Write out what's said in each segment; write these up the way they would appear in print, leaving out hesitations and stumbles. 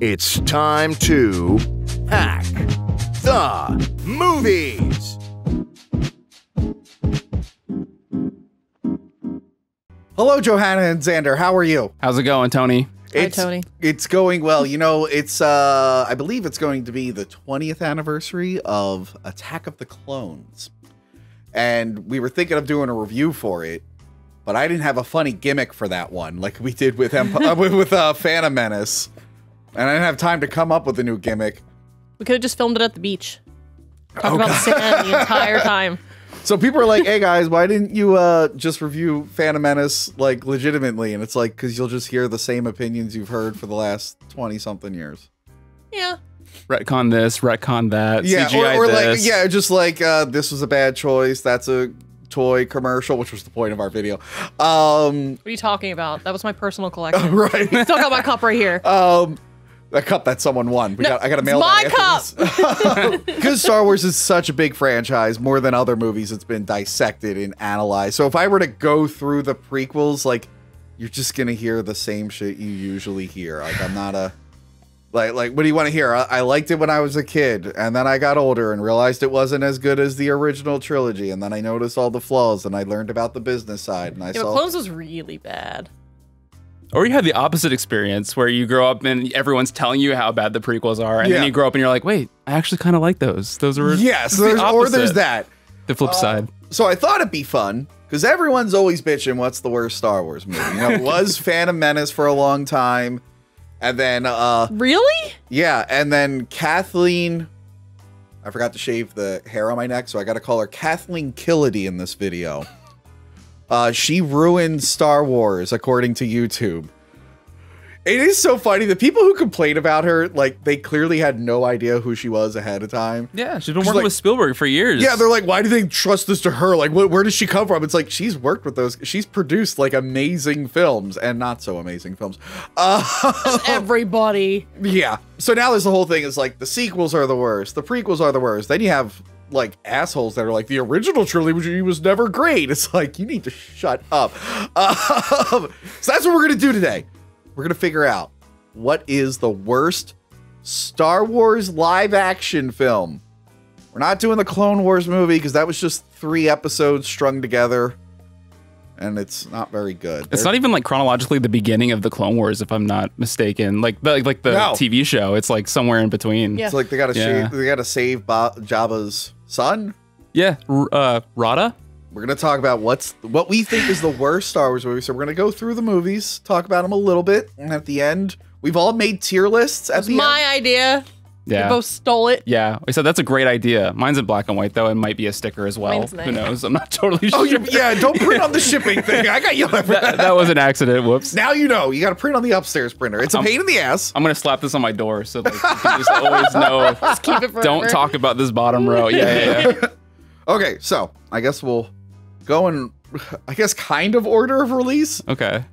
It's time to hack the movies! Hello, Johanna and Xander. How are you? How's it going, Tony? It's going well. You know, it's I believe it's going to be the 20th anniversary of Attack of the Clones. And we were thinking of doing a review for it, but I didn't have a funny gimmick for that one like we did with Phantom Menace. And I didn't have time to come up with a new gimmick. We could have just filmed it at the beach. Talked about sand the entire time. So people are like, hey guys, why didn't you just review Phantom Menace like legitimately? And it's like, because you'll just hear the same opinions you've heard for the last 20-something years. Yeah. Retcon this, retcon that, yeah, CGI or this. Like, yeah, just like, this was a bad choice, that's a toy commercial, which was the point of our video. What are you talking about? That was my personal collection. Right. Still got my cup right here. A cup that someone won. I got a mail my cup! Because Star Wars is such a big franchise, more than other movies, it's been dissected and analyzed. So if I were to go through the prequels, like, you're just going to hear the same shit you usually hear. Like, I'm not a... Like, what do you want to hear? I liked it when I was a kid, and then I got older and realized it wasn't as good as the original trilogy, and then I noticed all the flaws, and I learned about the business side, and I saw... Clones was really bad. Or you have the opposite experience, where you grow up and everyone's telling you how bad the prequels are, and then you grow up and you're like, wait, I actually kind of like those. Those are... Yes, there's that. The flip side. So I thought it'd be fun, because everyone's always bitching, what's the worst Star Wars movie? You know, it was Phantom Menace for a long time. And then, really? Yeah. And then Kathleen, I forgot to shave the hair on my neck, so I got to call her Kathleen Kennedy in this video. She ruined Star Wars, according to YouTube. It is so funny. The people who complain about her, like, they clearly had no idea who she was ahead of time. Yeah, she's been working with Spielberg for years. Yeah, they're like, why do they trust this to her? Like, where does she come from? It's like, she's worked with those. She's produced, like, amazing films and not so amazing films. Everybody. Yeah. So now there's the whole thing is, like, the sequels are the worst. The prequels are the worst. Then you have, like, assholes that are like, the original trilogy was never great. It's like, you need to shut up. So that's what we're going to do today. We're going to figure out what is the worst Star Wars live action film. We're not doing the Clone Wars movie because that was just 3 episodes strung together. And it's not very good. It's not even like chronologically the beginning of the Clone Wars, if I'm not mistaken. Like the TV show, it's like somewhere in between. Yeah. It's like they gotta save Jabba's son. Yeah, Rada. We're going to talk about what we think is the worst Star Wars movie. So we're going to go through the movies, talk about them a little bit. And at the end, we've all made tier lists. At the my end. Idea. Yeah. You both stole it. Yeah. I said, that's a great idea. Mine's in black and white, though. It might be a sticker as well. Who knows? I'm not totally sure. Oh, yeah. Don't print on the shipping thing. I got yelled at for that. That was an accident. Whoops. Now you know. You got to print on the upstairs printer. It's a pain in the ass. I'm going to slap this on my door. So like, you can just always know. Just keep it forever. Don't talk about this bottom row. Yeah. Okay. So I guess we'll... go in, I guess, kind of order of release. Okay.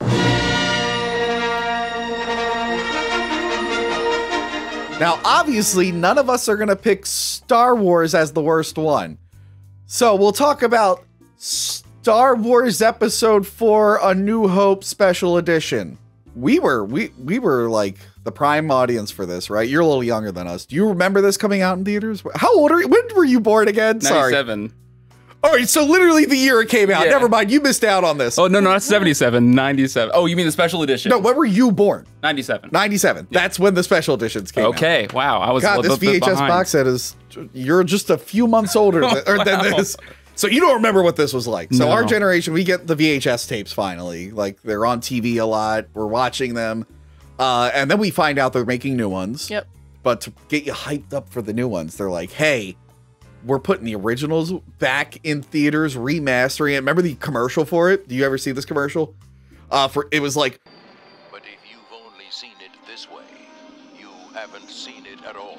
Now, obviously, none of us are going to pick Star Wars as the worst one. So we'll talk about Star Wars Episode 4, A New Hope Special Edition. We were like the prime audience for this, right? You're a little younger than us. Do you remember this coming out in theaters? How old are you? When were you born again? Sorry. 97. All right, so literally the year it came out. Yeah. Never mind, you missed out on this. Oh, no, not 77, 97. Oh, you mean the special edition? No, when were you born? 97. 97. Yeah. That's when the special editions came out. Okay, wow. I was God, this VHS behind. Box set is, you're just a few months older than this. So you don't remember what this was like. So our generation, we get the VHS tapes finally. Like, they're on TV a lot. We're watching them. And then we find out they're making new ones. Yep. But to get you hyped up for the new ones, they're like, hey... we're putting the originals back in theaters, remastering it. Remember the commercial for it? Do you ever see this commercial? It was like, but if you've only seen it this way, you haven't seen it at all.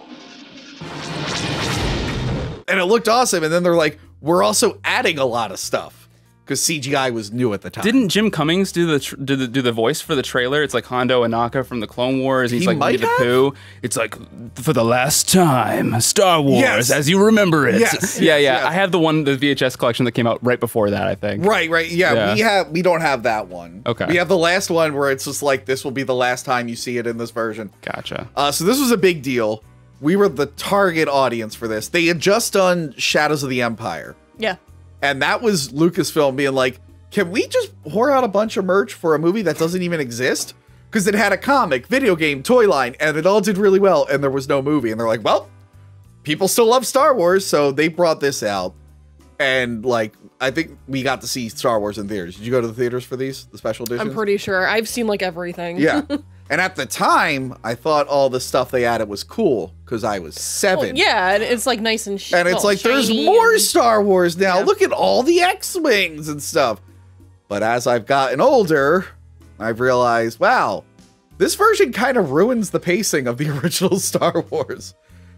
And it looked awesome. And then they're like, we're also adding a lot of stuff. because CGI was new at the time. Didn't Jim Cummings do the voice for the trailer? It's like Hondo Anaka from the Clone Wars. He's like Winnie the Pooh. It's like, for the last time, Star Wars, yes, as you remember it. Yes. Yeah, yeah. Yes. I have the VHS collection that came out right before that, I think. Right, right. Yeah, yeah. We don't have that one. Okay. We have the last one where it's just like, this will be the last time you see it in this version. Gotcha. So this was a big deal. We were the target audience for this. They had just done Shadows of the Empire. Yeah. And that was Lucasfilm being like, can we just whore out a bunch of merch for a movie that doesn't even exist? Because it had a comic, video game, toy line, and it all did really well, and there was no movie. And they're like, well, people still love Star Wars, so they brought this out. And, like, I think we got to see Star Wars in theaters. Did you go to the theaters for these, the special editions? I'm pretty sure. I've seen, like, everything. Yeah. And at the time, I thought all the stuff they added was cool because I was 7. Well, yeah, and it's like nice and shiny. And it's like, there's more Star Wars now. Yeah. Look at all the X-Wings and stuff. But as I've gotten older, I've realized, wow, this version kind of ruins the pacing of the original Star Wars.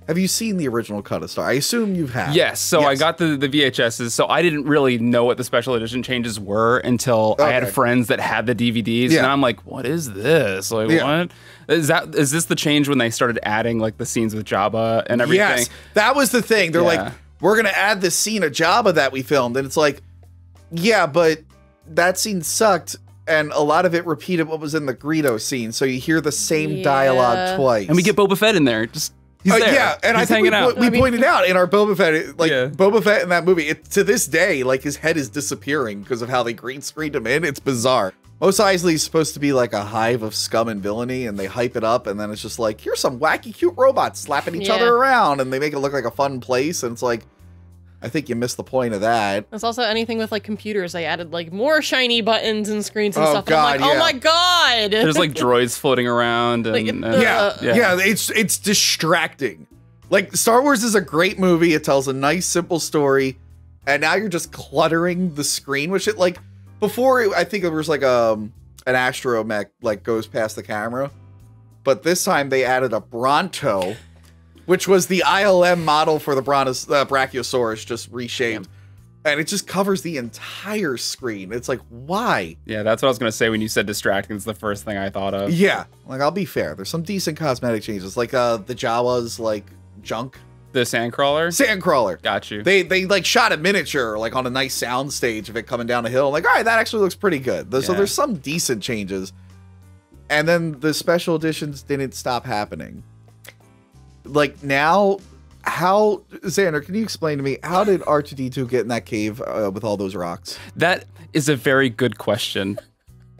Have you seen the original cut of Star? I assume you've had. Yes, so yes. I got the VHSs, so I didn't really know what the special edition changes were until I had friends that had the DVDs, and I'm like, what is this? Like, what? Is this the change when they started adding, like, the scenes with Jabba and everything? Yes, that was the thing. They're like, we're going to add this scene of Jabba that we filmed, and it's like, yeah, but that scene sucked. And a lot of it repeated what was in the Greedo scene, so you hear the same dialogue twice. And we get Boba Fett in there, just... He's there. Yeah, and he's I think we pointed out in our Boba Fett, like Boba Fett in that movie, to this day, like his head is disappearing because of how they green screened him in. It's bizarre. Mos Eisley is supposed to be like a hive of scum and villainy, and they hype it up, and then it's just like, here's some wacky, cute robots slapping each other around, and they make it look like a fun place, and it's like, I think you missed the point of that. There's also anything with like computers. They added like more shiny buttons and screens and stuff. God, and I'm like, oh my God. There's like droids floating around. And, like, it's distracting. Like Star Wars is a great movie. It tells a nice, simple story. And now you're just cluttering the screen, which it like before, I think it was like an astromech like goes past the camera. But this time they added a Bronto. Which was the ILM model for the Brachiosaurus, just reshaped. And it just covers the entire screen. It's like, why? Yeah, that's what I was going to say when you said distracting. It's the first thing I thought of. Yeah. Like, I'll be fair. There's some decent cosmetic changes. Like, the Jawas, like, junk. The Sandcrawler? Sandcrawler. Got you. They like, shot a miniature, like, on a nice sound stage of it coming down a hill. I'm like, all right, that actually looks pretty good. So there's some decent changes. And then the special editions didn't stop happening. Like now, how, Xander, can you explain to me, how did R2-D2 get in that cave with all those rocks? That is a very good question.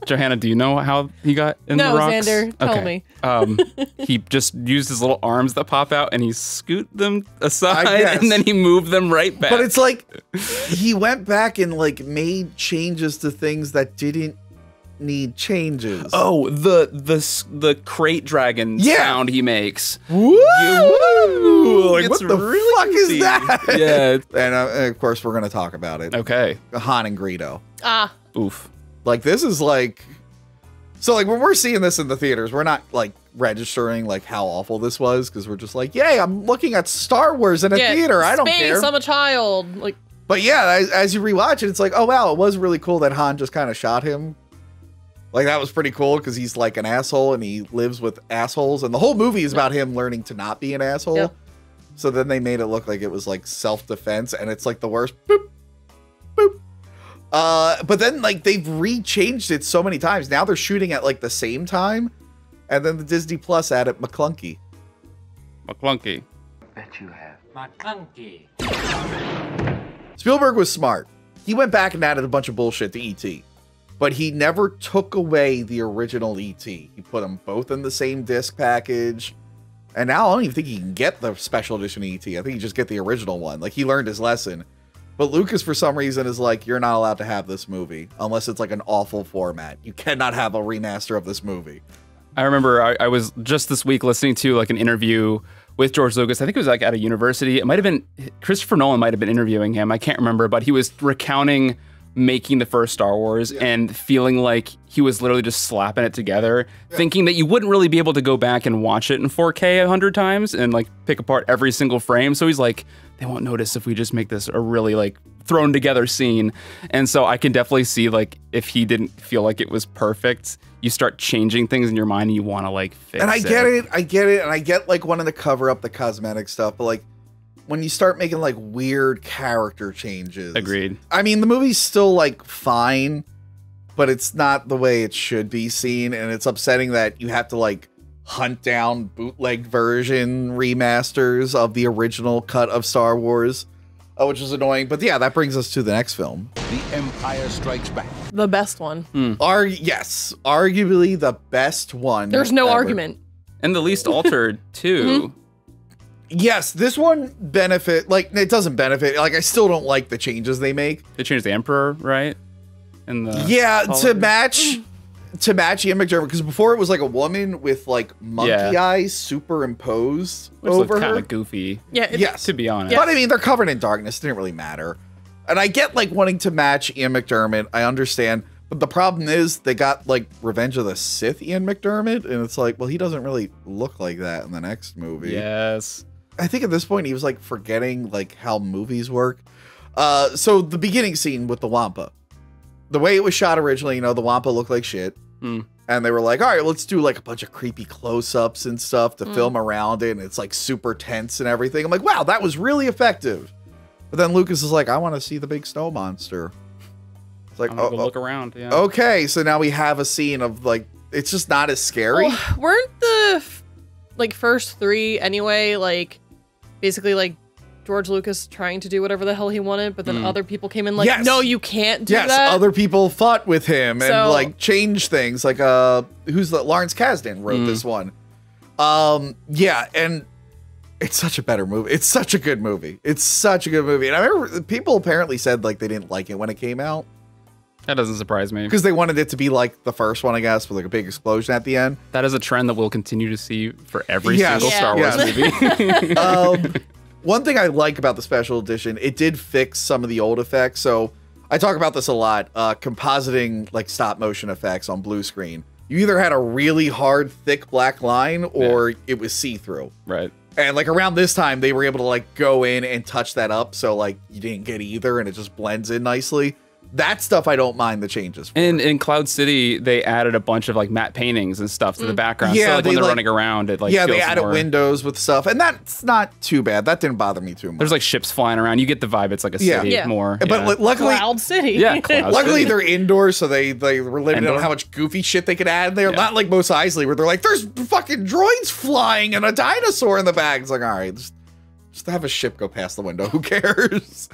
Johanna, do you know how he got in the rocks? No, Xander, tell me. He just used his little arms that pop out and he scoot them aside and then he moved them right back. But it's like, he went back and like made changes to things that didn't need changes. Oh, the crate dragon sound he makes. Woo! Like, what the fuck is that? Yeah. And of course we're going to talk about it. Okay. Han and Greedo. Ah. Oof. Like this is like, so like when we're seeing this in the theaters, we're not like registering like how awful this was because we're just like, yay, I'm looking at Star Wars in a theater. I don't care. I'm a child. Like, but yeah, as you rewatch it, it's like, oh wow, it was really cool that Han just kind of shot him. Like, that was pretty cool because he's, like, an asshole and he lives with assholes. And the whole movie is about him learning to not be an asshole. Yeah. So then they made it look like it was, like, self-defense. And it's, like, the worst. Boop. Boop. But then, like, they've re-changed it so many times. Now they're shooting at, like, the same time. And then the Disney Plus added McClunky. McClunky. Bet you have McClunky. Spielberg was smart. He went back and added a bunch of bullshit to E.T., but he never took away the original E.T. He put them both in the same disc package. And now I don't even think he can get the special edition E.T. I think you just get the original one. Like, he learned his lesson. But Lucas, for some reason, is like, you're not allowed to have this movie unless it's like an awful format. You cannot have a remaster of this movie. I remember I was just this week listening to like an interview with George Lucas. I think it was like at a university. It might have been Christopher Nolan might have been interviewing him. I can't remember, but he was recounting making the first Star Wars and feeling like he was literally just slapping it together, thinking that you wouldn't really be able to go back and watch it in 4K 100 times and like pick apart every single frame. So he's like, they won't notice if we just make this a really like thrown together scene. And so I can definitely see, like, if he didn't feel like it was perfect, you start changing things in your mind and you want to, like, fix it. And I get it. I get it. And I get, like, wanting to cover up the cosmetic stuff. But, like, when you start making, like, weird character changes. Agreed. I mean, the movie's still, like, fine, but it's not the way it should be seen. And it's upsetting that you have to, like, hunt down bootleg version remasters of the original cut of Star Wars, which is annoying. But yeah, that brings us to the next film. The Empire Strikes Back. The best one. Yes, arguably the best one. There's no argument. And the least altered, too. Yes, this one it doesn't benefit. Like, I still don't like the changes they make. They changed the Emperor, right? And the to match... to match Ian McDermott, because before it was like a woman with like monkey eyes superimposed over her. Kind of goofy. Yeah. Yes. To be honest. But I mean, they're covered in darkness. It didn't really matter. And I get like wanting to match Ian McDermott. I understand. But the problem is they got like Revenge of the Sith Ian McDermott. And it's like, well, he doesn't really look like that in the next movie. Yes. I think at this point he was like forgetting like how movies work. So the beginning scene with the Wampa. The way it was shot originally, you know, the Wampa looked like shit. And they were like, all right, let's do like a bunch of creepy close-ups and stuff to film around it. And it's like super tense and everything. I'm like, wow, that was really effective. But then Lucas is like, I want to see the big snow monster. It's like, oh, look around. Yeah. Okay. So now we have a scene of like, it's just not as scary. Well, weren't the like first three anyway, like basically like George Lucas trying to do whatever the hell he wanted, but then other people came in like, no, you can't do that. Yes, other people fought with him and like changed things. Like, Lawrence Kasdan wrote this one. Yeah, and it's such a better movie. It's such a good movie. It's such a good movie. And I remember people apparently said like they didn't like it when it came out. That doesn't surprise me. Because they wanted it to be like the first one, I guess, with like a big explosion at the end. That is a trend that we'll continue to see for every single Star Wars movie. One thing I like about the special edition, it did fix some of the old effects. So I talk about this a lot, compositing like stop motion effects on blue screen. You either had a really hard, thick black line or it was see-through. Right. And like around this time, they were able to like go in and touch that up. So like you didn't get either and it just blends in nicely. That stuff I don't mind the changes for. And in Cloud City, they added a bunch of like matte paintings and stuff to the background. Yeah, so like, when they're like, running around, it like feels they added more windows with stuff, and that's not too bad. That didn't bother me too much. There's like ships flying around. You get the vibe. It's like a city more. But luckily, Cloud City. Yeah, Cloud City. They're indoors, so they were limited on how much goofy shit they could add in there. Yeah. Not like Mos Eisley, where they're like, "There's fucking droids flying and a dinosaur in the back." It's like, all right, just have a ship go past the window. Who cares?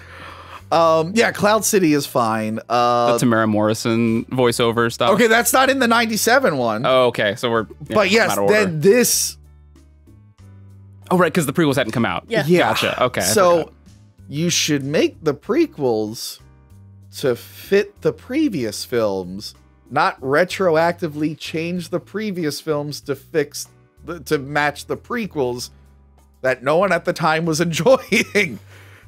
Yeah, Cloud City is fine. The Tamara Morrison voiceover stuff. Okay, that's not in the 97 one. Oh, okay. So we're but yes, then this. Oh, right, because the prequels hadn't come out. Yeah. Gotcha. Okay. So you should make the prequels to fit the previous films, not retroactively change the previous films to fix to match the prequels that no one at the time was enjoying.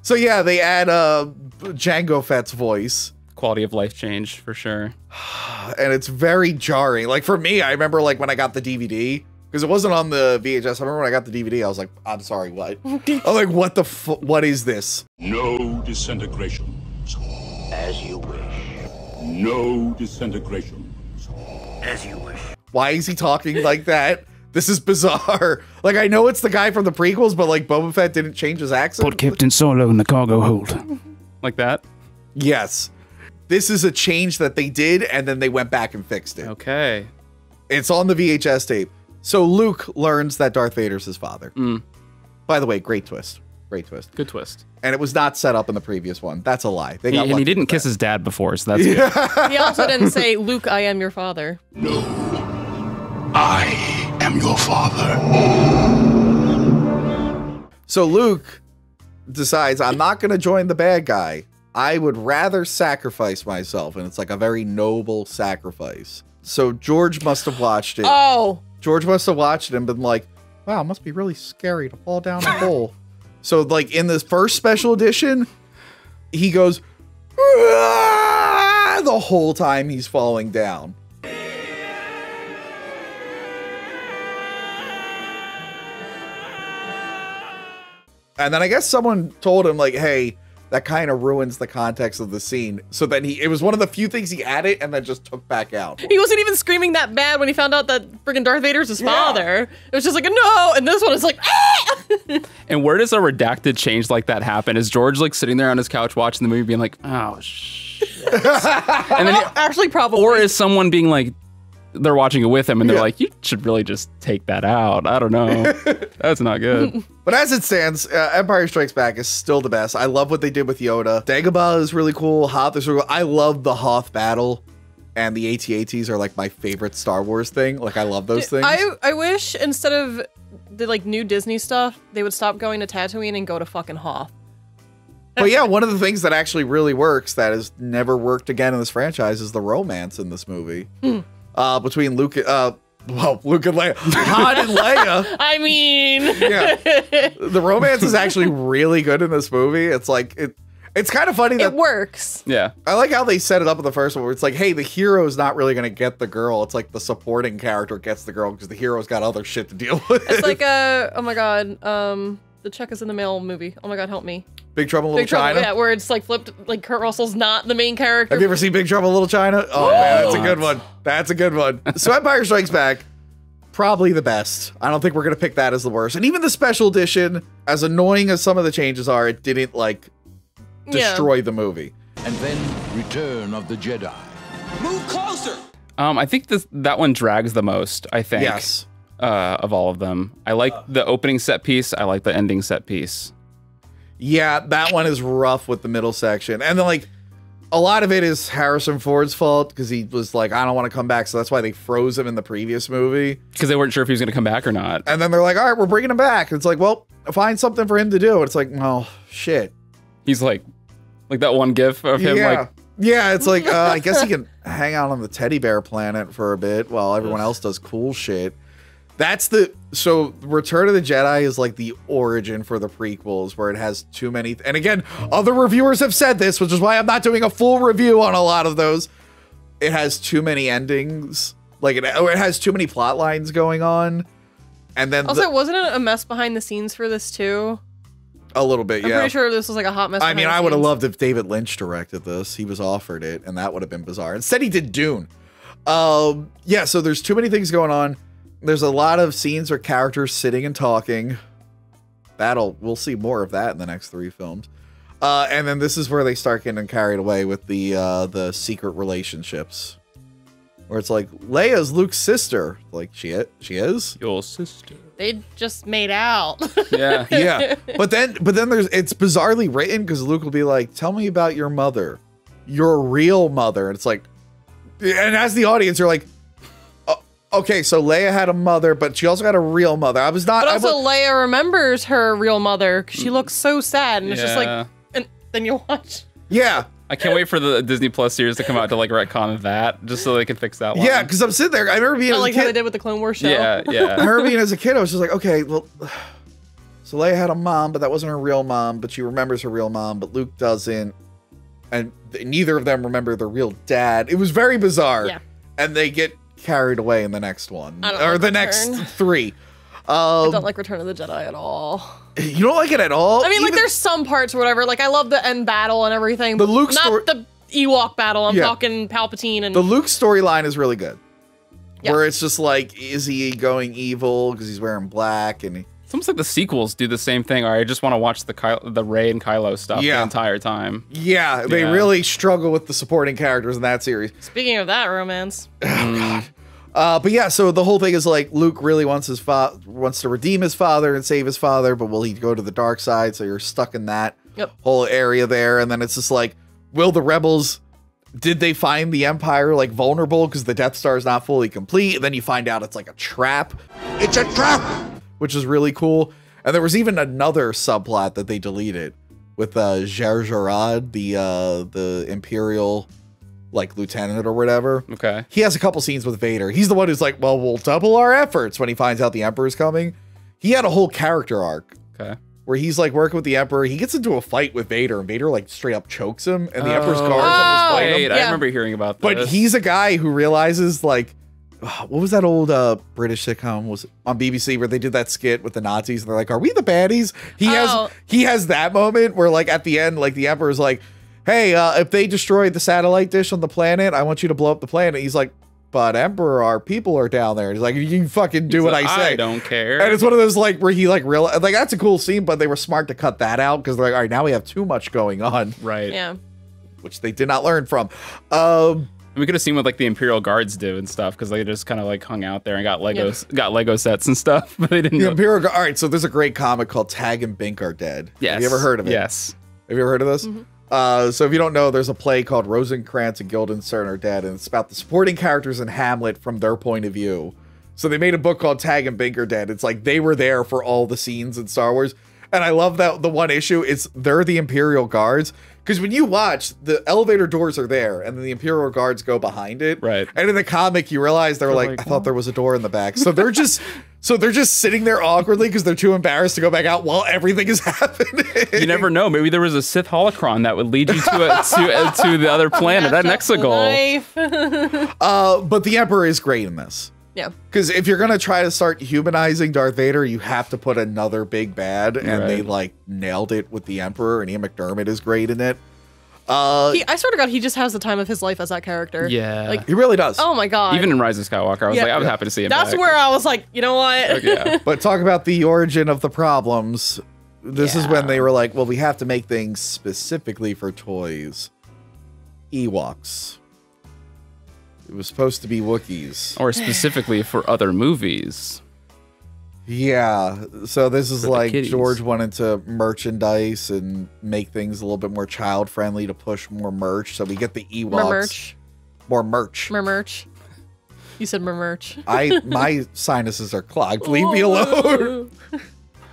So yeah, they add Jango Fett's voice. Quality of life change for sure. And it's very jarring. Like for me, I remember like when I got the DVD, because it wasn't on the VHS. I remember when I got the DVD, I was like, I'm sorry, what? I'm like, what the what is this? No disintegrations. As you wish. No disintegrations. As you wish. Why is he talking like that? This is bizarre. Like, I know it's the guy from the prequels, but, like, Boba Fett didn't change his accent. Put Captain Solo in the cargo hold. Like that? Yes. This is a change that they did, and then they went back and fixed it. Okay. It's on the VHS tape. So Luke learns that Darth Vader's his father. By the way, great twist. Great twist. Good twist. And it was not set up in the previous one. That's a lie. They got and he didn't kiss his dad before, so that's good. He also didn't say, Luke, I am your father. No. I... your father. So Luke decides, I'm not going to join the bad guy. I would rather sacrifice myself. And it's like a very noble sacrifice. So George must have watched it. Oh. George must have watched it and been like, wow, it must be really scary to fall down a hole. So like in this first special edition, he goes Aah! The whole time he's falling down. And then I guess someone told him, like, hey, that kind of ruins the context of the scene. So then it was one of the few things he added and then just took back out. He wasn't even screaming that bad when he found out that friggin' Darth Vader's his father. It was just like, no, and this one is like, ah! And where does a redacted change like that happen? Is George like sitting there on his couch watching the movie being like, oh, shit. And then actually probably. Or is someone being like, they're watching it with him and they're like, you should really just take that out. I don't know. That's not good. But as it stands, Empire Strikes Back is still the best. I love what they did with Yoda. Dagobah is really cool. Hoth is really cool. I love the Hoth battle. And the AT-ATs are like my favorite Star Wars thing. Like I love those things. I wish instead of the like new Disney stuff, they would stop going to Tatooine and go to fucking Hoth. But yeah, one of the things that actually really works that has never worked again in this franchise is the romance in this movie. Mm. Between Luke, Luke and Leia, Han and Leia. I mean, yeah, the romance is actually really good in this movie. It's like it's kind of funny that it works. Yeah, I like how they set it up in the first one, where it's like, hey, the hero's not really gonna get the girl. It's like the supporting character gets the girl because the hero's got other shit to deal with. It's like oh my god, the check is in the mail movie. Oh my god, help me. Big Trouble in Little China. Yeah, where it's like flipped, like Kurt Russell's not the main character. Have you ever seen Big Trouble in Little China? Oh man, that's a good one. That's a good one. So Empire Strikes Back, probably the best. I don't think we're gonna pick that as the worst. And even the special edition, as annoying as some of the changes are, it didn't like destroy the movie. And then Return of the Jedi. Move closer. I think that one drags the most. I think. Yes. Of all of them, I like the opening set piece. I like the ending set piece. Yeah, that one is rough with the middle section. And then, like, a lot of it is Harrison Ford's fault because he was like, I don't want to come back. So that's why they froze him in the previous movie. Because they weren't sure if he was going to come back or not. And then they're like, all right, we're bringing him back. And it's like, well, find something for him to do. And it's like, oh, shit. He's like that one gif of him, like. Yeah, it's like, I guess he can hang out on the teddy bear planet for a bit while everyone else does cool shit. That's the, so Return of the Jedi is like the origin for the prequels where it has too many, and again, other reviewers have said this, which is why I'm not doing a full review on a lot of those. It has too many endings, like it has too many plot lines going on. And then also, wasn't it a mess behind the scenes for this too? A little bit, yeah. I'm pretty sure this was like a hot mess. I mean, I would have loved if David Lynch directed this. He was offered it and that would have been bizarre. Instead he did Dune. Yeah, so there's too many things going on. There's a lot of scenes where characters sitting and talking. We'll see more of that in the next three films. And then this is where they start getting carried away with the secret relationships. Where it's like, Leia's Luke's sister. Like, she is? Your sister. They just made out. Yeah. Yeah. But then it's bizarrely written because Luke will be like, tell me about your mother. Your real mother. And it's like, and as the audience, you're like, okay, so Leia had a mother, but she also had a real mother. I was not. But also, Leia remembers her real mother. She looks so sad, and it's just like, and then you watch. Yeah, I can't wait for the Disney Plus series to come out to like retcon that, just so they can fix that one. Yeah, because I'm sitting there. I remember being like how they did with the Clone Wars show. Yeah, yeah. I remember being as a kid, I was just like, okay, well, so Leia had a mom, but that wasn't her real mom. But she remembers her real mom, but Luke doesn't, and neither of them remember their real dad. It was very bizarre. Yeah, and they get carried away in the next one or the next three. I don't like Return of the Jedi at all. You don't like it at all? I mean, like there's some parts or whatever. Like I love the end battle and everything. The Luke story, not the Ewok battle. I'm talking Palpatine and the Luke storyline is really good. Yeah. Where it's just like, is he going evil because he's wearing black? And it's almost like the sequels do the same thing. Or I just want to watch the Rey and Kylo stuff the entire time. Yeah, they really struggle with the supporting characters in that series. Speaking of that romance. Oh god. But yeah, so the whole thing is like Luke really wants to redeem his father and save his father, but will he go to the dark side? So you're stuck in that whole area there, and then it's just like, will the rebels? Did they find the Empire like vulnerable because the Death Star is not fully complete? And then you find out it's like a trap. It's a trap, which is really cool. And there was even another subplot that they deleted with Jar Jarad, the Imperial. Like lieutenant or whatever. Okay. He has a couple scenes with Vader. He's the one who's like, well, we'll double our efforts when he finds out the Emperor's coming. He had a whole character arc. Okay. Where he's like working with the Emperor. He gets into a fight with Vader and Vader like straight up chokes him and the Emperor's guards almost fight him. I remember hearing about that. But he's a guy who realizes like what was that old British sitcom was on BBC where they did that skit with the Nazis and they're like, are we the baddies? He has that moment where like at the end, like the Emperor's like, hey, if they destroy the satellite dish on the planet, I want you to blow up the planet. He's like, but Emperor, our people are down there. He's like, you fucking do what I say. I don't care. And it's one of those like where he like real like that's a cool scene, but they were smart to cut that out because they're like, all right, now we have too much going on. Right. Yeah. Which they did not learn from. We could have seen what like the Imperial Guards do and stuff because they just kind of like hung out there and got Legos, got Lego sets and stuff. But they didn't. The Imperial Guard. All right, so there's a great comic called Tag and Bink Are Dead. Yes. Have you ever heard of it? Yes. Have you ever heard of this? Mm-hmm. So if you don't know, there's a play called Rosencrantz and Guildenstern Are Dead, and it's about the supporting characters in Hamlet from their point of view. So they made a book called Tag and Bink Are Dead. It's like they were there for all the scenes in Star Wars. And I love that the one issue is they're the Imperial Guards. Because when you watch, the elevator doors are there, and then the Imperial Guards go behind it. Right. And in the comic, you realize they're like, I thought there was a door in the back. So they're just... So they're just sitting there awkwardly because they're too embarrassed to go back out while everything is happening. You never know. Maybe there was a Sith holocron that would lead you to the other planet at Exegol. But the Emperor is great in this. Yeah. Because if you're going to try to start humanizing Darth Vader, you have to put another big bad. And they like nailed it with the Emperor, and Ian McDiarmid is great in it. I swear to God, he just has the time of his life as that character. Yeah. Like, he really does. Oh my God. Even in Rise of Skywalker, I was like, I was happy to see him. That's back. Where I was like, you know what? Okay, yeah. But talk about the origin of the problems. This is when they were like, well, we have to make things specifically for toys. Ewoks. It was supposed to be Wookiees. Or specifically for other movies. Yeah, so this is like George wanted to merchandise and make things a little bit more child friendly to push more merch. So we get the Ewoks. More merch. You said more merch. My sinuses are clogged. Leave me alone.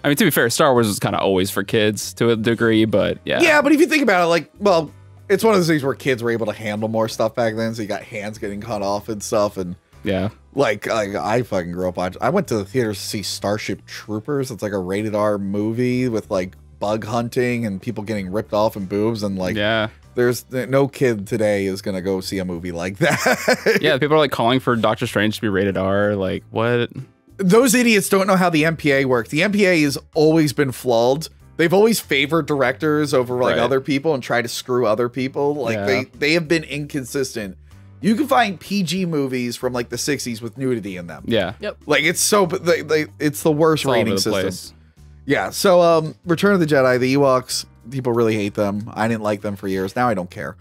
I mean, to be fair, Star Wars is kind of always for kids to a degree, but yeah. Yeah, but if you think about it, like, well, it's one of those things where kids were able to handle more stuff back then. So you got hands getting cut off and stuff, and yeah. Like I fucking grew up watching. I went to the theaters to see Starship Troopers. It's like a rated R movie with like bug hunting and people getting ripped off and boobs and like. Yeah. There's no kid today is gonna go see a movie like that. Yeah, people are like calling for Doctor Strange to be rated R. Like what? Those idiots don't know how the MPA works. The MPA has always been flawed. They've always favored directors over like other people and try to screw other people. Like they have been inconsistent. You can find PG movies from like the 60s with nudity in them. Yeah. Yep. Like it's so, it's the worst rating system. Yeah. So Return of the Jedi, the Ewoks, people really hate them. I didn't like them for years. Now I don't care.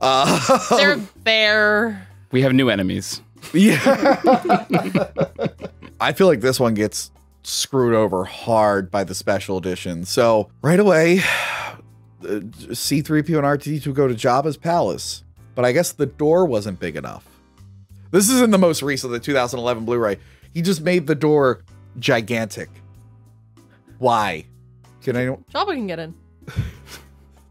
They're there. We have new enemies. Yeah. I feel like this one gets screwed over hard by the special edition. So right away, C-3PO and R2-D2 go to Jabba's palace. But I guess the door wasn't big enough. This is in the most recent, the 2011 Blu-ray. He just made the door gigantic. Why? Jabba can get in.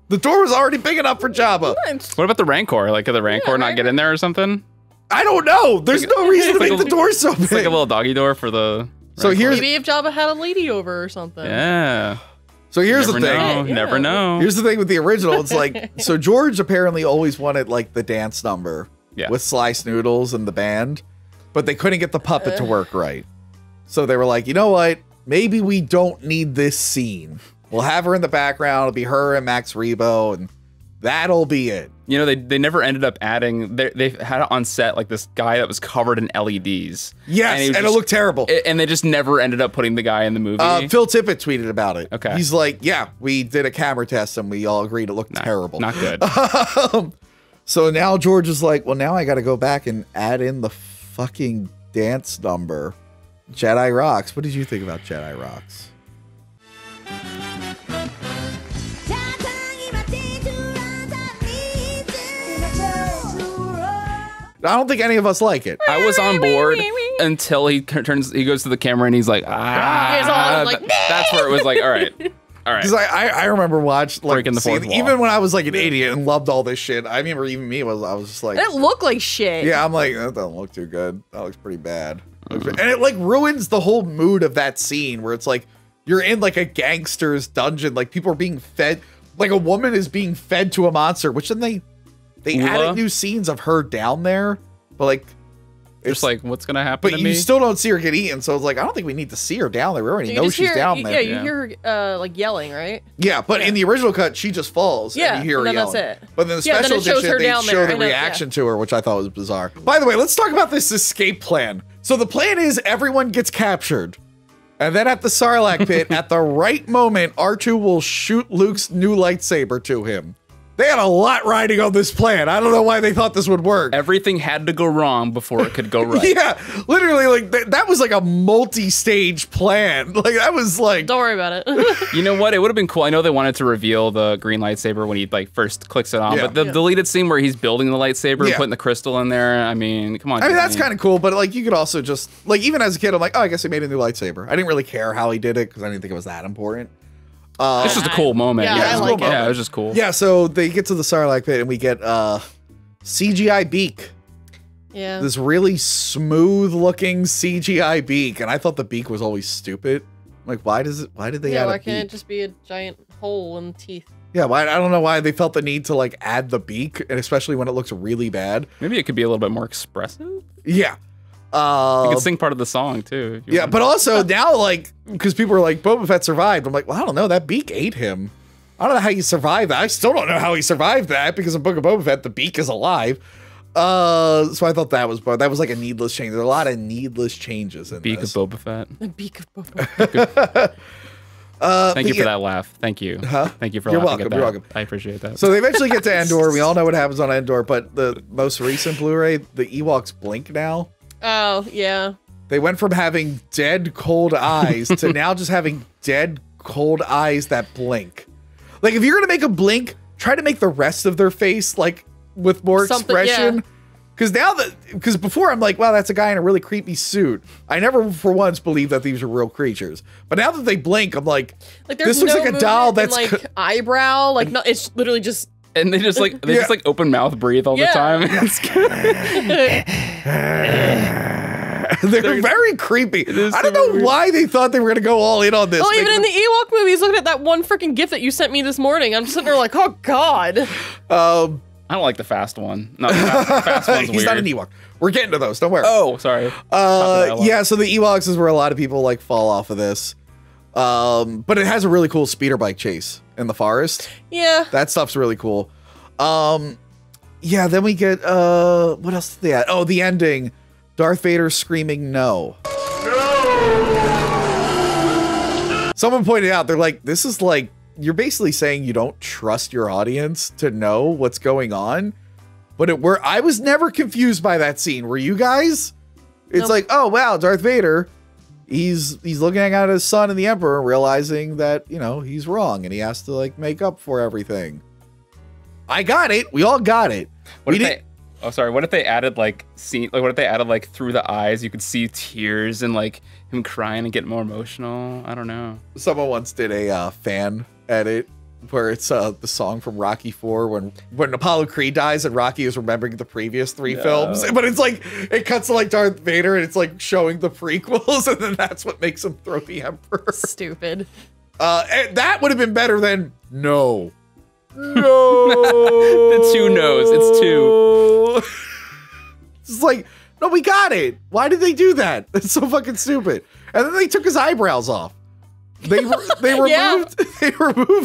The door was already big enough for Jabba. What about the Rancor? Like, could the Rancor not get in there or something? I don't know. There's no reason to make the door so big. It's like a little doggy door for the Rancor. Maybe if Jabba had a lady over or something. Yeah. So here's the thing. Never know. Here's the thing with the original. It's like, so George apparently always wanted like the dance number with Sly Snoodles and the band, but they couldn't get the puppet to work right. So they were like, you know what? Maybe we don't need this scene. We'll have her in the background. It'll be her and Max Rebo, and that'll be it. You know, they never ended up adding. They had on set like this guy that was covered in LEDs. Yes, and it looked terrible. And they just never ended up putting the guy in the movie. Phil Tippett tweeted about it. Okay, he's like, yeah, we did a camera test and we all agreed it looked terrible. Not good. So now George is like, well, now I got to go back and add in the fucking dance number, Jedi Rocks. What did you think about Jedi Rocks? I don't think any of us like it. I was on board until he goes to the camera and he's like, ah. That's where it was like, all right, all right. Because I remember watching, like, even when I was like an idiot and loved all this shit. I remember even I was just like, it looked like shit. Yeah, I'm like, that doesn't look too good. That looks pretty bad. And it like ruins the whole mood of that scene where it's like you're in like a gangster's dungeon, like people are being fed, like a woman is being fed to a monster, which then they added new scenes of her down there, but like It's like, what's going to happen to me? But you still don't see her get eaten, so it's like, I don't think we need to see her down there. We already know she's down there. Yeah, you hear her, like, yelling, right? Yeah, but in the original cut, she just falls, and you hear her yelling. That's it. But then the special edition, they show the reaction to her, which I thought was bizarre. By the way, let's talk about this escape plan. So the plan is everyone gets captured. And then at the Sarlacc pit, at the right moment, R2 will shoot Luke's new lightsaber to him. They had a lot riding on this plan. I don't know why they thought this would work. Everything had to go wrong before it could go right. Yeah, literally, like, that was like a multi-stage plan. Like, that was like... Don't worry about it. You know what? It would have been cool. I know they wanted to reveal the green lightsaber when he, like, first clicks it on, but the deleted scene where he's building the lightsaber and putting the crystal in there, I mean, come on. I mean, that's kind of cool, but, like, you could also just... Like, even as a kid, I'm like, oh, I guess he made a new lightsaber. I didn't really care how he did it because I didn't think it was that important. It's just a cool moment. Yeah, it was just cool. Yeah, so they get to the Sarlacc pit and we get CGI beak. Yeah. This really smooth looking CGI beak, and I thought the beak was always stupid. Like, why did they add a beak? Why can't it just be a giant hole in the teeth? Yeah, I don't know why they felt the need to, like, add the beak, and especially when it looks really bad. Maybe it could be a little bit more expressive? Yeah. You can sing part of the song too. Yeah, but also now, like, because people are like, Boba Fett survived. I'm like, well, I don't know. That beak ate him. I don't know how you survived that. I still don't know how he survived that because in Book of Boba Fett, the beak is alive. So I thought that was like a needless change. There's a lot of needless changes in this. Beak of Boba Fett. The beak of Boba Fett. Thank you for that laugh. Thank you. Huh? Thank you for laughing at that. You're welcome. I appreciate that. So they eventually get to Endor. We all know what happens on Endor, but the most recent Blu-ray, the Ewoks blink now. Oh, yeah. They went from having dead, cold eyes to now just having dead, cold eyes that blink. Like, if you're going to make a blink, try to make the rest of their face, like, with more expression. Because because before I'm like, wow, that's a guy in a really creepy suit. I never for once believed that these were real creatures. But now that they blink, I'm like, this looks like a doll that's... Like, eyebrow. Like, no, it's literally just... And they just like they just like open mouth breathe all the time. They're very creepy. I don't know why they thought they were gonna go all in on this. Oh, even in the Ewok movies, looking at that one freaking gif that you sent me this morning, I'm just sitting there like, oh god. I don't like the fast one. No, the fast one's weird. He's not an Ewok. We're getting to those. Don't worry. Oh, sorry. Yeah. So the Ewoks is where a lot of people like fall off of this. But it has a really cool speeder bike chase in the forest. Yeah. That stuff's really cool. Yeah, then we get, what else did they add? Oh, the ending. Darth Vader screaming no. No! Someone pointed out, they're like, this is like, you're basically saying you don't trust your audience to know what's going on. But I was never confused by that scene. Were you guys? It's like, oh, wow, Darth Vader. He's looking at his son and the Emperor, realizing that, you know, he's wrong and he has to, like, make up for everything. I got it. We all got it. What if they added, like, through the eyes, you could see tears and, like, him crying and getting more emotional? I don't know. Someone once did a fan edit where it's the song from Rocky IV when Apollo Creed dies and Rocky is remembering the previous three films, but it's like it cuts to like Darth Vader and it's like showing the prequels, and then that's what makes him throw the Emperor. Stupid. And that would have been better than no. No. The two no's. It's two. It's like, no, we got it. Why did they do that? That's so fucking stupid. And then they took his eyebrows off. They removed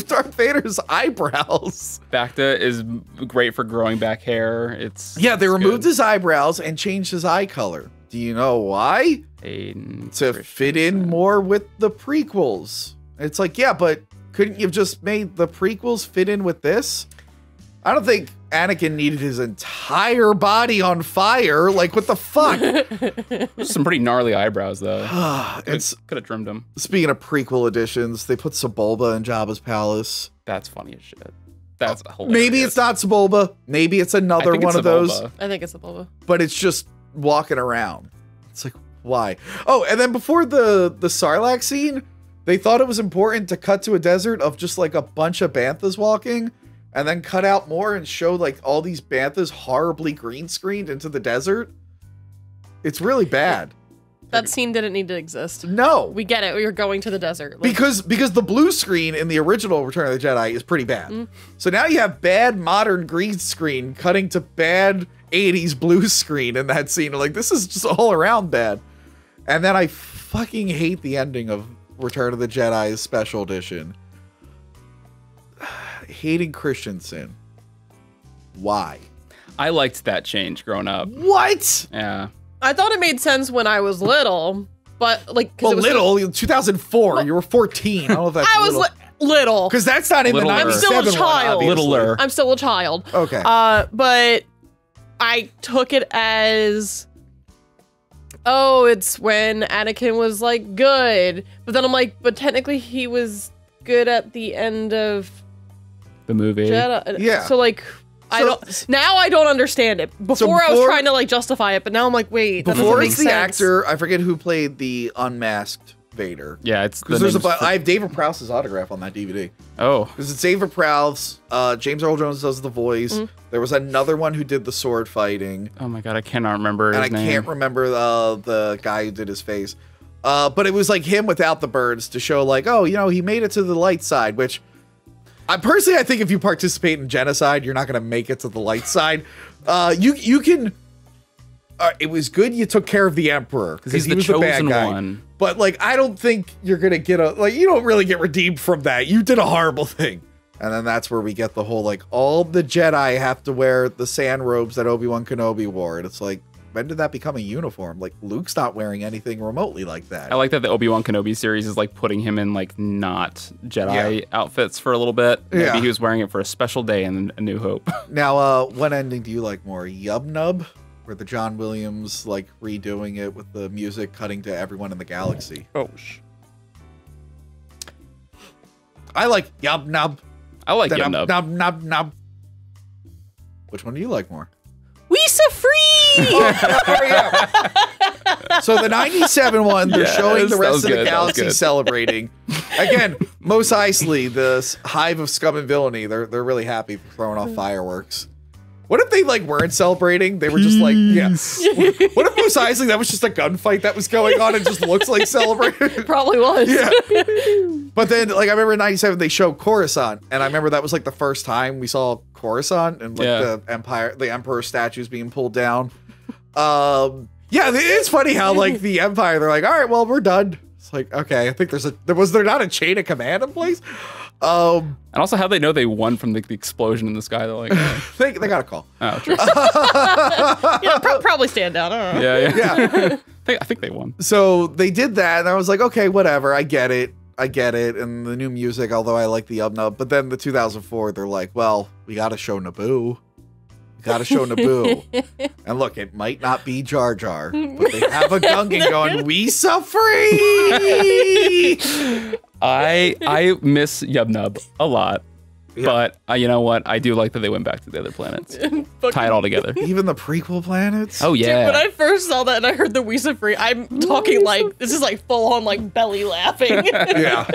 Darth Vader's eyebrows. Bacta is great for growing back hair. They removed his eyebrows and changed his eye color. Do you know why? To fit in more with the prequels. It's like, yeah, but couldn't you have just made the prequels fit in with this? I don't think Anakin needed his entire body on fire. Like, what the fuck? Some pretty gnarly eyebrows, though. Could have trimmed them. Speaking of prequel editions, they put Sebulba in Jabba's palace. That's funny as shit. That's hilarious. Maybe it's not Sebulba. Maybe it's another one of those. I think it's Sebulba. But it's just walking around. It's like, why? Oh, and then before the Sarlacc scene, they thought it was important to cut to a desert of just like a bunch of Banthas walking. And then cut out more and show like all these Banthas horribly green screened into the desert. It's really bad. That scene didn't need to exist. No. We get it. You're going to the desert. Like, because the blue screen in the original Return of the Jedi is pretty bad. So now you have bad modern green screen cutting to bad 80s blue screen in that scene. I'm like, this is just all around bad. And then I fucking hate the ending of Return of the Jedi's Special Edition. Hayden Christensen. Why? I liked that change growing up. What? Yeah. I thought it made sense when I was little, but like... Well, it was little? Like, in 2004, well, you were 14. I don't know if that's I was little. Because that's not in the 97 I'm still a child. One, littler. I'm still a child. Okay. But I took it as... Oh, it's when Anakin was like good, but then I'm like, but technically he was good at the end of the movie. Jedi. Yeah. So like, so, I don't. Now I don't understand it. Before I was trying to like justify it, but now I'm like, wait. That before it's the sense. Actor, I forget who played the unmasked Vader. Yeah, it's because there's I have David Prowse's autograph on that DVD. Oh, because it's David Prowse. James Earl Jones does the voice. Mm-hmm. There was another one who did the sword fighting. Oh my god, I cannot remember his name. And I can't remember the guy who did his face. But it was like him without the birds to show like, oh, you know, he made it to the light side, which I personally, I think if you participate in genocide, you're not going to make it to the light side. You can, it was good you took care of the Emperor because he was the bad guy. One. But like, I don't think you're going to get a, like, you don't really get redeemed from that. You did a horrible thing. And then that's where we get the whole, like, all the Jedi have to wear the sand robes that Obi-Wan Kenobi wore. And it's like, when did that become a uniform? Like, Luke's not wearing anything remotely like that. I like that the Obi-Wan Kenobi series is, like, putting him in, like, not Jedi outfits for a little bit. Maybe he was wearing it for a special day in A New Hope. Now, what ending do you like more? Yub Nub? Or the John Williams, like, redoing it with the music cutting to everyone in the galaxy? Oh, I like Yub Nub. I like Yub Nub. Nub, nub, nub. Which one do you like more? We so free! So the 97 one, they're showing the rest of the galaxy celebrating. Again, Mos Eisley, this hive of scum and villainy, they're really happy for throwing off fireworks. What if they like weren't celebrating? They were just like, yes. What if Mos Eisley, that was just a gunfight that was going on and just looks like celebrating? Probably was. Yeah. But then, like, I remember in 97, they showed Coruscant. And I remember that was like the first time we saw Coruscant and like the Emperor statues being pulled down. Yeah, it's funny how like the Empire, they're like, all right, well, we're done. It's like, okay, I think was there not a chain of command in place? And also how they know they won from the explosion in the sky. They're like, oh. they got a call. Oh, true. Yeah, probably stand down. I don't know. Yeah. I think they won. So they did that, and I was like, okay, whatever. I get it. And the new music, although I like the Yub Nub, but then the 2004, they're like, well, we got to show Naboo. And look, it might not be Jar Jar, but they have a Gungan going, we so free. I miss Yub Nub a lot, but you know what? I do like that they went back to the other planets. Tie it all together. Even the prequel planets? Oh, yeah. Dude, when I first saw that and I heard the We So Free, I'm talking like, this is like full on like belly laughing. Yeah.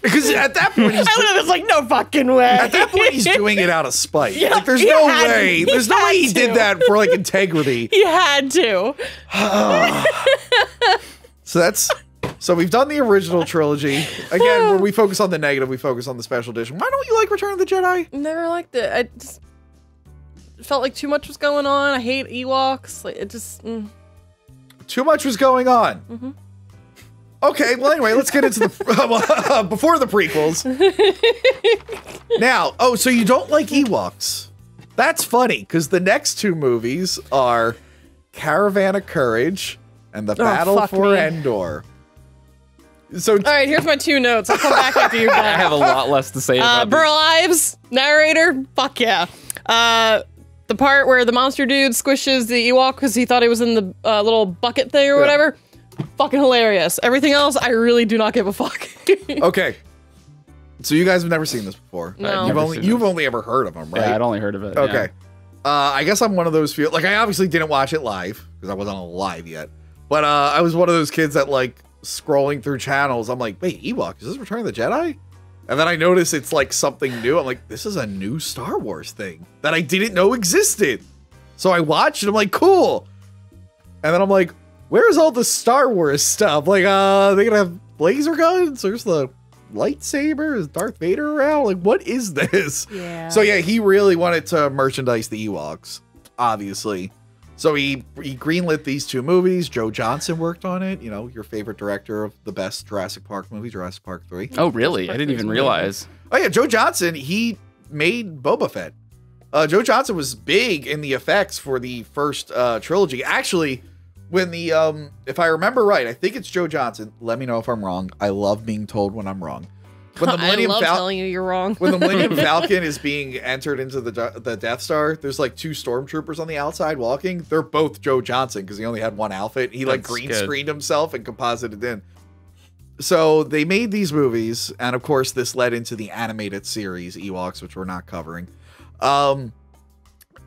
Because at that point, it's like, no fucking way. At that point, he's doing it out of spite. Yeah, like, there's no way. There's no way he did that for like integrity. He had to. So we've done the original trilogy. Again, when we focus on the negative, we focus on the special edition. Why don't you like Return of the Jedi? Never liked it. I just felt like too much was going on. I hate Ewoks. Like, it just... Too much was going on. Mm-hmm. Okay, well, anyway, let's get into the... before the prequels. Now, oh, so you don't like Ewoks. That's funny, because the next two movies are Caravan of Courage and The Battle for Endor. So all right, here's my two notes. I'll come back after you guys. I have a lot less to say about Burl Ives, narrator, fuck yeah. The part where the monster dude squishes the Ewok because he thought he was in the little bucket thing or whatever. Fucking hilarious. Everything else, I really do not give a fuck. Okay. So you guys have never seen this before. No. You've only ever heard of them, right? Yeah, I'd only heard of it. Okay. Yeah. I guess I'm one of those few. Like, I obviously didn't watch it live because I wasn't alive yet. But I was one of those kids that, like, scrolling through channels, I'm like, wait, Ewok, is this Return of the Jedi? And then I notice it's like something new. I'm like, this is a new Star Wars thing that I didn't know existed. So I watched it. I'm like, cool. And then I'm like, where's all the Star Wars stuff? Like, are they gonna have laser guns? There's the lightsaber? Is Darth Vader around? Like, what is this? Yeah. So yeah, he really wanted to merchandise the Ewoks. obviously. So he greenlit these two movies. Joe Johnston worked on it. You know, your favorite director of the best Jurassic Park movie, Jurassic Park 3. Oh, really? I didn't even realize. Oh, yeah. Joe Johnston, he made Boba Fett. Joe Johnston was big in the effects for the first trilogy. Actually, when the, if I remember right, I think it's Joe Johnston. Let me know if I'm wrong. I love being told when I'm wrong. When the Millennium I love telling you you're wrong. When the Millennium Falcon is being entered into the Death Star, there's like two stormtroopers on the outside walking. They're both Joe Johnston because he only had one outfit. He like green screened himself and composited in. So they made these movies, and of course this led into the animated series Ewoks, which we're not covering. So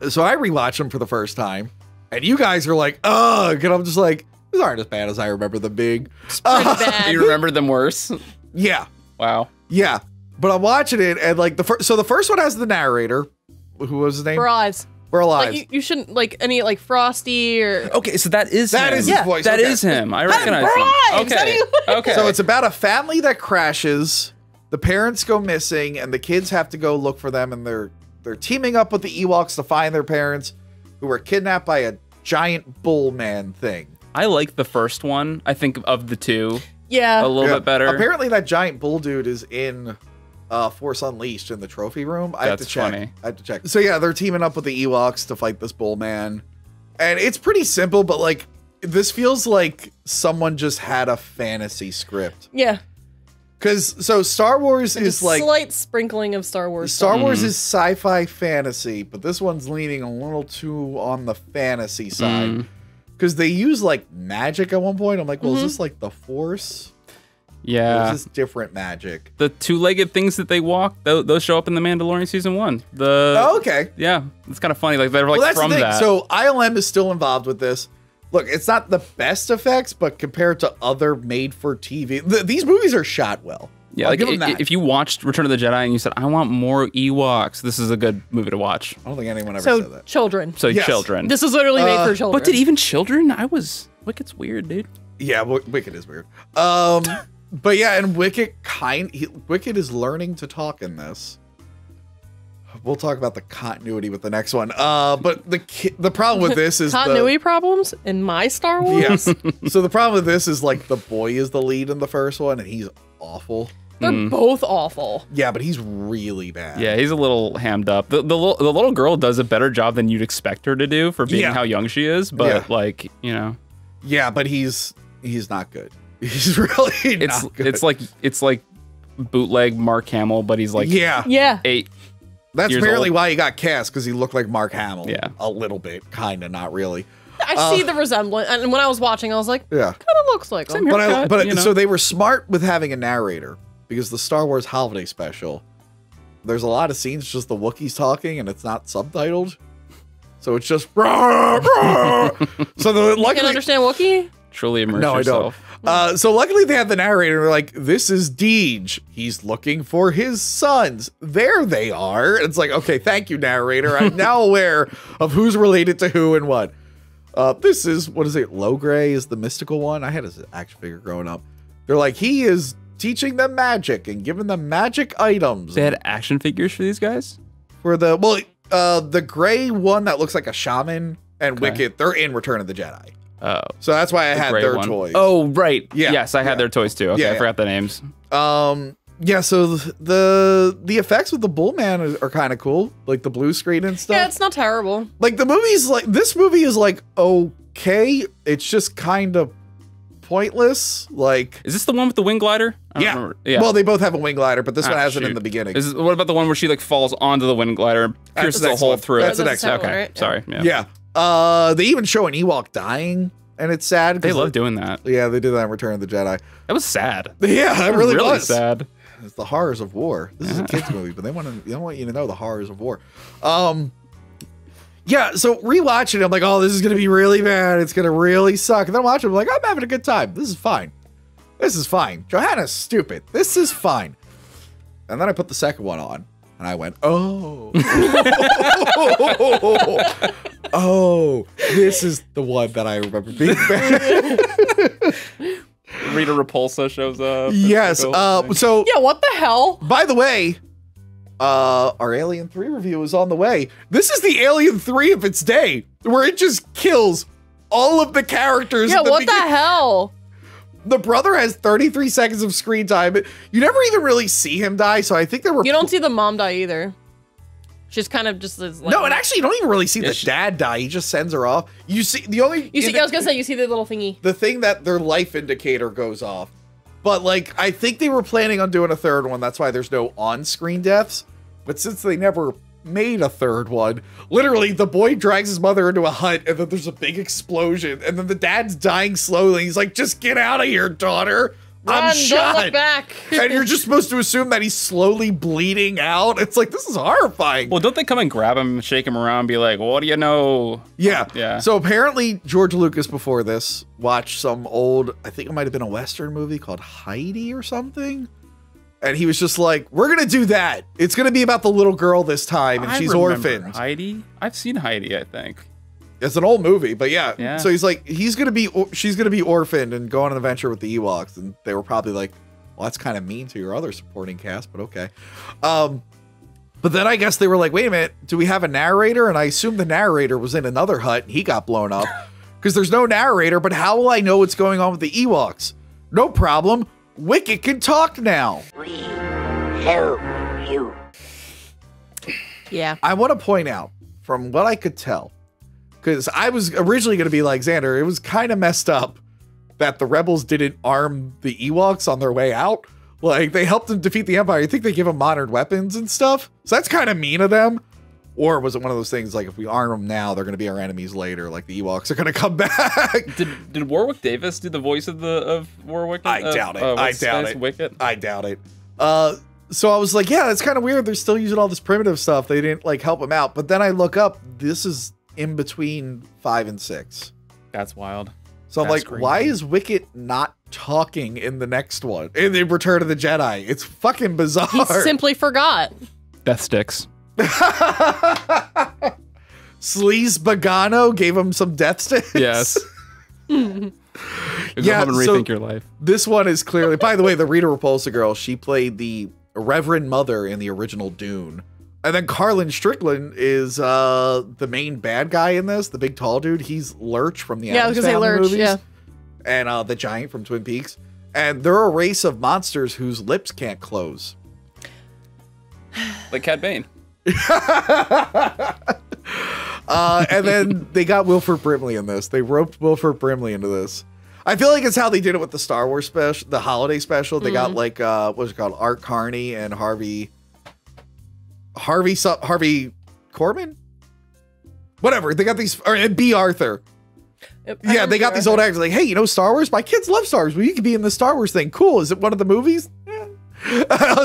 I rewatched them for the first time, and you guys are like, ugh, and I'm just like, these aren't as bad as I remember them being. It's pretty bad. You remember them worse? Yeah. Wow. Yeah, but I'm watching it, and like the first one has the narrator, who was his name? Burlives. Burlives. Like, you shouldn't like any like Frosty or. Okay, so that is his voice. That is him. I recognize him. Okay. Okay. So it's about a family that crashes. The parents go missing, and the kids have to go look for them, and they're teaming up with the Ewoks to find their parents, who were kidnapped by a giant bull man thing. I like the first one. I think of the two. Yeah, a little bit better. Apparently, that giant bull dude is in Force Unleashed in the trophy room. I have to check. Funny. I have to check. So yeah, they're teaming up with the Ewoks to fight this bull man, and it's pretty simple. But like, this feels like someone just had a fantasy script. Yeah, because so Star Wars is like a slight sprinkling of Star Wars. Star Wars is sci-fi fantasy, but this one's leaning a little too on the fantasy side. Because they use, like, magic at one point. I'm like, well, is this, like, the Force? Yeah. Or is this different magic? The two-legged things that they walk, those show up in The Mandalorian Season 1. Oh, okay. Yeah. It's kind of funny. Like, they're, like, well, from that. So, ILM is still involved with this. Look, it's not the best effects, but compared to other made-for-TV... these movies are shot well. Yeah, I'll give them that. If you watched Return of the Jedi and you said, I want more Ewoks, this is a good movie to watch. I don't think anyone ever said that. Children. So yes. Children. This is literally made for children. But did even children? Wicket's weird, dude. Yeah, Wicket is weird. But yeah, and Wicket is learning to talk in this. We'll talk about the continuity with the next one. But the problem with this is continuity problems in my Star Wars. Yes. So the problem with this is like the boy is the lead in the first one and he's awful. They're both awful. Yeah, but he's really bad. Yeah, he's a little hammed up. The little girl does a better job than you'd expect her to do for being how young she is. But like, you know. Yeah, but he's not good. He's really not good. It's like bootleg Mark Hamill, but he's like eight. That's apparently why he got cast, because he looked like Mark Hamill. Yeah, a little bit, kind of, not really. I see the resemblance, and when I was watching, I was like, yeah, kind of looks like him. But so they were smart with having a narrator. Because the Star Wars Holiday Special, there's a lot of scenes just the Wookiees talking, and it's not subtitled, so it's just. Rah, rah. So luckily, you can understand Wookiee. Truly immerse yourself. No, I don't. So luckily, they had the narrator. They're like, "This is Deej. He's looking for his sons. There they are." And it's like, okay, thank you, narrator. I'm now aware of who's related to who and what. This is Logray is the mystical one. I had his action figure growing up. They're like, he is. Teaching them magic and giving them magic items. They had action figures for these guys? For the, the gray one that looks like a shaman and Wicket, they're in Return of the Jedi. Oh. So that's why I had their toys. Oh, right. Yeah. Yes, I had their toys too. Okay, I forgot the names. Yeah, so the effects with the bull man are kind of cool. Like the blue screen and stuff. Yeah, it's not terrible. Like the movie's like, this movie is like, okay, it's just kind of pointless. Like, is this the one with the wing glider? I don't remember. Yeah. Well, they both have a wing glider, but this one has it in the beginning. What about the one where she like falls onto the wing glider and pierces a hole through it? That's the next one. Okay. Right? Sorry. Yeah. They even show an Ewok dying, and it's sad. They love doing that. Yeah, they did that in Return of the Jedi. That was sad. Yeah, that really was. Really sad. It's the horrors of war. This is a kids movie, but they don't want you to know the horrors of war. Yeah, so rewatching it, I'm like, oh, this is going to be really bad. It's going to really suck. And then I'm watching it, I'm like, I'm having a good time. This is fine. This is fine. Johanna's stupid. This is fine. And then I put the second one on, and I went, oh, this is the one that I remember being bad. Rita Repulsa shows up. Yes. So yeah, what the hell? By the way, Our Alien 3 review is on the way. This is the Alien 3 of its day, where it just kills all of the characters. Yeah, what the hell? The brother has 33 seconds of screen time. You never even really see him die, so I think there were... You don't see the mom die either. She's kind of just... Like, no, and actually you don't even really see the dad die. He just sends her off. You see the only... You see, I was going to say, you see the little thingy. The thing that their life indicator goes off. But, like, I think they were planning on doing a third one. That's why there's no on-screen deaths. But since they never made a third one, literally the boy drags his mother into a hut and then there's a big explosion. And then the dad's dying slowly. He's like, just get out of here, daughter. I'm shot. Don't look back. And you're just supposed to assume that he's slowly bleeding out. It's like, this is horrifying. Well, don't they come and grab him, shake him around, be like, what do you know? Yeah. Yeah. So apparently George Lucas before this watched some old, I think it might have been a Western movie called Heidi or something. And he was just like, we're going to do that. It's going to be about the little girl this time. And she's orphaned. Heidi? I've seen Heidi, I think. It's an old movie, but yeah. So he's like, she's going to be orphaned and go on an adventure with the Ewoks. And they were probably like, well, that's kind of mean to your other supporting cast, but okay. But then I guess they were like, wait a minute, do we have a narrator? And I assume the narrator was in another hut and he got blown up because there's no narrator, but how will I know what's going on with the Ewoks? No problem. Wicket can talk now. We help you. Yeah. I want to point out from what I could tell, because I was originally going to be like, Xander, it was kind of messed up that the rebels didn't arm the Ewoks on their way out. Like, they helped them defeat the Empire. I think they give them modern weapons and stuff. So that's kind of mean of them. Or was it one of those things like, if we arm them now, they're going to be our enemies later. Like, the Ewoks are going to come back. Did Warwick Davis do the voice of Warwick? I doubt it. So I was like, yeah, that's kind of weird. They're still using all this primitive stuff. They didn't, like, help them out. But then I look up, this is in between 5 and 6. That's wild. So I'm like, crazy. Why is Wicket not talking in the next one? In the Return of the Jedi. It's fucking bizarre. He simply forgot. Death sticks. Sleaze Bagano gave him some death sticks. Yes. Yeah, rethink so your life. This one is clearly, by the way, the Rita Repulsa girl, she played the Reverend Mother in the original Dune. And then Carlin Strickland is the main bad guy in this, the big tall dude. He's Lurch from the Addams Family movies. Yeah. And the giant from Twin Peaks. And they're a race of monsters whose lips can't close. Like Cad Bane. And then they got Wilford Brimley in this. They roped Wilford Brimley into this. I feel like it's how they did it with the Star Wars special, the holiday special. They got like, what was it called? Art Carney and Harvey Korman, whatever. They got these, and B. Arthur. Yeah, they got these old actors like, hey, you know Star Wars? My kids love Star Wars. Well, you could be in the Star Wars thing. Cool. Is it one of the movies? Yeah.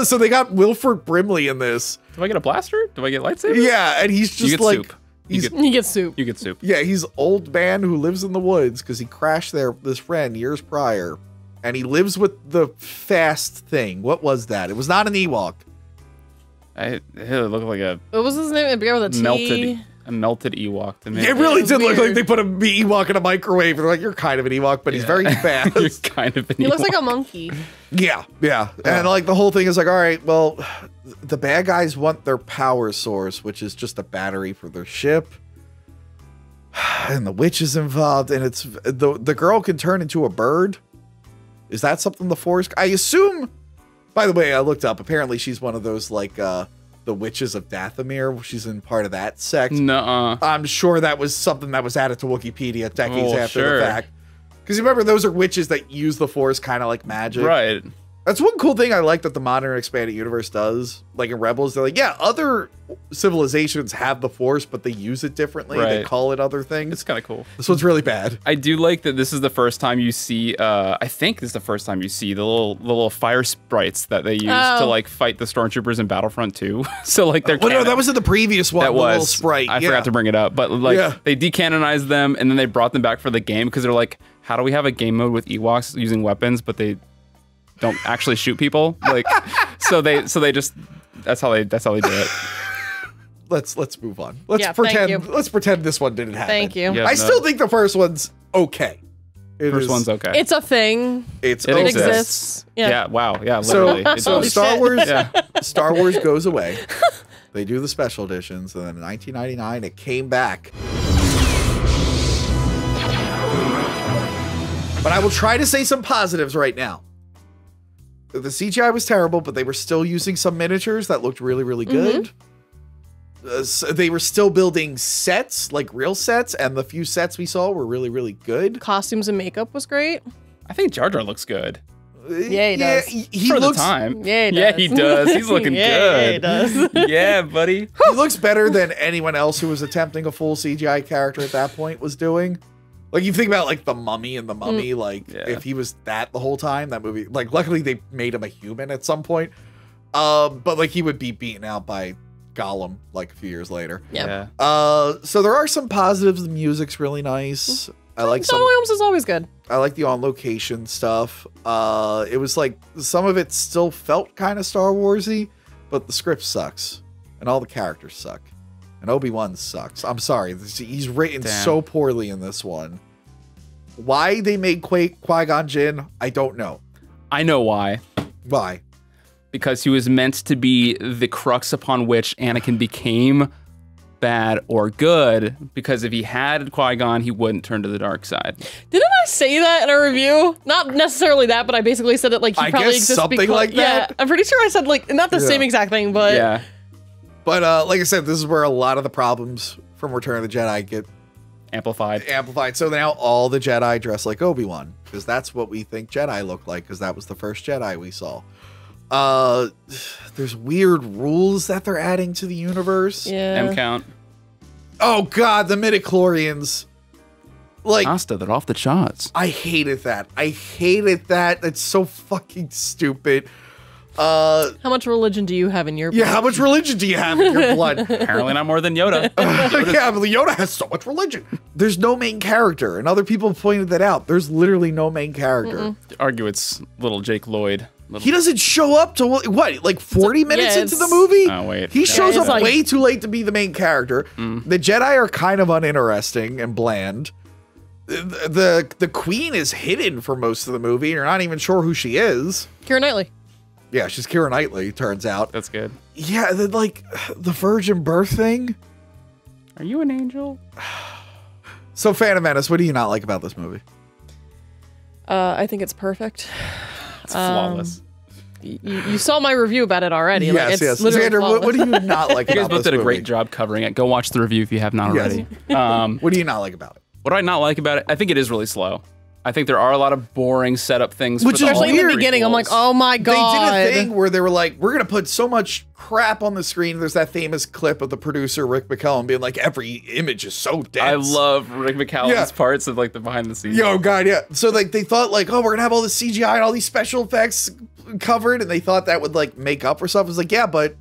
So they got Wilford Brimley in this. Do I get a blaster? Do I get lightsabers? Yeah, and he's just like, you get soup. Yeah, he's old man who lives in the woods because he crashed there with his friend years prior, and he lives with the fast thing. What was that? It was not an Ewok. It looked like a... What was his name? It began with a T. A melted Ewok to me. It really did look like they put an Ewok in a microwave. They're like, you're kind of an Ewok, but he's very fast. You're kind of an Ewok. He looks like a monkey. Yeah. And like the whole thing is like, all right, well, the bad guys want their power source, which is just a battery for their ship. And the witch is involved. And it's the girl can turn into a bird. Is that something the Force... I assume... By the way, I looked up. Apparently, she's one of those, like, the Witches of Dathomir. She's in part of that sect. Nuh-uh. I'm sure that was something that was added to Wikipedia decades after the fact. Because remember, those are witches that use the Force kind of like magic. Right. That's one cool thing I like that the modern expanded universe does. Like, in Rebels, they're like, yeah, other civilizations have the Force, but they use it differently. Right. They call it other things. It's kind of cool. This one's really bad. I do like that this is the first time you see, I think this is the first time you see the little fire sprites that they use to, like, fight the Stormtroopers in Battlefront 2. So, like, they're no, that was in the previous one. That was. The little sprite. I forgot to bring it up. But, like, they decanonized them, and then they brought them back for the game, because they're like, how do we have a game mode with Ewoks using weapons, but they... don't actually shoot people, like, so they just that's how they do it. Let's move on. Let's pretend this one didn't happen. Thank you. I still think the first one's okay. First one's okay. It's a thing. It exists. Yeah. Wow. Yeah. Literally. So Star Wars goes away. They do the special editions, and then in 1999 it came back. But I will try to say some positives right now. The CGI was terrible, but they were still using some miniatures that looked really, really good. So they were still building sets, like real sets, and the few sets we saw were really, really good. Costumes and makeup was great. I think Jar Jar looks good. Yeah, he does. For the time. Yeah, he does. He's looking good. Yeah, he does. Yeah, buddy. He looks better than anyone else who was attempting a full CGI character at that point was doing. Like, you think about, like, The Mummy and The Mummy, like, if he was that the whole time, that movie, like, luckily they made him a human at some point. But, like, he would be beaten out by Gollum, like, a few years later. Yeah. So there are some positives. The music's really nice. I like John Williams is always good. I like the on-location stuff. It was, like, some of it still felt kind of Star Wars-y, but the script sucks. And all the characters suck. And Obi-Wan sucks. I'm sorry. He's written so poorly in this one. Why they made Qui-Gon Jinn, I don't know. I know why. Why? Because he was meant to be the crux upon which Anakin became bad or good. Because if he had Qui-Gon, he wouldn't turn to the dark side. Didn't I say that in a review? Not necessarily that, but I basically said it like he probably exists something because, like that. Yeah, I'm pretty sure I said like not the same exact thing, but yeah. But like I said, this is where a lot of the problems from Return of the Jedi get amplified. So now all the Jedi dress like Obi-Wan because that's what we think Jedi look like because that was the first Jedi we saw. There's weird rules that they're adding to the universe. Yeah. M-count. Oh, God, the midichlorians. Like, Asta, they're off the charts. I hated that. That's so fucking stupid. How much religion do you have in your blood? Yeah, how much religion do you have in your blood? Apparently not more than Yoda. Yeah, but Yoda has so much religion. There's no main character, and other people pointed that out. There's literally no main character. Argue it's little Jake Lloyd. He doesn't show up to what, like 40 minutes into the movie? Oh, wait. He shows up way too late to be the main character. The Jedi are kind of uninteresting and bland. The Queen is hidden for most of the movie. You're not even sure who she is. Keira Knightley. Yeah, she's Keira Knightley, turns out. That's good. Yeah, like, the virgin birth thing. Are you an angel? So, Phantom Menace, what do you not like about this movie? I think it's perfect. It's flawless. You saw my review about it already. Yes, like, it's Xander, what do you not like about this movie? You guys both did a great job covering it. Go watch the review if you have not already. What do you not like about it? What do I not like about it? I think it is really slow. I think there are a lot of boring setup things. Which is like in the beginning, I'm like, oh my God. They did a thing where they were like, we're going to put so much crap on the screen. There's that famous clip of the producer, Rick McCallum, being like, every image is so dense. I love Rick McCallum's parts of like the behind the scenes. Yo, God, yeah. So like they thought like, oh, we're going to have all this CGI and all these special effects covered. And they thought that would like make up for stuff. I was like, yeah, but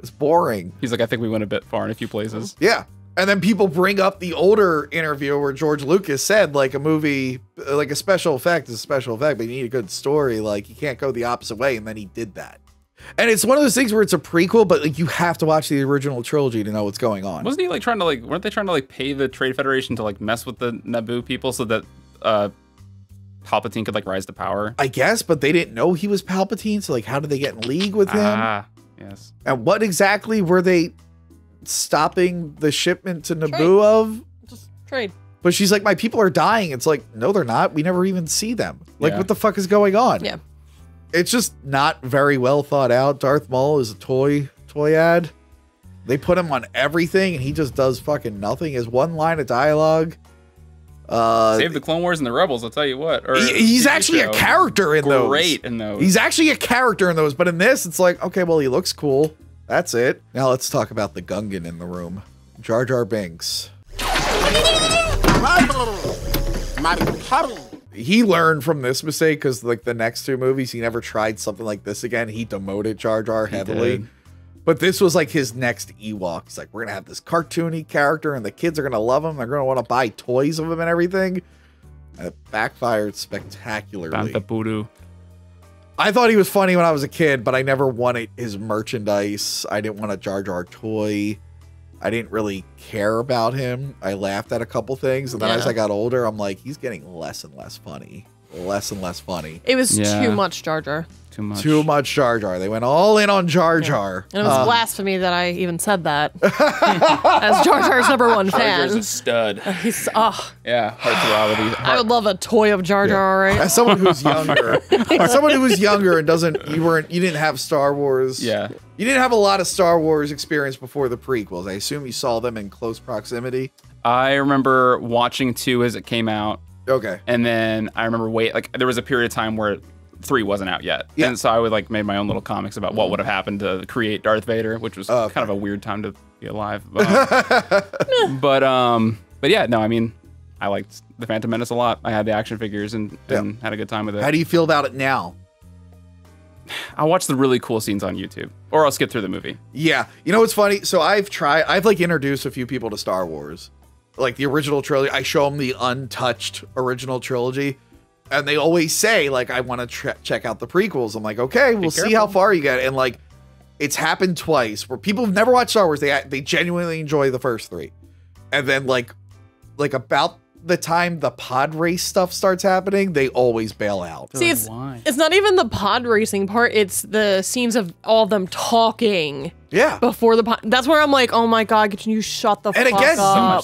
it's boring. He's like, I think we went a bit far in a few places. Yeah. And then people bring up the older interview where George Lucas said, like, a movie, like, a special effect is a special effect, but you need a good story. Like, you can't go the opposite way. And then he did that. And it's one of those things where it's a prequel, but, like, you have to watch the original trilogy to know what's going on. Wasn't he, like, trying to, like, weren't they trying to, like, pay the Trade Federation to, like, mess with the Naboo people so that Palpatine could, like, rise to power? I guess, but they didn't know he was Palpatine, so, like, how did they get in league with him? Ah, yes. And what exactly were they stopping the shipment to Naboo of? Just trade. But she's like, my people are dying. It's like, no, they're not. We never even see them. Like, what the fuck is going on? Yeah. It's just not very well thought out. Darth Maul is a toy ad. They put him on everything, and he just does fucking nothing. His one line of dialogue. Save the Clone Wars and the Rebels, I'll tell you what. Or he's actually a character in those. Great in those. He's actually a character in those. But in this, it's like, okay, well, he looks cool. That's it. Now let's talk about the Gungan in the room. Jar Jar Binks. He learned from this mistake because like the next two movies, he never tried something like this again. He demoted Jar Jar heavily. But this was like his next Ewok. He's like, we're gonna have this cartoony character and the kids are gonna love him. They're gonna want to buy toys of him and everything. And it backfired spectacularly. I thought he was funny when I was a kid, but I never wanted his merchandise. I didn't want a Jar Jar toy. I didn't really care about him. I laughed at a couple things, and then as I got older, I'm like, he's getting less and less funny. Less and less funny. It was too much Jar Jar. Too much. Too much Jar Jar. They went all in on Jar Jar. And it was blasphemy that I even said that. As Jar Jar's #1 fan. Jar Jar's a stud. He's, yeah, heartthrob. I would love a toy of Jar Jar, right? As someone who's younger, and you didn't have Star Wars. Yeah. You didn't have a lot of Star Wars experience before the prequels. I assume you saw them in close proximity. I remember watching 2 as it came out. Okay. And then I remember like there was a period of time where 3 wasn't out yet. Yeah. And so I would like made my own little comics about what would have happened to create Darth Vader, which was kind of a weird time to be alive. But yeah, no, I mean, I liked The Phantom Menace a lot. I had the action figures and had a good time with it. How do you feel about it now? I'll watch the really cool scenes on YouTube, or I'll skip through the movie. Yeah. You know what's funny? So I've like introduced a few people to Star Wars. Like the original trilogy, I show them the untouched original trilogy, and they always say, like, I want to check out the prequels. I'm like, okay, we'll see how far you get. And like, it's happened twice where people who've never watched Star Wars, they genuinely enjoy the first 3, and then like about the time the pod race stuff starts happening, they always bail out. See, it's not even the pod racing part. It's the scenes of all them talking. Yeah. Before the pod. That's where I'm like, oh my God, can you shut the fuck up? And again, oh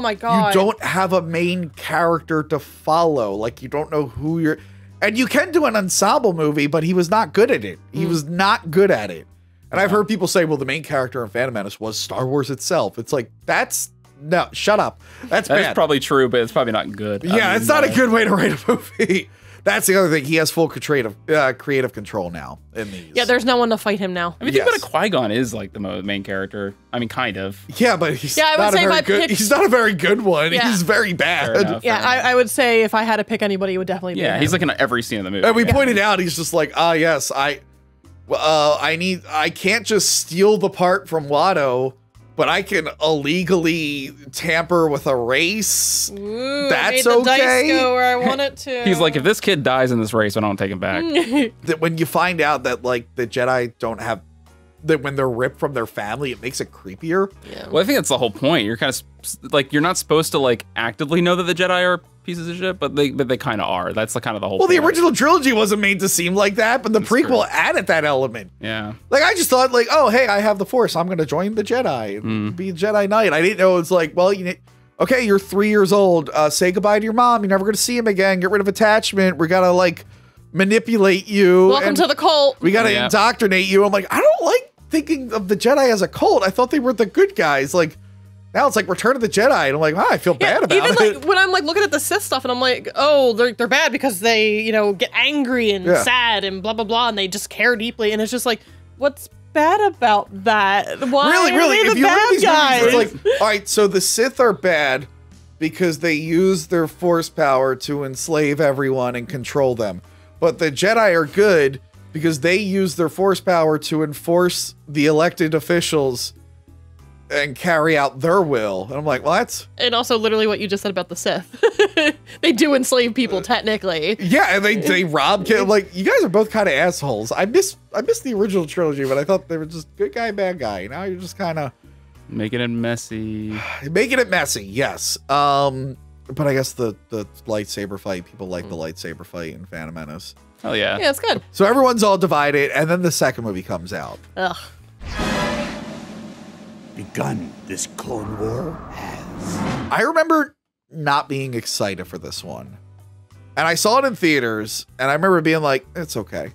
my God. You don't have a main character to follow. Like, you don't know who you're. And you can do an ensemble movie, but he was not good at it. He was not good at it. And I've heard people say, well, the main character in Phantom Menace was Star Wars itself. It's like, that's. No, shut up. That's probably true, but it's probably not good. Yeah, it's not a good way to write a movie. That's the other thing. He has full creative control now in these. Yeah, there's no one to fight him now. I mean, think about it. Qui-Gon is like the main character. I mean, kind of. Yeah, but he's not a very good. He's not a very good one. Yeah. He's very bad. Fair enough, I would say if I had to pick anybody, it would definitely be him. He's like in every scene of the movie. And we pointed out, he's just like, ah, yes, I can't just steal the part from Watto. But I can illegally tamper with a race. Ooh, that's okay. Dice go where I want it to. He's like, if this kid dies in this race, I don't take him back. That when you find out that like the Jedi don't have, that when they're ripped from their family, it makes it creepier. Yeah. Well, I think that's the whole point. You're kind of like, you're not supposed to like actively know that the Jedi are pieces of shit, but they kind of are. That's the kind of the whole. Well, the original trilogy wasn't made to seem like that, but the prequel added that element. Yeah. Like I just thought, like, oh hey, I have the Force. I'm gonna join the Jedi, be a Jedi Knight. I didn't know it's like, well, okay, you're 3 years old. Say goodbye to your mom. You're never gonna see him again. Get rid of attachment. We gotta like manipulate you. Welcome to the cult. We gotta indoctrinate you. I'm like, I don't like thinking of the Jedi as a cult. I thought they were the good guys. Like. Now it's like Return of the Jedi, and I'm like, wow, I feel bad about it. Even like when I'm like looking at the Sith stuff, and I'm like, oh, they're bad because they, you know, get angry and sad and blah, blah, blah, and they just care deeply, and it's just like, what's bad about that? Why really, if you read these movies, it's like, all right, so the Sith are bad because they use their Force power to enslave everyone and control them, but the Jedi are good because they use their Force power to enforce the elected officials and carry out their will. And I'm like, well, that's... And also literally what you just said about the Sith. They do enslave people, technically. Yeah, and they rob kids. I'm like, you guys are both kind of assholes. I miss the original trilogy, but I thought they were just good guy, bad guy. Now you're just kind of... Making it messy. Making it messy, yes. But I guess the lightsaber fight, people like the lightsaber fight in Phantom Menace. Oh, yeah. Yeah, it's good. So everyone's all divided, and then the second movie comes out. Ugh. Begun this Clone War has. I remember not being excited for this one. And I saw it in theaters, and I remember being like, it's okay.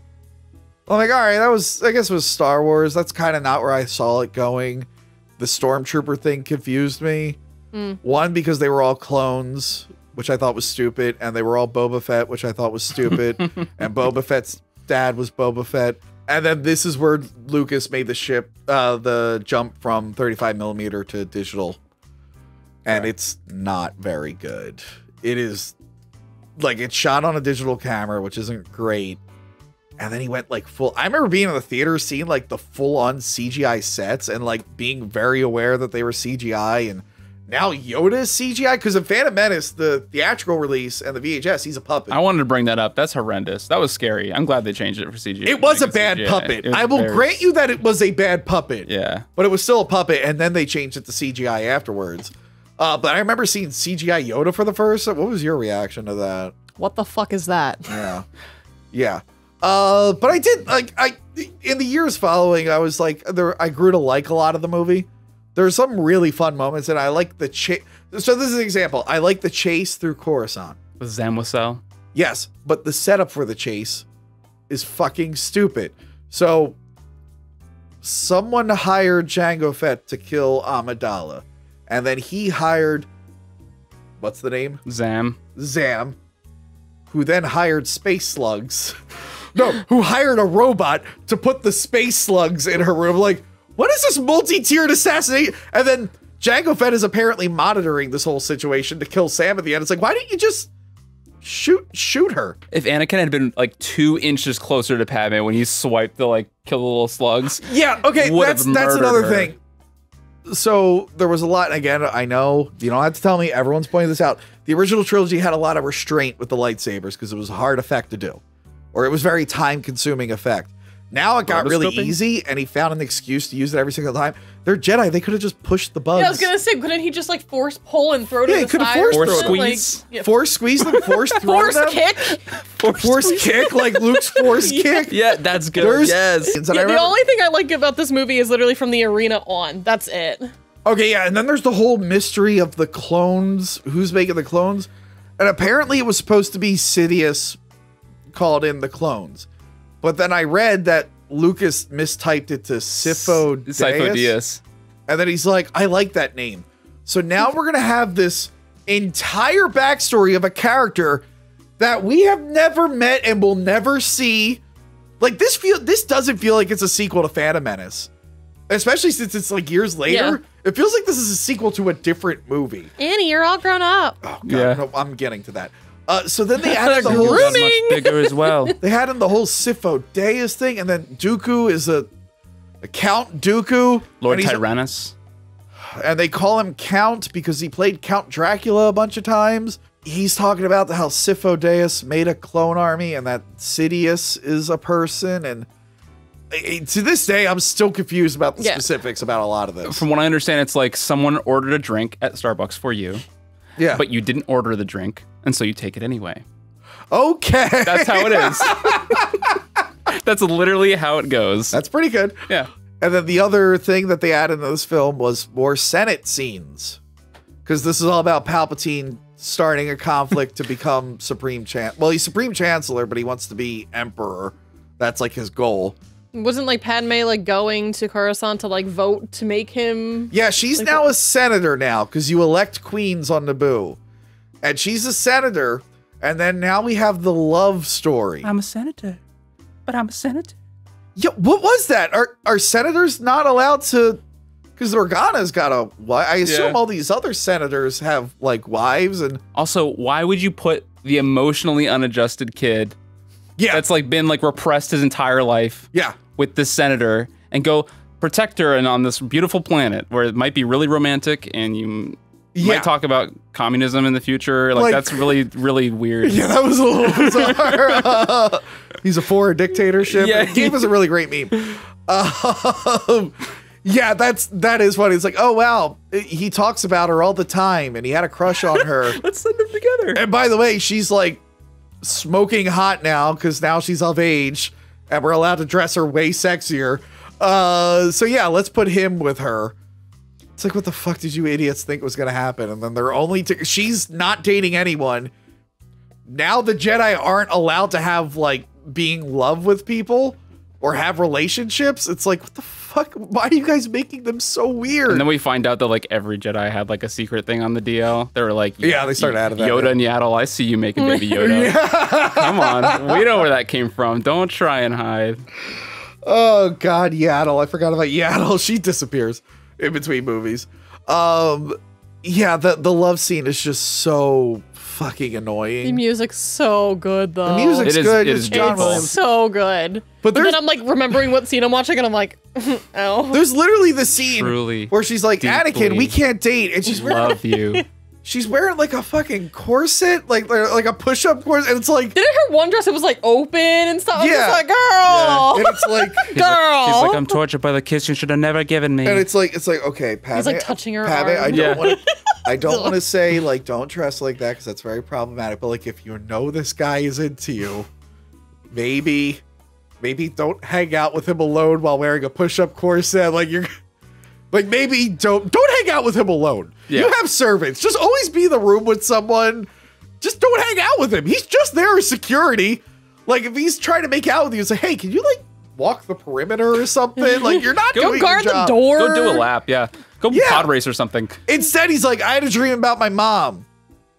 I'm like, all right, that was, I guess it was Star Wars. That's kind of not where I saw it going. The Stormtrooper thing confused me. One, because they were all clones, which I thought was stupid, and they were all Boba Fett, which I thought was stupid, and Boba Fett's dad was Boba Fett. And then this is where Lucas made the jump from 35mm to digital. And it's not very good. It is like it's shot on a digital camera, which isn't great. And then he went like full. I remember being in the theater, seeing like the full on CGI sets and like being very aware that they were CGI and now Yoda is CGI? Because in Phantom Menace, the theatrical release and the VHS, he's a puppet. I wanted to bring that up. That's horrendous. That was scary. I'm glad they changed it for CGI. It was a bad puppet. I will grant you that it was a bad puppet. Yeah. But it was still a puppet, and then they changed it to CGI afterwards. But I remember seeing CGI Yoda for the first. What was your reaction to that? What the fuck is that? Yeah. Yeah. But I did, like, in the years following, I was like, I grew to like a lot of the movie. There's some really fun moments, and I like the chase. So this is an example. I like the chase through Coruscant. With Zamwasel? Yes, but the setup for the chase is fucking stupid. So someone hired Jango Fett to kill Amidala, and then he hired, what's the name? Zam. Zam, who then hired space slugs. No, who hired a robot to put the space slugs in her room, like, what is this multi-tiered assassination? And then Jango Fett is apparently monitoring this whole situation to kill Sam at the end. It's like, why didn't you just shoot her? If Anakin had been like 2 inches closer to Padme when he swiped to like kill the little slugs. Yeah, okay, that's another thing. So there was a lot, again, I know, you don't have to tell me, everyone's pointing this out. The original trilogy had a lot of restraint with the lightsabers because it was a hard effect to do. Or it was very time-consuming effect. Now it got really easy, and he found an excuse to use it every single time. They're Jedi; they could have just pushed the bugs. Yeah, I was gonna say, couldn't he just like force pull and throw to the side? Yeah, force squeeze, like, yeah. Force squeeze them, force throw force them, kick. force kick, like Luke's force kick. Yeah, that's good. Yes. Yeah, the only thing I like about this movie is literally from the arena on. That's it. Okay, yeah, and then there's the whole mystery of the clones. Who's making the clones? And apparently, it was supposed to be Sidious called in the clones. But then I read that Lucas mistyped it to Sifo-Dyas. And then he's like, I like that name. So now we're going to have this entire backstory of a character that we have never met and will never see. Like, this doesn't feel like it's a sequel to Phantom Menace. Especially since it's like years later. Yeah. It feels like this is a sequel to a different movie. Annie, you're all grown up. Oh, God, yeah. No, I'm getting to that. So then they added the whole much bigger as well. They had in the whole Sifo-Dyas thing, and then Dooku is a Count Dooku, Lord Tyrannus, and they call him Count because he played Count Dracula a bunch of times. He's talking about how Sifo-Dyas made a clone army, and that Sidious is a person, and to this day, I'm still confused about the specifics about a lot of this. From what I understand, it's like someone ordered a drink at Starbucks for you. Yeah. But you didn't order the drink, and so you take it anyway. Okay. That's how it is. That's literally how it goes. That's pretty good. Yeah. And then the other thing that they added in this film was more Senate scenes. Because this is all about Palpatine starting a conflict to become Supreme Chancellor. Well, he's Supreme Chancellor, but he wants to be Emperor. That's like his goal. Wasn't like Padme like going to Coruscant to like vote to make him? Yeah, she's like, now a senator now because you elect queens on Naboo, and she's a senator. And then now we have the love story. I'm a senator, but I'm a senator. Yeah, what was that? Are senators not allowed to? Because Organa's got a. I assume all these other senators have like wives and. Also, why would you put the emotionally unadjusted kid? Yeah, that's like been like repressed his entire life. Yeah. With this senator and go protect her and on this beautiful planet where it might be really romantic and you might talk about communism in the future. Like that's really, really weird. Yeah, that was a little bizarre. He's a for a dictatorship. Yeah. He was a really great meme. Yeah, that is funny. It's like, oh, wow. He talks about her all the time and he had a crush on her. Let's send them together. And by the way, she's like smoking hot now because now she's of age. And we're allowed to dress her way sexier. So yeah, let's put him with her. It's like, what the fuck did you idiots think was going to happen? And then they're only, she's not dating anyone. Now the Jedi aren't allowed to have like being in love with people or have relationships. It's like, what the fuck? Why are you guys making them so weird? And then we find out that like every Jedi had like a secret thing on the DL. They were like, yeah, they started out of that. Yoda and Yaddle, I see you making baby Yoda. Come on. We know where that came from. Don't try and hide. Oh God, Yaddle. I forgot about Yaddle. She disappears in between movies. Yeah, the love scene is just so fucking annoying. The music's so good, though. The music's good. It is John Williams. It's so good. But then I'm like remembering what scene I'm watching, and I'm like, oh. There's literally the scene where she's like, Anakin, we can't date, and she's love you. She's wearing like a fucking corset, like a push-up corset, and it's like. Didn't her one dress? It was like open and stuff. Yeah, like, girl. Yeah. And it's like, girl. He's like, I'm tortured by the kiss you should have never given me. And it's like, okay, Padme. He's like touching her arm. I don't want to say like don't dress like that because that's very problematic. But like if you know this guy is into you, maybe don't hang out with him alone while wearing a push-up corset. Like you're. Like, maybe don't hang out with him alone. Yeah. You have servants. Just always be in the room with someone. Just don't hang out with him. He's just there as security. Like, if he's trying to make out with you, say, hey, can you, like, walk the perimeter or something? Like, you're not doing your job. Go guard the door. Go do a lap, yeah. Go pod race or something. Instead, he's like, I had a dream about my mom.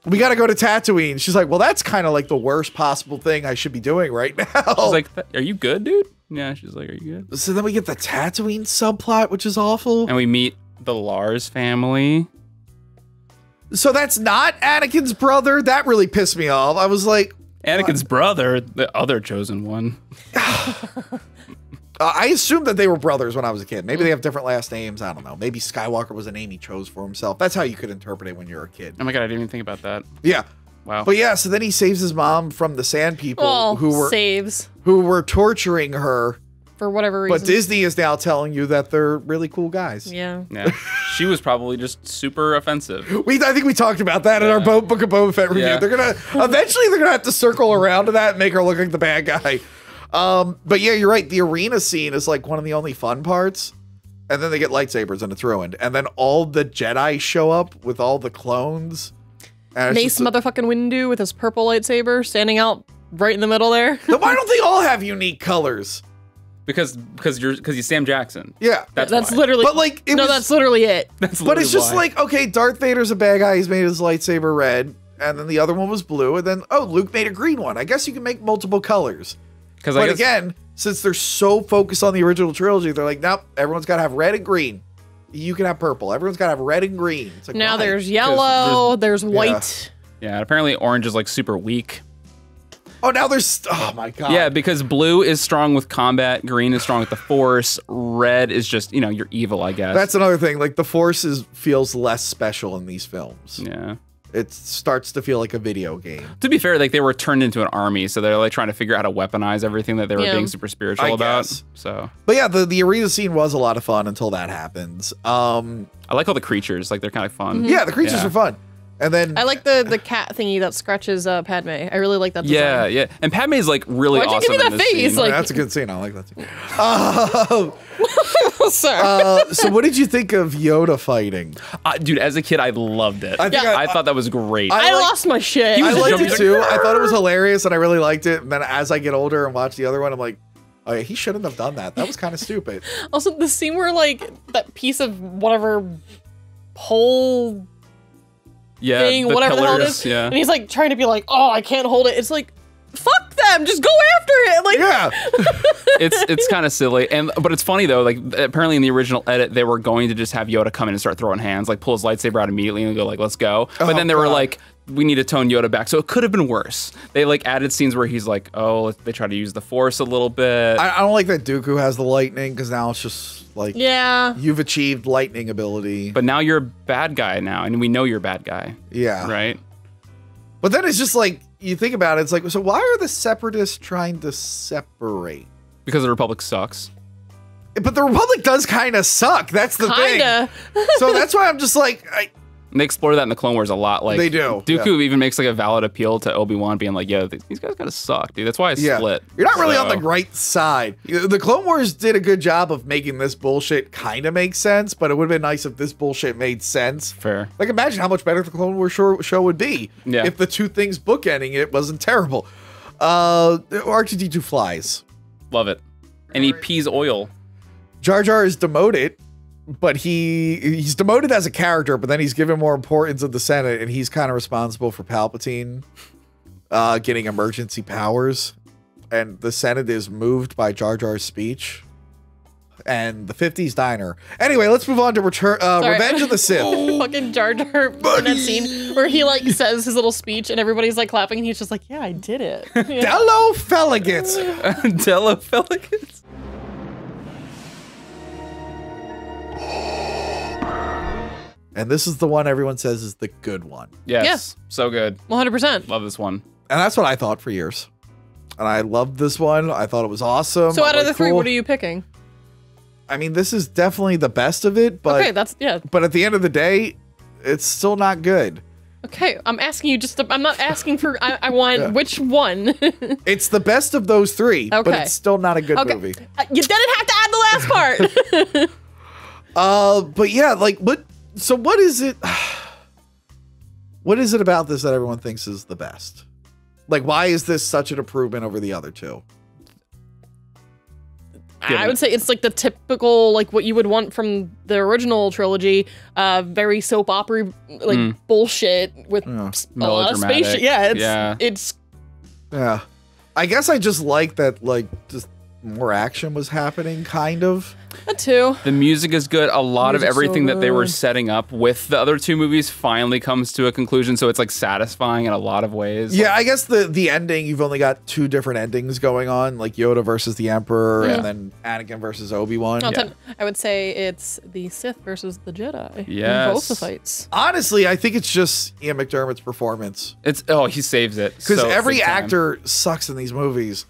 We got to go to Tatooine. She's like, well, that's kind of, like, the worst possible thing I should be doing right now. She's like, are you good, dude? Yeah, she's like, are you good? So then we get the Tatooine subplot, which is awful. And we meet the Lars family. So that's not Anakin's brother? That really pissed me off. I was like... Anakin's brother? The other chosen one. I assumed that they were brothers when I was a kid. Maybe they have different last names. I don't know. Maybe Skywalker was a name he chose for himself. That's how you could interpret it when you're a kid. Oh my God, I didn't even think about that. Yeah. Wow. But yeah, so then he saves his mom from the sand people who were torturing her for whatever reason. But Disney is now telling you that they're really cool guys. Yeah. Yeah. She was probably just super offensive. I think we talked about that in our Book of Boba Fett review. Yeah. Eventually they're gonna have to circle around to that and make her look like the bad guy. But yeah, you're right. The arena scene is like one of the only fun parts. And then they get lightsabers and it's ruined. And then all the Jedi show up with all the clones. Mace motherfucking Windu with his purple lightsaber standing out right in the middle there. Why don't they all have unique colors? Because he's Sam Jackson. Yeah, that's literally. But like, that's literally it. But it's just like, okay, Darth Vader's a bad guy. He's made his lightsaber red, and then the other one was blue, and then oh, Luke made a green one. I guess you can make multiple colors. But again, since they're so focused on the original trilogy, they're like, nope, everyone's got to have red and green. You can have purple. Everyone's got to have red and green. It's like, now there's yellow. There's white. Yeah. Apparently orange is like super weak. Oh, now there's... Oh, my God. Yeah, because blue is strong with combat. Green is strong with the force. Red is just, you know, you're evil, I guess. That's another thing. Like, the force feels less special in these films. Yeah. It starts to feel like a video game. To be fair, like, they were turned into an army, so they're, like, trying to figure out how to weaponize everything that they were being super spiritual about. So, but, yeah, the arena scene was a lot of fun until that happens. I like all the creatures. Like, they're kind of fun. Mm-hmm. Yeah, the creatures are fun. And then... I like the cat thingy that scratches Padme. I really like that design. Yeah, yeah. And Padme's, like, really awesome in this scene. Why'd you give me that face? Like... That's a good scene. I like that scene. So what did you think of Yoda fighting? Dude, as a kid, I loved it. I thought that was great. I lost my shit. I liked it, too. I thought it was hilarious, and I really liked it. And then as I get older and watch the other one, I'm like, oh, yeah, he shouldn't have done that. That was kind of stupid. Also, the scene where, like, that piece of whatever pole... Yeah, thing, whatever pillars, the hell it is. Yeah. And he's like trying to be like, oh, I can't hold it. It's like, fuck them, just go after it. Like, yeah. it's kind of silly, but it's funny though. Like apparently in the original edit, they were going to just have Yoda come in and start throwing hands, like pull his lightsaber out immediately and go like, let's go. But then they were like, we need to tone Yoda back. So it could have been worse. They like added scenes where he's like, oh, they try to use the force a little bit. I don't like that Dooku has the lightning because now it's just like, yeah, you've achieved lightning ability. But now you're a bad guy now. And we know you're a bad guy. Yeah. Right. But then it's just like, you think about it. It's like, so why are the separatists trying to separate? Because the Republic sucks. But the Republic does kind of suck. That's the thing. So that's why I'm just like, and they explore that in the Clone Wars a lot. Like they do. Dooku even makes like a valid appeal to Obi-Wan being like, yo, these guys kind of suck, dude. That's why I split. You're not really on the right side. The Clone Wars did a good job of making this bullshit kind of make sense, but it would have been nice if this bullshit made sense. Fair. Like imagine how much better the Clone Wars show would be if the two things bookending it wasn't terrible. R2-D2 flies. Love it. And he pees oil. Jar Jar is demoted. But he's demoted as a character, but then he's given more importance of the Senate, and he's kind of responsible for Palpatine getting emergency powers. And the Senate is moved by Jar Jar's speech. and the 50s diner. Anyway, let's move on to Revenge of the Sith. Fucking Jar Jar in that scene where he like says his little speech and everybody's like clapping and he's just like, yeah, I did it. Yeah. Dello Felligans. Dello Felligans. And this is the one everyone says is the good one. Yes. Yes. So good. 100%. Love this one. And that's what I thought for years. And I loved this one. I thought it was awesome. So out of the three, what are you picking? I mean, this is definitely the best of it, but okay, that's, yeah. But at the end of the day, it's still not good. Okay, I'm asking you just, I'm not asking for, I want, yeah. Which one? It's the best of those three, okay. But it's still not a good okay. movie. You didn't have to add the last part. But yeah, like, what? So what is it? What is it about this that everyone thinks is the best? Like, why is this such an improvement over the other two? I would say it's like the typical, like what you would want from the original trilogy, very soap opera, like bullshit with a lot of space. Yeah, yeah. I guess I just like that, like just more action was happening, kind of. That too. The music is good. A lot of everything that they were setting up with the other two movies finally comes to a conclusion, so it's like satisfying in a lot of ways. Yeah, like, I guess the ending, you've only got two different endings going on, like Yoda versus the Emperor, yeah. And then Anakin versus Obi-Wan. Yeah. I would say it's the Sith versus the Jedi. Yeah, both the fights. Honestly, I think it's just Ian McDermott's performance. It's he saves it because every actor sucks in these movies.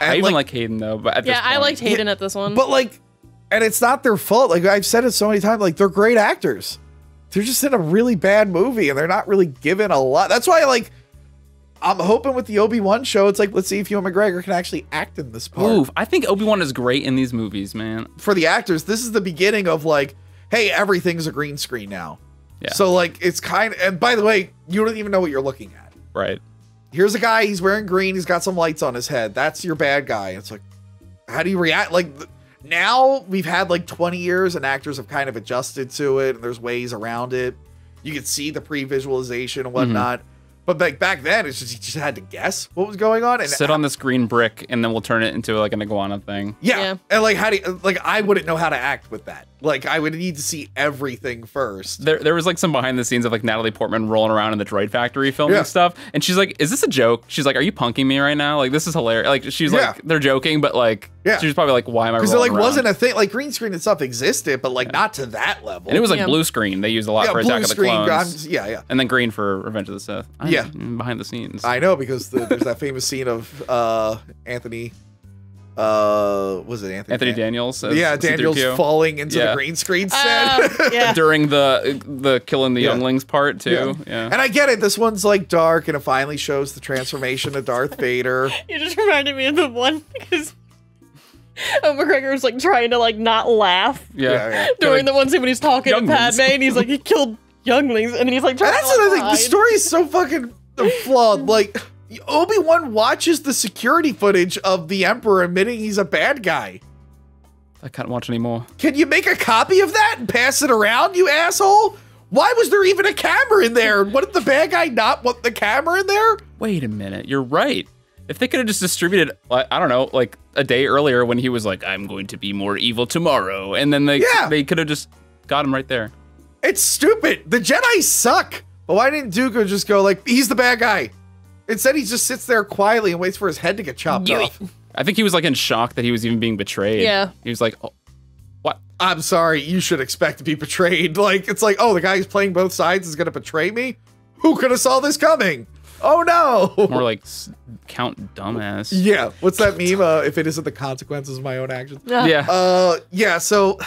And I even like Hayden though, but at this point, I liked Hayden at this one, but like. And it's not their fault. Like I've said it so many times, like they're great actors. They're just in a really bad movie and they're not really given a lot. That's why like, I'm hoping with the Obi-Wan show, it's like, let's see if Ewan McGregor can actually act in this part. Ooh, I think Obi-Wan is great in these movies, man. For the actors, this is the beginning of like, hey, everything's a green screen now. Yeah. So like, it's kind of, and by the way, you don't even know what you're looking at. Right. Here's a guy, he's wearing green. He's got some lights on his head. That's your bad guy. It's like, how do you react? Like, now we've had like 20 years and actors have kind of adjusted to it and there's ways around it. You could see the pre-visualization and whatnot. But back then, it's just you just had to guess what was going on. And sit on this green brick and then we'll turn it into like an iguana thing. Yeah. And like how do you, like I wouldn't know how to act with that. Like I would need to see everything first. There was like some behind the scenes of like Natalie Portman rolling around in the Droid Factory filming stuff. And she's like, is this a joke? She's like, are you punking me right now? Like this is hilarious. Like she's like, they're joking, but like she's probably like, why am I rolling around? Because it like wasn't a thing. Like green screen and stuff existed, but like not to that level. And it was like blue screen. They used a lot for Attack of the Clones. Yeah. And then green for Revenge of the Sith. Yeah, behind the scenes. I know because there's that famous scene of Anthony Daniels? Yeah, Daniels falling into the green screen set during the killing the younglings part too. Yeah, and I get it. This one's like dark, and it finally shows the transformation of Darth Vader. You just reminded me of the one because McGregor was like trying to like not laugh. Yeah. During the one scene when he's talking to Padme, and he's like he killed younglings, and he's like, that's another thing. The story is so fucking flawed. Like, Obi-Wan watches the security footage of the Emperor admitting he's a bad guy. I can't watch anymore. Can you make a copy of that and pass it around, you asshole? Why was there even a camera in there? What did the bad guy not want the camera in there? Wait a minute, you're right. If they could have just distributed, I don't know, like a day earlier when he was like, I'm going to be more evil tomorrow, and then they could have just got him right there. It's stupid. The Jedi suck. But why didn't Dooku just go like, he's the bad guy? Instead, he just sits there quietly and waits for his head to get chopped off. I think he was like in shock that he was even being betrayed. Yeah. He was like, oh, what? I'm sorry. You should expect to be betrayed. Like, it's like, oh, the guy who's playing both sides is going to betray me? Who could have saw this coming? Oh, no. More like Count Dumbass. Yeah. What's that meme? If it isn't the consequences of my own actions. Yeah. So...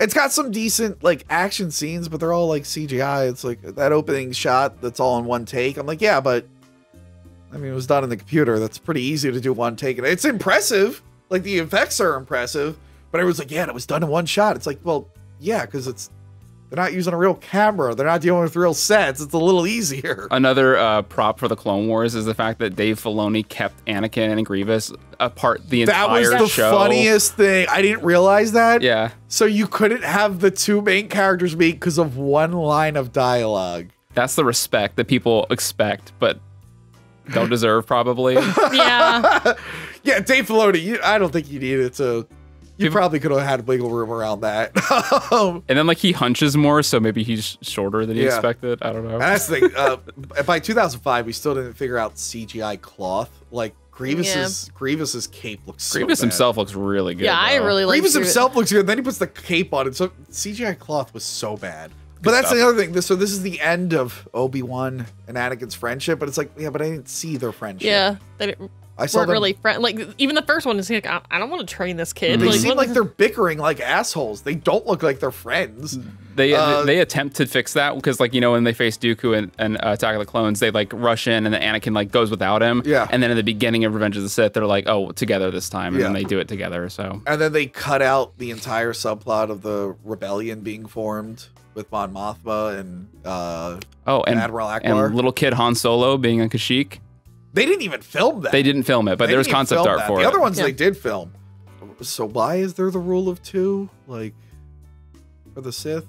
It's got some decent like action scenes, but they're all like CGI. It's like that opening shot that's all in one take. I'm like, yeah, but I mean, it was done in the computer. That's pretty easy to do one take. And it's impressive. Like the effects are impressive, but everyone's like, yeah, it was done in one shot. It's like, well, yeah, because they're not using a real camera. They're not dealing with real sets. It's a little easier. Another prop for the Clone Wars is the fact that Dave Filoni kept Anakin and Grievous apart the entire show. That was the funniest thing. I didn't realize that. Yeah. So you couldn't have the two main characters meet because of one line of dialogue. That's the respect that people expect, but don't deserve probably. Yeah. Yeah, Dave Filoni, I don't think you needed to... You probably could have had wiggle room around that. And then, like, he hunches more, so maybe he's shorter than he expected. I don't know. And that's the thing. By 2005, we still didn't figure out CGI cloth. Like, Grievous's cape looks so Grievous bad. Himself looks really good. Yeah, though. I really like Grievous himself looks good, and then he puts the cape on it. So CGI cloth was so bad. But that's the other thing. So this is the end of Obi-Wan and Anakin's friendship, but it's like, yeah, but I didn't see their friendship. Yeah, they weren't really friends. Like, even the first one is like, I don't want to train this kid. They seem like they're bickering like assholes. They don't look like they're friends. They attempt to fix that because, like, you know, when they face Dooku and Attack of the Clones, they like rush in and then Anakin like goes without him. Yeah. And then in the beginning of Revenge of the Sith, they're like, oh, together this time, and then they do it together. So. And then they cut out the entire subplot of the rebellion being formed with Mon Mothma and Admiral Akbar and little kid Han Solo being on Kashyyyk. They didn't even film that. They didn't film it, but there's concept art for it. The other ones they did film. So why is there the rule of two, like, for the Sith?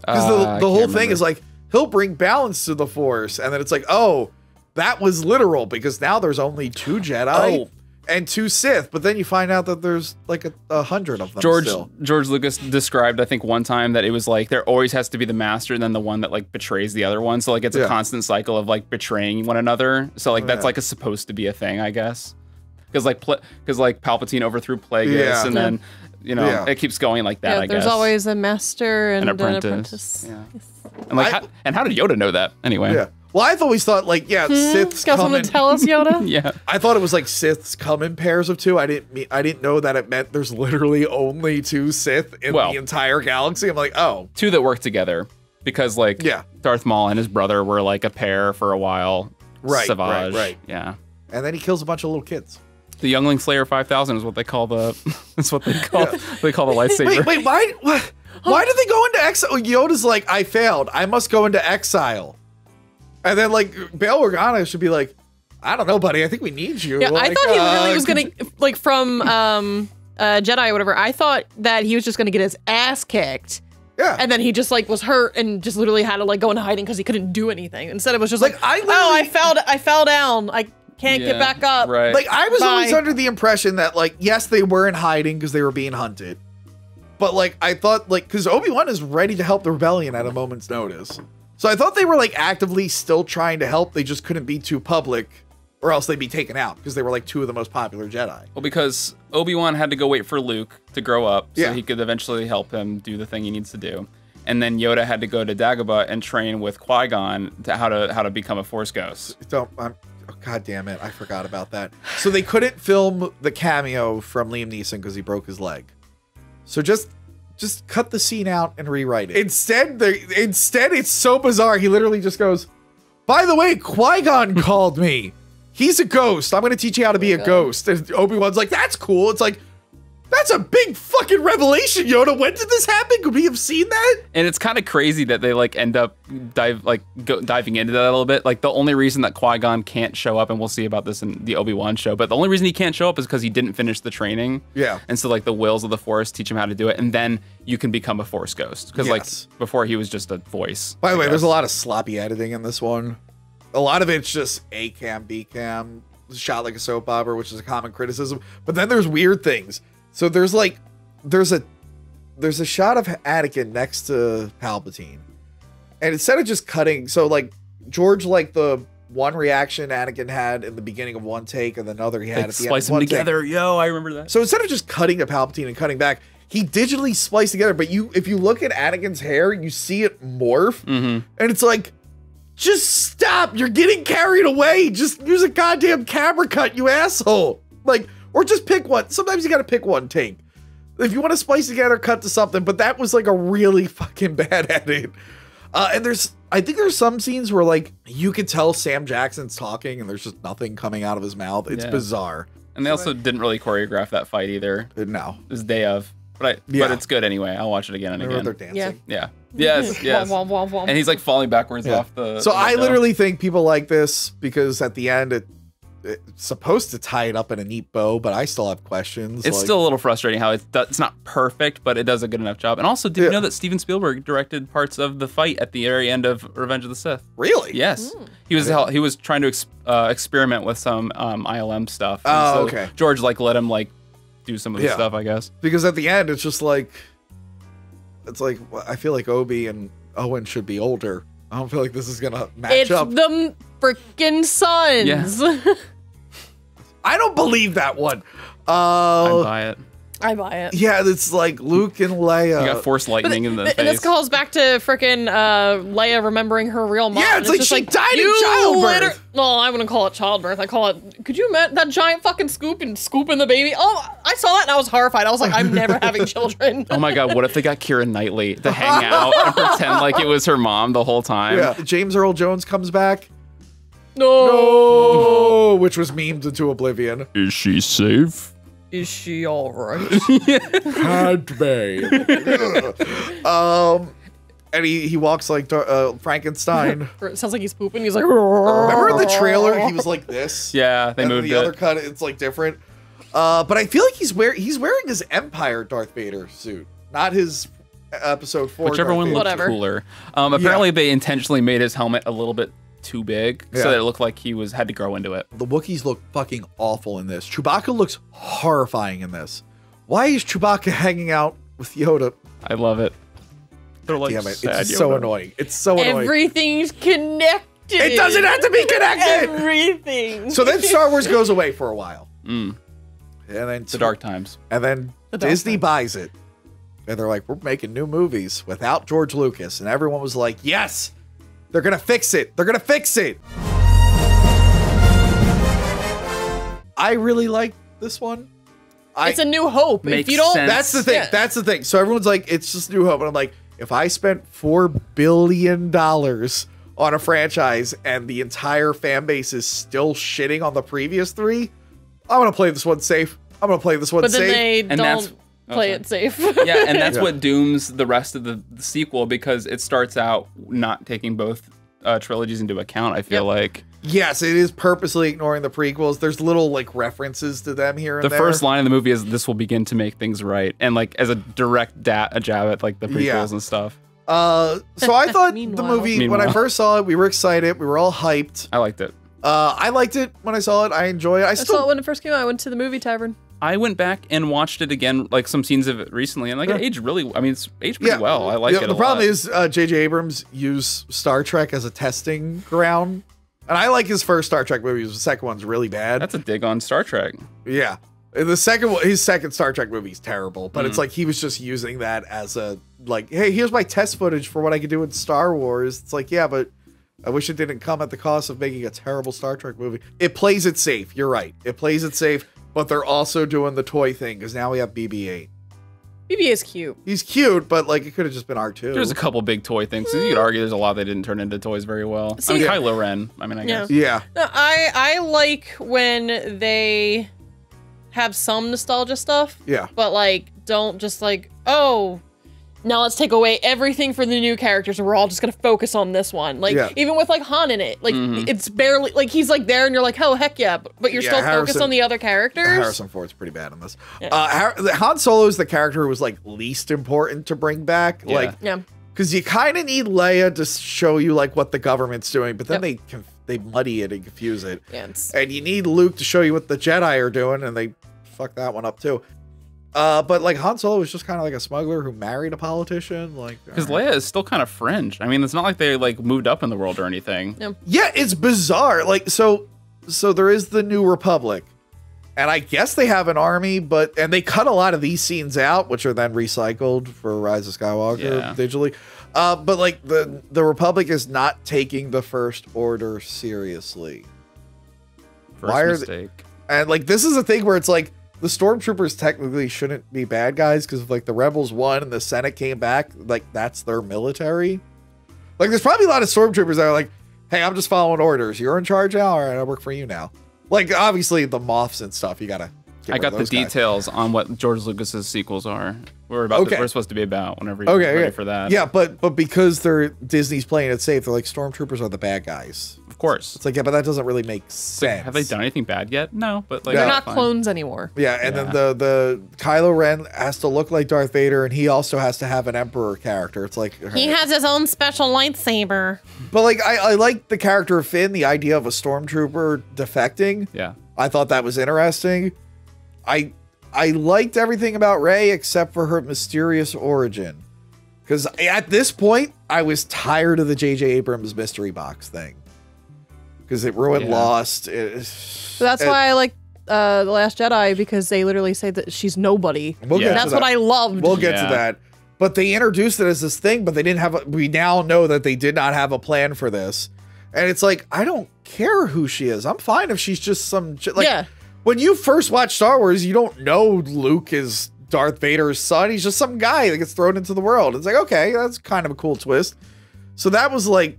Because the whole thing is like, he'll bring balance to the Force, and then it's like, oh, that was literal because now there's only 2 Jedi. Oh. And 2 Sith, but then you find out that there's like 100 of them. George Lucas described, I think, one time that it was like there always has to be the master and then the one that like betrays the other one. So like it's a constant cycle of like betraying one another. So like that's like a supposed to be a thing, I guess. Because like Palpatine overthrew Plagueis, and then you know it keeps going like that. Yeah, I guess there's always a master and an apprentice. Yeah. Yes. And like how did Yoda know that anyway? Yeah. Well, I've always thought, like, Sith's got something to tell us, Yoda. I thought it was like Sith's come in pairs of 2. I didn't know that it meant there's literally only 2 Sith in the entire galaxy. I'm like, oh, 2 that work together because, like, Darth Maul and his brother were like a pair for a while. Right, Savage. Right. Yeah, and then he kills a bunch of little kids. The Youngling Slayer 5000 is what they call the. That's what they call. They call the lightsaber. Wait, why? What? Why did they go into exile? Yoda's like, I failed. I must go into exile. And then, like, Bail Organa should be like, I don't know, buddy. I think we need you. Yeah, like, I thought he really was going to, like, from Jedi or whatever, I thought that he was just going to get his ass kicked. Yeah. And then he just, like, was hurt and just literally had to, like, go into hiding because he couldn't do anything. Instead, it was just like, I fell down. I can't get back up. Right. Like, I was always under the impression that, like, yes, they were in hiding because they were being hunted. But, like, I thought, like, because Obi-Wan is ready to help the rebellion at a moment's notice. So I thought they were like actively still trying to help. They just couldn't be too public or else they'd be taken out because they were like 2 of the most popular Jedi. Well, because Obi-Wan had to go wait for Luke to grow up so he could eventually help him do the thing he needs to do. And then Yoda had to go to Dagobah and train with Qui-Gon to how to become a Force Ghost. Oh, God damn it. I forgot about that. So they couldn't film the cameo from Liam Neeson because he broke his leg. So just cut the scene out and rewrite it. Instead, it's so bizarre. He literally just goes, by the way, Qui-Gon called me. He's a ghost. I'm going to teach you how to be a ghost. And Obi-Wan's like, that's cool. It's like, that's a big fucking revelation, Yoda. When did this happen? Could we have seen that? And it's kind of crazy that they like end up diving into that a little bit. Like the only reason that Qui-Gon can't show up, and we'll see about this in the Obi-Wan show, but the only reason he can't show up is because he didn't finish the training. Yeah. And so like the wills of the Force teach him how to do it, and then you can become a Force ghost. Because like before he was just a voice. By the way, there's a lot of sloppy editing in this one. A lot of it's just A cam, B cam, shot like a soap opera, which is a common criticism. But then there's weird things. So there's like, there's a shot of Anakin next to Palpatine, and instead of just cutting, so like George, like the one reaction Anakin had in the beginning of one take and another he had at the end of one take. Splice them together, yo, I remember that. So instead of just cutting to Palpatine and cutting back, he digitally spliced together. But if you look at Anakin's hair, you see it morph, and it's like, just stop! You're getting carried away. Just use a goddamn camera cut, you asshole! Like. Or just pick one. Sometimes you got to pick one take. If you want to splice together, cut to something. But that was like a really fucking bad edit. And I think there's some scenes where like you could tell Sam Jackson's talking and there's just nothing coming out of his mouth. It's bizarre. And they also didn't really choreograph that fight either. No. It was day of. But it's good anyway. I'll watch it again and again. They're dancing. Yeah. Yes. And he's like falling backwards off the. So I literally think people like this because at the end it's supposed to tie it up in a neat bow, but I still have questions. It's like, still a little frustrating how it's not perfect, but it does a good enough job. And also, did you know that Steven Spielberg directed parts of the fight at the very end of Revenge of the Sith? Really? Yes. He was trying to experiment with some ILM stuff. And so George like let him like do some of the stuff, I guess. Because at the end, it's just like, it's like, I feel like Obi and Owen should be older. I don't feel like this is gonna match up. It's the freaking sons. Yeah. I don't believe that one. I buy it. I buy it. Yeah, it's like Luke and Leia. You got force lightning in the face. And this calls back to freaking Leia remembering her real mom. Yeah, it's like she died in childbirth. Well, I wouldn't call it childbirth. I call it, could you imagine that giant fucking scooping the baby? Oh, I saw that and I was horrified. I was like, I'm never having children. Oh my God, what if they got Keira Knightley to hang out and pretend like it was her mom the whole time? Yeah, James Earl Jones comes back. No, which was memed into oblivion. Is she safe? Is she all right? Hadbay. And he walks like Frankenstein. It sounds like he's pooping. He's like. Remember in the trailer, he was like this. Yeah, they moved it. And the other cut, it's like different. But I feel like he's wearing his Empire Darth Vader suit, not his Episode 4. Whichever one looked cooler. Apparently, they intentionally made his helmet a little bit too big, so that it looked like he had to grow into it. The Wookiees look fucking awful in this. Chewbacca looks horrifying in this. Why is Chewbacca hanging out with Yoda? I love it. They're like, damn it, it's so annoying. It's so annoying. Everything's connected. It doesn't have to be connected. Everything. So then Star Wars goes away for a while. Mm. And then the dark times. And then Disney buys it, and they're like, we're making new movies without George Lucas, and everyone was like, yes. They're gonna fix it. They're gonna fix it. I really like this one. It's a New Hope. If you don't, that's the thing. Yeah. That's the thing. So everyone's like, it's just New Hope, and I'm like, if I spent $4 billion on a franchise and the entire fan base is still shitting on the previous three, I'm gonna play this one safe. I'm gonna play this one safe. But then they don't play it safe. Yeah, and that's what dooms the rest of the sequel, because it starts out not taking both trilogies into account, I feel like. Yes, it is purposely ignoring the prequels. There's little like references to them here and there. The first line of the movie is, this will begin to make things right, and like as a direct jab at like the prequels and stuff. So I thought the movie, when I first saw it, we were excited, we were all hyped. I liked it. I liked it when I saw it. I enjoy it. I saw it when it first came out. I went to the movie tavern. I went back and watched it again, like some scenes of it recently, and like it aged really. I mean, it's aged pretty well. I like it. The problem is J.J. Abrams used Star Trek as a testing ground, and I like his first Star Trek movies. The second one's really bad. That's a dig on Star Trek. Yeah, and the second one, his second Star Trek movie is terrible, but it's like he was just using that as a like, hey, here's my test footage for what I could do in Star Wars. It's like, yeah, but I wish it didn't come at the cost of making a terrible Star Trek movie. It plays it safe. You're right. It plays it safe. But they're also doing the toy thing, because now we have BB-8. BB-8 is cute. He's cute, but like it could have just been R2. There's a couple big toy things. So you could argue there's a lot that didn't turn into toys very well. See, I mean, Kylo Ren. I mean, I guess. Yeah. No, I like when they have some nostalgia stuff. Yeah. But like, don't just like, oh, now let's take away everything for the new characters, and we're all just gonna focus on this one. Like even with like Han in it, like it's barely like he's like there, and you're like, oh heck yeah, but you're still focused on the other characters. Harrison Ford's pretty bad in this. Yeah. Han Solo's the character who was like least important to bring back, like because you kind of need Leia to show you like what the government's doing, but then they muddy it and confuse it, and you need Luke to show you what the Jedi are doing, and they fuck that one up too. But like Han Solo was just kind of like a smuggler who married a politician, like because Leia is still kind of fringe. I mean, it's not like they like moved up in the world or anything. No. Yeah, it's bizarre. Like so there is the New Republic, and I guess they have an army, and they cut a lot of these scenes out, which are then recycled for Rise of Skywalker digitally. But like the Republic is not taking the First Order seriously. And like this is a thing where it's like, the stormtroopers technically shouldn't be bad guys, because if like the rebels won and the Senate came back, like that's their military. Like there's probably a lot of stormtroopers that are like, hey, I'm just following orders. You're in charge now. All right, I work for you now. Like obviously the moths and stuff, you gotta get rid of those guys. Details on what George Lucas's sequels are. We're about we're supposed to be about whenever you're ready for that. Yeah, but because they're Disney's playing it safe, they're like, stormtroopers are the bad guys. Course. It's like, yeah, but that doesn't really make sense. Like, have they done anything bad yet? No, but like, they're not clones anymore. Yeah, and then the Kylo Ren has to look like Darth Vader, and he also has to have an Emperor character. It's like he has his own special lightsaber. But like, I like the character of Finn, the idea of a stormtrooper defecting. Yeah, I thought that was interesting. I I liked everything about Rey except for her mysterious origin. Because at this point, I was tired of the J.J. Abrams mystery box thing. Because it ruined Lost. So that's why I like The Last Jedi, because they literally say that she's nobody. That's what I loved. We'll get to that. But they introduced it as this thing, but they didn't have a, we now know that they did not have a plan for this. And it's like, I don't care who she is. I'm fine if she's just some... Like, when you first watch Star Wars, you don't know Luke is Darth Vader's son. He's just some guy that gets thrown into the world. It's like, okay, that's kind of a cool twist. So that was like,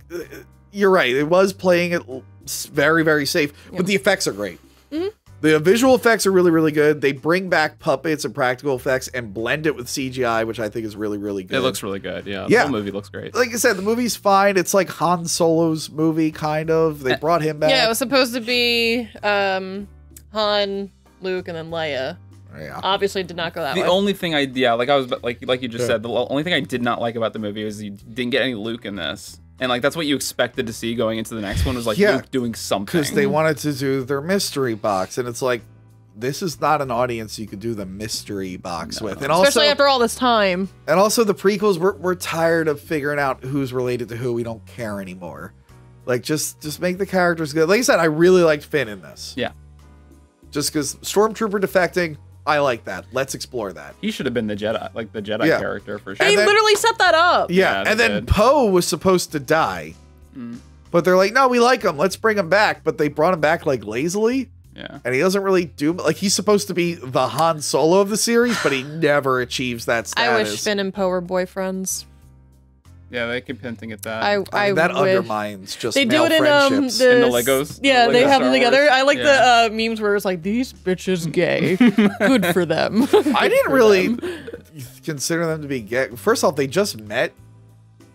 you're right. It was playing it very, very safe. Yeah. But the effects are great. Mm-hmm. The visual effects are really, really good. They bring back puppets and practical effects and blend it with CGI, which I think is really, really good. It looks really good, yeah. The whole movie looks great. Like I said, the movie's fine. It's like Han Solo's movie, kind of. They brought him back. Yeah, it was supposed to be Han, Luke, and then Leia. Yeah. Obviously, it did not go that way. The only thing like you just said, the only thing I did not like about the movie was you didn't get any Luke in this. And like that's what you expected to see going into the next one was like Luke doing something. Because they wanted to do their mystery box, and it's like this is not an audience you could do the mystery box with. And especially also, after all this time. And also the prequels, we're tired of figuring out who's related to who. We don't care anymore. Like just make the characters good. Like I said, I really liked Finn in this. Yeah. Just because Stormtrooper defecting. I like that. Let's explore that. He should have been the Jedi, like the Jedi character for sure. They literally set that up. Yeah, and then Poe was supposed to die. Mm. But they're like, no, we like him. Let's bring him back. But they brought him back like lazily. Yeah. And he doesn't really do, like he's supposed to be the Han Solo of the series, but he never achieves that status. I wish Finn and Poe were boyfriends. Yeah, they keep hinting at that. I mean, that undermines just they male do it friendships. In the Legos. Yeah, they have them together. I like the memes where it's like, these bitches gay. Good for them. I didn't really consider them to be gay. First off, they just met.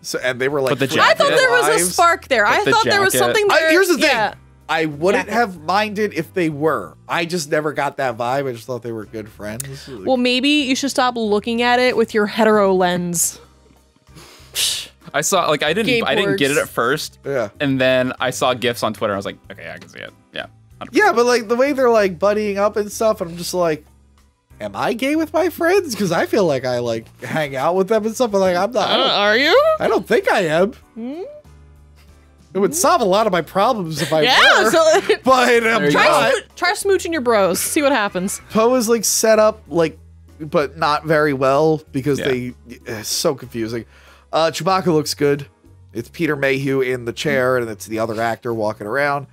So and they were like, I thought there was a spark there. I thought there was something there. Here's the thing. Yeah. I wouldn't have minded if they were. I just never got that vibe. I just thought they were good friends. Like, well, maybe you should stop looking at it with your hetero lens. I saw like I didn't get it at first. Yeah. And then I saw GIFs on Twitter. I was like, okay, I can see it. Yeah. 100%. Yeah, but like the way they're like buddying up and stuff, and I'm just like, am I gay with my friends? Because I feel like I like hang out with them and stuff, but like I'm not. Are you? I don't think I am. Hmm? It would solve a lot of my problems if I were. So, but I'm try smooching your bros. See what happens. Poe is like set up like, but not very well because it's so confusing. Chewbacca looks good. It's Peter Mayhew in the chair, and it's the other actor walking around.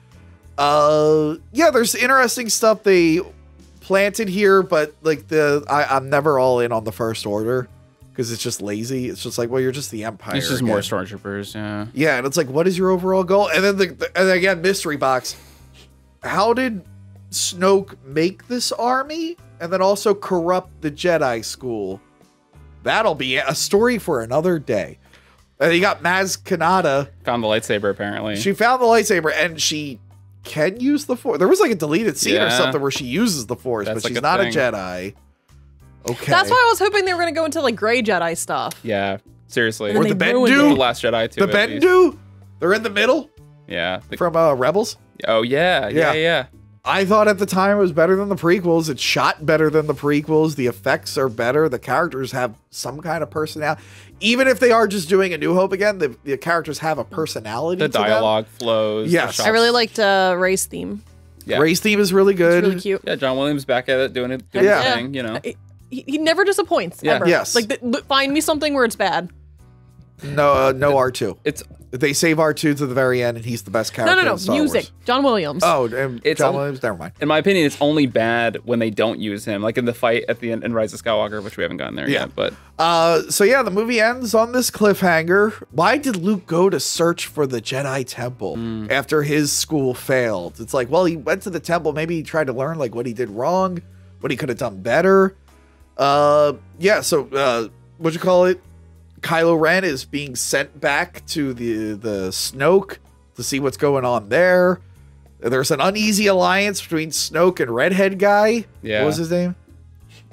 Yeah, there's interesting stuff they planted here, but like I'm never all in on the First Order because it's just lazy. It's just like, well, you're just the Empire. It's just more stormtroopers, yeah, and it's like, what is your overall goal? And then and again, mystery box. How did Snoke make this army, and then also corrupt the Jedi school? That'll be a story for another day. And you got Maz Kanata. Found the lightsaber, apparently. She found the lightsaber, and she can use the Force. There was like a deleted scene or something where she uses the Force, but she's not a Jedi. Okay. That's why I was hoping they were going to go into like gray Jedi stuff. Yeah, seriously. Or the Bendu. The Last Jedi, too. The Bendu. They're in the middle. Yeah. From Rebels. Oh, yeah. I thought at the time it was better than the prequels. It shot better than the prequels. The effects are better. The characters have some kind of personality. Even if they are just doing A New Hope again, the characters have a personality. The dialogue flows. Yes. I really liked Rey's theme. Yeah. Rey's theme is really good. It's really cute. Yeah, John Williams back at it doing his thing, you know. He never disappoints, ever. Yes. Like, find me something where it's bad. No, no R2. They save R2 to the very end, and he's the best character. No, in Star music. Wars. John Williams. Oh, John Williams. Never mind. In my opinion, it's only bad when they don't use him, like in the fight at the end in Rise of Skywalker, which we haven't gotten there yet. But so yeah, the movie ends on this cliffhanger. Why did Luke go to search for the Jedi Temple after his school failed? It's like, well, he went to the temple. Maybe he tried to learn like what he did wrong, what he could have done better. Yeah. So what'd you call it? Kylo Ren is being sent back to the Snoke to see what's going on there. There's an uneasy alliance between Snoke and redhead guy. Yeah. What was his name?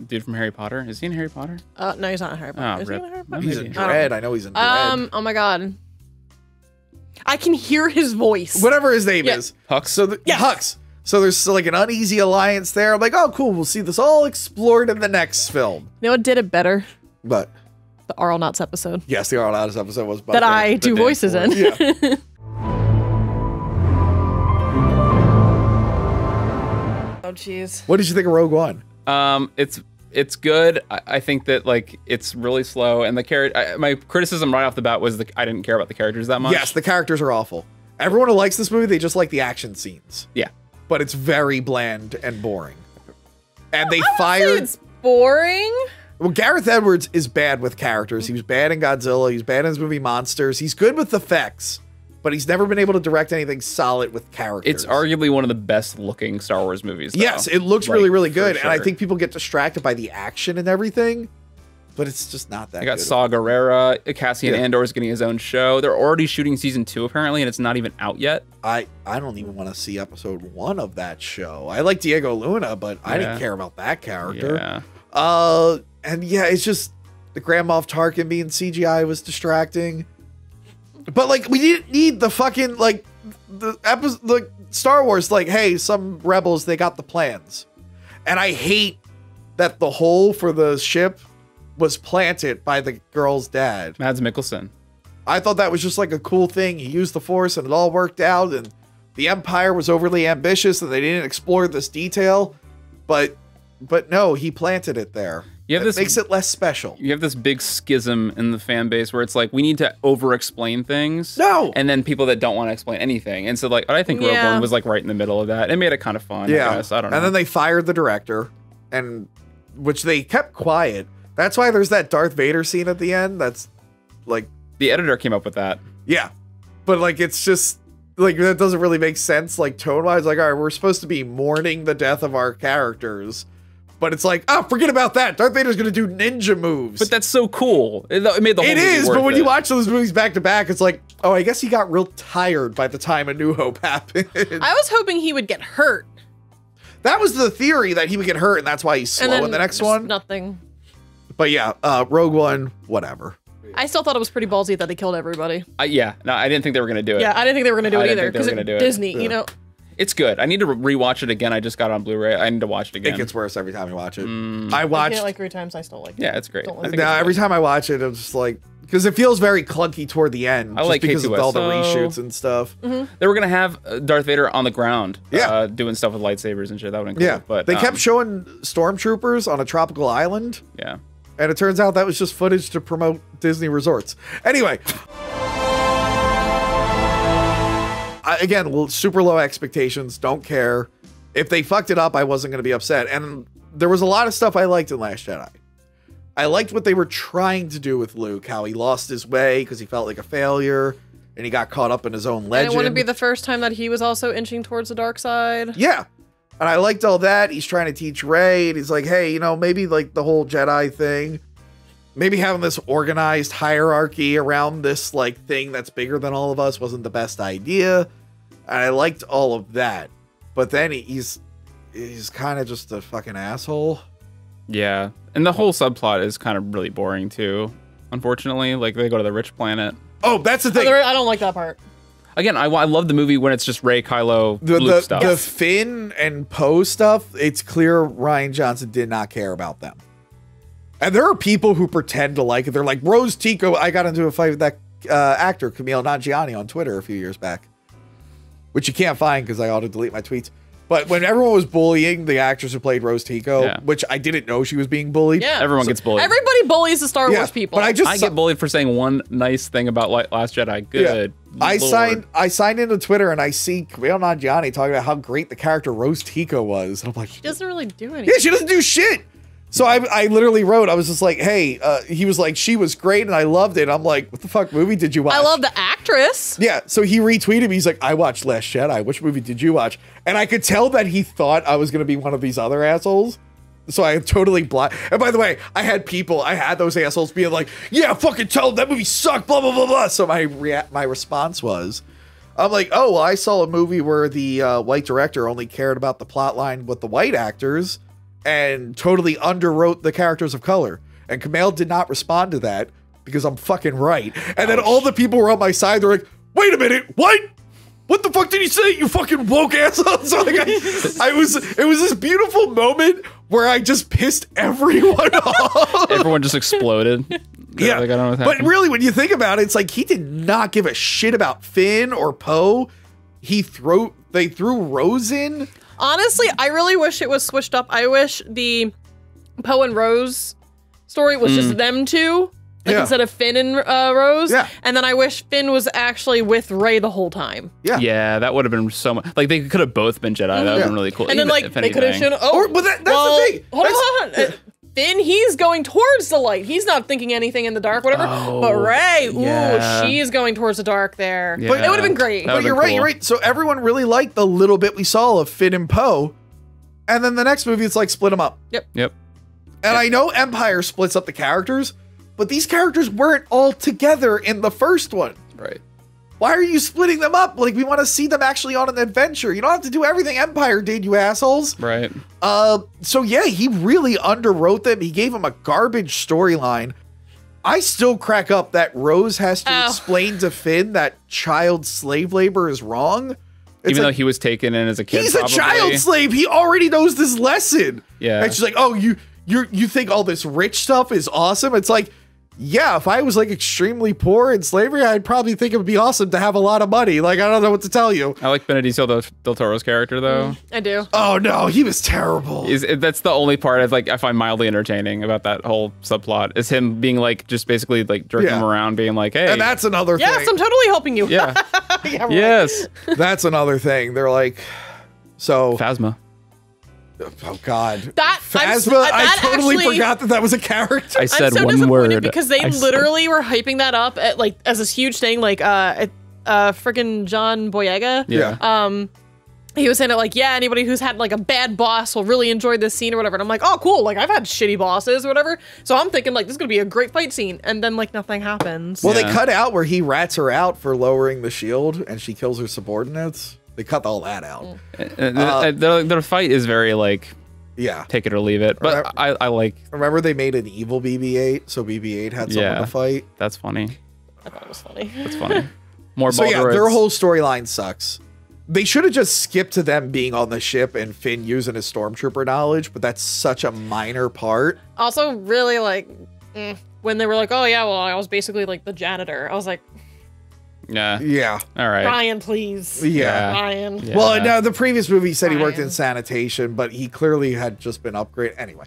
Dude from Harry Potter. Is he in Harry Potter? No, he's not in Harry Potter. Oh, is he in Harry Potter? He's in Dredd. I know he's in Dredd. Oh my God. I can hear his voice. Whatever his name is. Hux. So Hux. So there's like an uneasy alliance there. I'm like, oh, cool. We'll see this all explored in the next film. You know what did it better? But the Arlnauts episode. Yes, the Arlnauts episode was better. That I do voices in. Yeah. Oh, jeez. What did you think of Rogue One? It's good. I think that like it's really slow, and the character. My criticism right off the bat was that I didn't care about the characters that much. Yes, the characters are awful. Everyone who likes this movie, they just like the action scenes. Yeah, but it's very bland and boring. And they fired. It's boring. Well, Gareth Edwards is bad with characters. He was bad in Godzilla. He's bad in his movie Monsters. He's good with effects, but he's never been able to direct anything solid with characters. It's arguably one of the best looking Star Wars movies, though. Yes, it looks like, really, really good. Sure. And I think people get distracted by the action and everything, but it's just not that good. I got Saw Gerrera. Cassian Andor's getting his own show. They're already shooting season 2, apparently, and it's not even out yet. I don't even want to see episode 1 of that show. I like Diego Luna, but I didn't care about that character. Yeah. And yeah, it's just the Grand Moff Tarkin being CGI was distracting. But like, we didn't need the fucking like the episode, like Star Wars, like, hey, some rebels, they got the plans. And I hate that the hole for the ship was planted by the girl's dad, Mads Mikkelsen. I thought that was just like a cool thing. He used the Force and it all worked out, and the Empire was overly ambitious and they didn't explore this detail, but no, he planted it there. It makes it less special. You have this big schism in the fan base where it's like, we need to over-explain things. No! And then people that don't want to explain anything. And so, like, I think Rogue One was, like, right in the middle of that. It made it kind of fun, I guess. I don't know. And then they fired the director, which they kept quiet. That's why there's that Darth Vader scene at the end. That's, like... The editor came up with that. Yeah. But, like, it's just... Like, that doesn't really make sense, like, tone-wise. Like, all right, we're supposed to be mourning the death of our characters. But it's like, oh, forget about that. Darth Vader's going to do ninja moves. But that's so cool. It made the whole movie worth it. But when you watch those movies back to back, it's like, oh, I guess he got real tired by the time A New Hope happened. I was hoping he would get hurt. That was the theory, that he would get hurt, and that's why he's slow in the next one. Nothing. But yeah, Rogue One, whatever. I still thought it was pretty ballsy that they killed everybody. Yeah, no, I didn't think they were going to do it. Yeah, I didn't think they were going to do it either. Because it's Disney, you know. It's good. I need to rewatch it again. I just got it on Blu-ray. I need to watch it again. It gets worse every time you watch it. I watched it like 3 times. I still like it. Yeah, it's great. Now every time I watch it, I'm just like, because it feels very clunky toward the end. I just like because of all the reshoots and stuff. They were gonna have Darth Vader on the ground, doing stuff with lightsabers and shit. That would include. Yeah, but they kept showing stormtroopers on a tropical island. Yeah, and it turns out that was just footage to promote Disney resorts. Anyway. Again, super low expectations, don't care. If they fucked it up, I wasn't going to be upset. And there was a lot of stuff I liked in Last Jedi. I liked what they were trying to do with Luke, how he lost his way because he felt like a failure, and he got caught up in his own legend. And it wouldn't be the first time that he was also inching towards the dark side. Yeah, and I liked all that. He's trying to teach Rey, and he's like, hey, you know, maybe like the whole Jedi thing, maybe having this organized hierarchy around this like thing that's bigger than all of us wasn't the best idea. And I liked all of that. But then he's kind of just a fucking asshole. Yeah. And the whole subplot is kind of really boring too, unfortunately. Like, they go to the rich planet. Oh, that's the thing. I don't like that part. Again, I love the movie when it's just Rey, Kylo, Luke stuff. The Finn and Poe stuff, it's clear Rian Johnson did not care about them. And there are people who pretend to like it. They're like, Rose Tico. I got into a fight with that actor, Kumail Nanjiani, on Twitter a few years back, which you can't find because I ought to delete my tweets. But when everyone was bullying the actress who played Rose Tico, which I didn't know she was being bullied. Yeah, everyone gets bullied. Everybody bullies the Star Wars people. But I get bullied for saying one nice thing about Last Jedi. Good. Yeah. I signed into Twitter and I see Kumail Nanjiani talking about how great the character Rose Tico was. And I'm like, she doesn't really do anything. Yeah, she doesn't do shit. So I literally wrote, I was just like, hey, he was like, she was great and I loved it. I'm like, what the fuck movie did you watch? I love the actress. Yeah. So he retweeted me. He's like, I watched Last Jedi. Which movie did you watch? And I could tell that he thought I was going to be one of these other assholes. So I totally blocked. And by the way, I had those assholes being like, yeah, fucking tell them that movie sucked, blah, blah, blah, blah. So my response was, I'm like, oh, well, I saw a movie where the white director only cared about the plot line with the white actors and totally underwrote the characters of color. And Kumail did not respond to that because I'm fucking right. And then all the people were on my side. They're like, wait a minute, what? what the fuck did he say? You fucking woke asshole. So like it was this beautiful moment where I just pissed everyone off. Everyone just exploded. Yeah. Like, I don't know what happened. But really, when you think about it, it's like he did not give a shit about Finn or Poe. They threw Rose in. Honestly, I really wish it was switched up. I wish the Poe and Rose story was just them two. Like, yeah. Instead of Finn and Rose. Yeah. And then I wish Finn was actually with Rey the whole time. Yeah. Yeah, that would have been so much. Like, they could have both been Jedi. That would have been really cool. And then, like, they could have shown. Oh, or, but that's the thing. Hold on. Finn, he's going towards the light. He's not thinking anything in the dark, whatever. Oh, but Rey, ooh, she's going towards the dark there. Yeah. But it would have been great. But you're right, cool. You're right. So everyone really liked the little bit we saw of Finn and Poe. And then the next movie, it's like, split them up. Yep. Yep. And I know Empire splits up the characters, but these characters weren't all together in the first one. Right. Why are you splitting them up? Like, we want to see them actually on an adventure. You don't have to do everything Empire did, you assholes. Right. So, yeah, he really underwrote them. He gave them a garbage storyline. I still crack up that Rose has to explain to Finn that child slave labor is wrong. It's Even though he was taken in as a kid, he's probably a child slave. He already knows this lesson. Yeah. And she's like, oh, you think all this rich stuff is awesome? It's like, yeah, if I was like extremely poor in slavery, I'd probably think it would be awesome to have a lot of money. Like, I don't know what to tell you. I like Benicio del Toro's character, though. I do. Oh no, he was terrible. That's the only part I find mildly entertaining about that whole subplot is him being like just basically like jerking him around, being like, hey. And that's another thing. Yes, I'm totally helping you. Yeah. Yeah, yes. Like, that's another thing. They're like, so Phasma. Oh God! That Phasma! I totally forgot that was a character. I said one word because they literally were hyping that up at, like, as this huge thing. Like, freaking John Boyega. Yeah. He was saying it like, yeah, anybody who's had like a bad boss will really enjoy this scene or whatever. And I'm like, oh, cool. Like, I've had shitty bosses or whatever, so I'm thinking like this is gonna be a great fight scene, and then like nothing happens. Well, they cut out where he rats her out for lowering the shield, and she kills her subordinates. They cut all that out. Their fight is very like, yeah, take it or leave it. But I like. Remember they made an evil BB-8, so BB-8 had someone to fight. That's funny. I thought it was funny. That's funny. More. So yeah, their whole storyline sucks. They should have just skipped to them being on the ship and Finn using his stormtrooper knowledge, but that's such a minor part. Also, really like when they were like, oh yeah, well I was basically like the janitor. I was like. Yeah. Yeah. All right. Ryan, please. Yeah. Ryan. Yeah. Well, no, the previous movie said he worked in sanitation, but he clearly had just been upgraded. Anyway.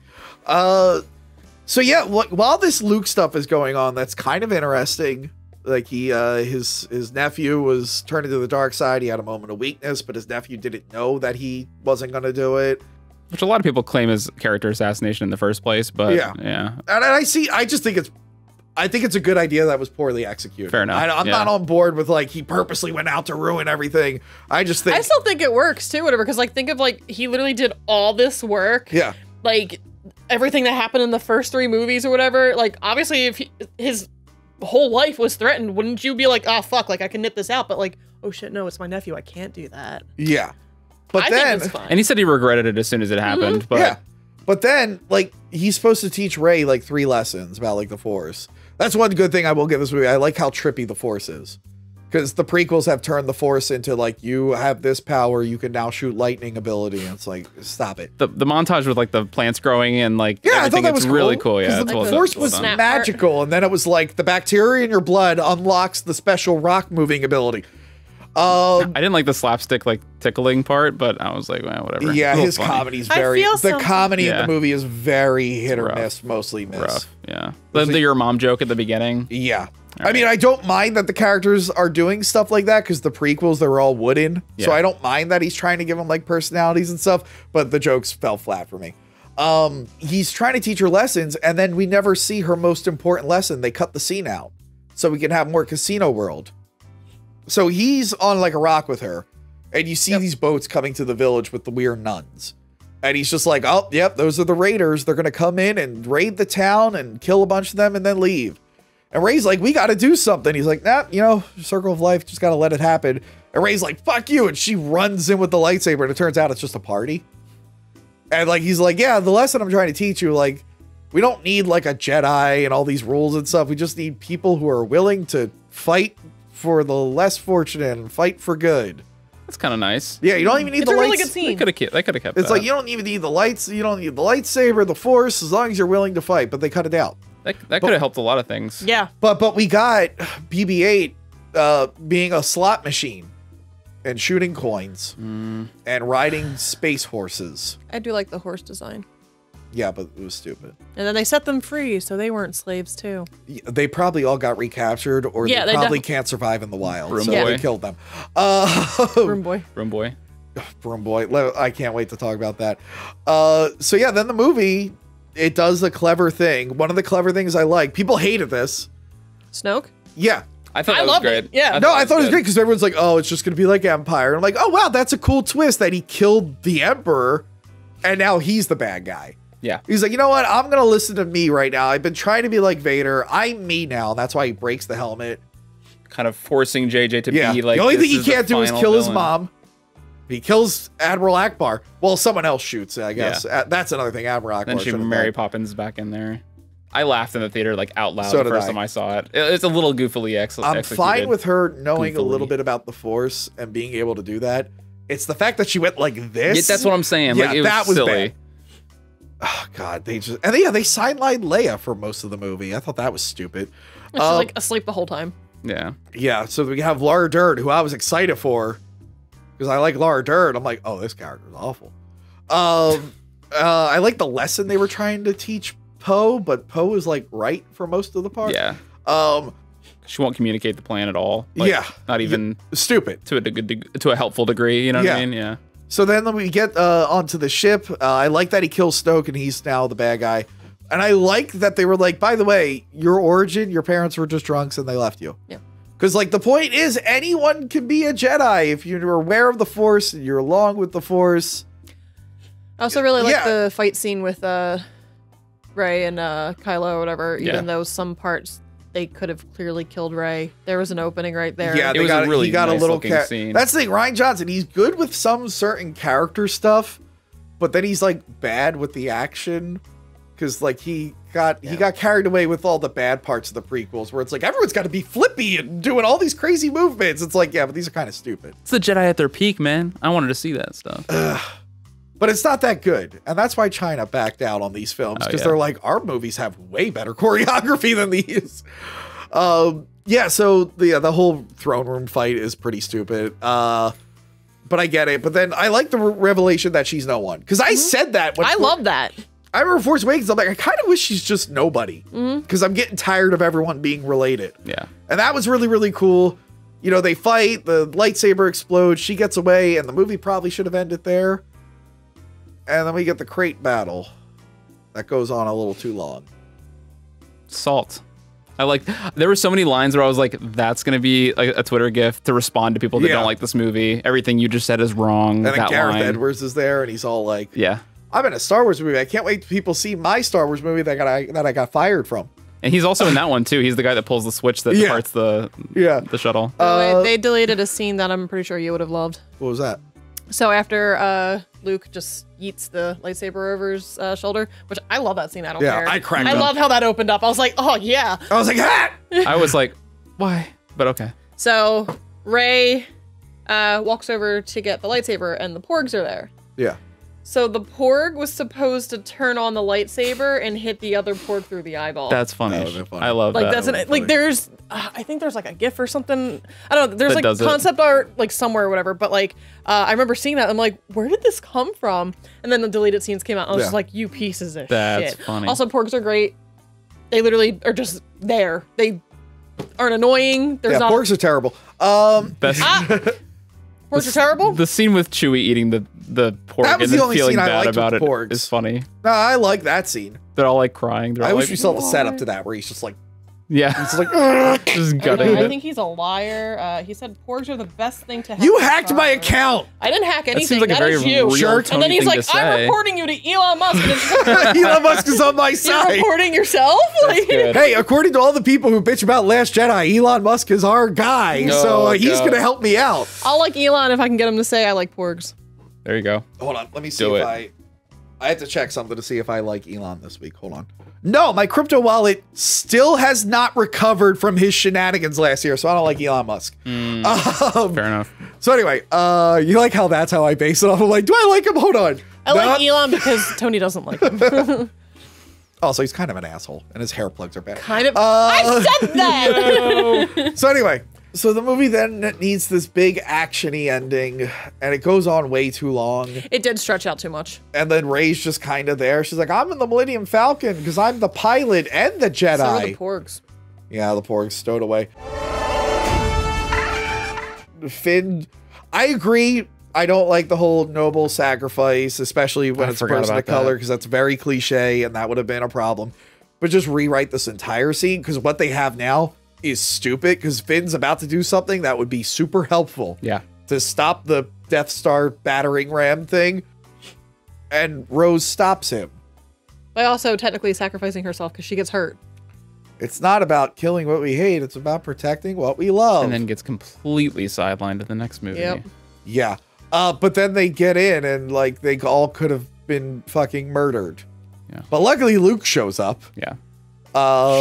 So yeah, while this Luke stuff is going on, that's kind of interesting. Like he, his nephew was turned into the dark side. He had a moment of weakness, but his nephew didn't know that he wasn't going to do it. Which a lot of people claim is character assassination in the first place, but yeah. And I just think it's. I think it's a good idea that was poorly executed. Fair enough. I'm not on board with like he purposely went out to ruin everything. I still think it works too, whatever. Because like think of like he literally did all this work. Yeah. Like everything that happened in the first three movies or whatever. Like obviously if his whole life was threatened, wouldn't you be like, oh fuck, like I can nip this out? But like, oh shit, no, it's my nephew. I can't do that. Yeah. But then it's fine. And he said he regretted it as soon as it happened. But yeah. But then like he's supposed to teach Rey like 3 lessons about like the Force. That's one good thing I will give this movie. I like how trippy the Force is, because the prequels have turned the Force into like, you have this power, you can now shoot lightning ability. And it's like, stop it. The montage with like the plants growing and like, yeah, I thought that was really cool. Yeah, the Force was magical. And then it was like the bacteria in your blood unlocks the special rock moving ability. I didn't like the slapstick, like tickling part, but I was like, well, whatever. Yeah, his comedy's very. The comedy in the movie is very hit or miss, mostly miss. Rough. Yeah, the your mom joke at the beginning. Yeah, I mean, I don't mind that the characters are doing stuff like that because the prequels they were all wooden, so I don't mind that he's trying to give them like personalities and stuff. But the jokes fell flat for me. He's trying to teach her lessons, and then we never see her most important lesson. They cut the scene out so we can have more Casino World. So he's on like a rock with her, and you see these boats coming to the village with the weird nuns. And he's just like, oh, yep, those are the raiders. They're going to come in and raid the town and kill a bunch of them and then leave. And Rey's like, we got to do something. He's like, nah, you know, circle of life, just got to let it happen. And Rey's like, fuck you. And she runs in with the lightsaber, and it turns out it's just a party. And like, he's like, yeah, the lesson I'm trying to teach you, like, we don't need like a Jedi and all these rules and stuff. We just need people who are willing to fight for the less fortunate and fight for good. That's kind of nice. Yeah, you don't even need the lights. It's a really good scene. They could have kept that. Like, you don't even need the lights. You don't need the lightsaber, the force, as long as you're willing to fight. But they cut it out. That could have helped a lot of things. Yeah. But we got BB-8 being a slot machine and shooting coins and riding space horses. I do like the horse design. Yeah, but it was stupid. And then they set them free, so they weren't slaves too. Yeah, they probably all got recaptured, or they probably can't survive in the wild, so they killed them. Broom Boy. I can't wait to talk about that. So yeah, then the movie, it does a clever thing. One of the clever things I like. People hated this. Snoke? Yeah. I thought that was great. Yeah. I thought it was great because everyone's like, oh, it's just going to be like Empire. And I'm like, oh, wow, that's a cool twist that he killed the Emperor, and now he's the bad guy. Yeah. He's like, you know what? I'm going to listen to me right now. I've been trying to be like Vader. I'm me now. That's why he breaks the helmet. Kind of forcing JJ to be like, the only thing he can't do is kill his mom. He kills Admiral Akbar. Well, someone else shoots, I guess. Yeah. That's another thing. Admiral Akbar. Then she Mary Poppins back in there. I laughed in the theater like out loud the first time I saw it. It's a little goofily excellent. I'm fine with her knowing a little bit about the Force and being able to do that. It's the fact that she went like this. Yeah, that's what I'm saying. Yeah, like, that was silly. Bad. Oh God, they just they sidelined Leia for most of the movie. I thought that was stupid. She's like asleep the whole time. Yeah. Yeah. So we have Laura Dern, who I was excited for because I like Laura Dern. I'm like, oh, this character is awful. I like the lesson they were trying to teach Poe, but Poe is like right for most of the part. Yeah. She won't communicate the plan at all. Like, yeah. Not even stupid to a helpful degree. You know what I mean? Yeah. So then we get onto the ship. I like that he kills Snoke and he's now the bad guy. And I like that they were like, by the way, your origin, your parents were just drunks and they left you. Yeah. Because like the point is anyone can be a Jedi if you're aware of the Force and you're along with the Force. I also really like the fight scene with Rey and Kylo or whatever, even though some parts they could have clearly killed Rey. There was an opening right there. Yeah, they got really a little scene. That's the thing, Rian Johnson, he's good with some certain character stuff, but then he's like bad with the action because like he got carried away with all the bad parts of the prequels where it's like everyone's got to be flippy and doing all these crazy movements. It's like, yeah, but these are kind of stupid. It's the Jedi at their peak, man. I wanted to see that stuff. But it's not that good. And that's why China backed out on these films because they're like, our movies have way better choreography than these. Yeah, so the whole throne room fight is pretty stupid. But I get it. But then I like the revelation that she's no one. Because I said that. When I love that. I remember Force Awakens, I'm like, I kind of wish she's just nobody because I'm getting tired of everyone being related. Yeah. And that was really, really cool. You know, they fight, the lightsaber explodes, she gets away, and the movie probably should have ended there. And then we get the crate battle that goes on a little too long. Salt. I like, there were so many lines where I was like, that's going to be a Twitter gif to respond to people that don't like this movie. Everything you just said is wrong. And then Gareth Edwards is there and he's all like, yeah, I'm in a Star Wars movie. I can't wait till people see my Star Wars movie that I got fired from. And he's also in that one too. He's the guy that pulls the switch that departs the shuttle. They deleted a scene that I'm pretty sure you would have loved. What was that? So after Luke just yeets the lightsaber over his shoulder, which I love that scene. I don't care. Yeah, I cracked up. I love how that opened up. I was like, oh, yeah. I was like, ah! I was like, why? But okay. So Rey walks over to get the lightsaber, and the Porgs are there. Yeah. So the Porg was supposed to turn on the lightsaber and hit the other Porg through the eyeball. That's funny. I love that. There's, I think there's like a GIF or something. I don't know. There's like concept art like somewhere or whatever. But like, I remember seeing that. I'm like, where did this come from? And then the deleted scenes came out. I was just like, you pieces of shit. That's funny. Also, Porgs are great. They literally are just there. They aren't annoying. There's not Porgs are terrible. Best. Porgs are terrible? The scene with Chewie eating the pork and then feeling bad about it is funny. No, I like that scene. They're all like crying. I wish we saw the setup to that where he's just like, he's like, just gutting it. I think he's a liar. He said porgs are the best thing to happen. You hacked my account. I didn't hack anything. That is you. And then he's like, I'm reporting you to Elon Musk. Elon Musk is on my side. You're reporting yourself? Hey, according to all the people who bitch about Last Jedi, Elon Musk is our guy. So he's going to help me out. I'll like Elon if I can get him to say I like porgs. There you go. Hold on. Let me see if I have to check something to see if I like Elon this week. Hold on. No, my crypto wallet still has not recovered from his shenanigans last year, so I don't like Elon Musk. Fair enough. So anyway, you like how that's how I base it off. I'm like, do I like him? Hold on. I like Elon because Tony doesn't like him. Also, he's kind of an asshole, and his hair plugs are bad. Kind of. I said that! No. So anyway, so the movie then needs this big action-y ending, and it goes on way too long. It did stretch out too much. And then Rey's just kind of there. She's like, I'm in the Millennium Falcon because I'm the pilot and the Jedi. So are the Porgs. Yeah, the Porgs stowed away. Finn, I agree. I don't like the whole noble sacrifice, especially when it's a person of color, because that's very cliche and that would have been a problem. But just rewrite this entire scene, because what they have now is stupid, because Finn's about to do something that would be super helpful. Yeah. To stop the Death Star battering ram thing. And Rose stops him. By also technically sacrificing herself because she gets hurt. It's not about killing what we hate. It's about protecting what we love. And then gets completely sidelined in the next movie. Yep. Yeah. But then they get in and like they all could have been fucking murdered. Yeah. But luckily Luke shows up. Yeah.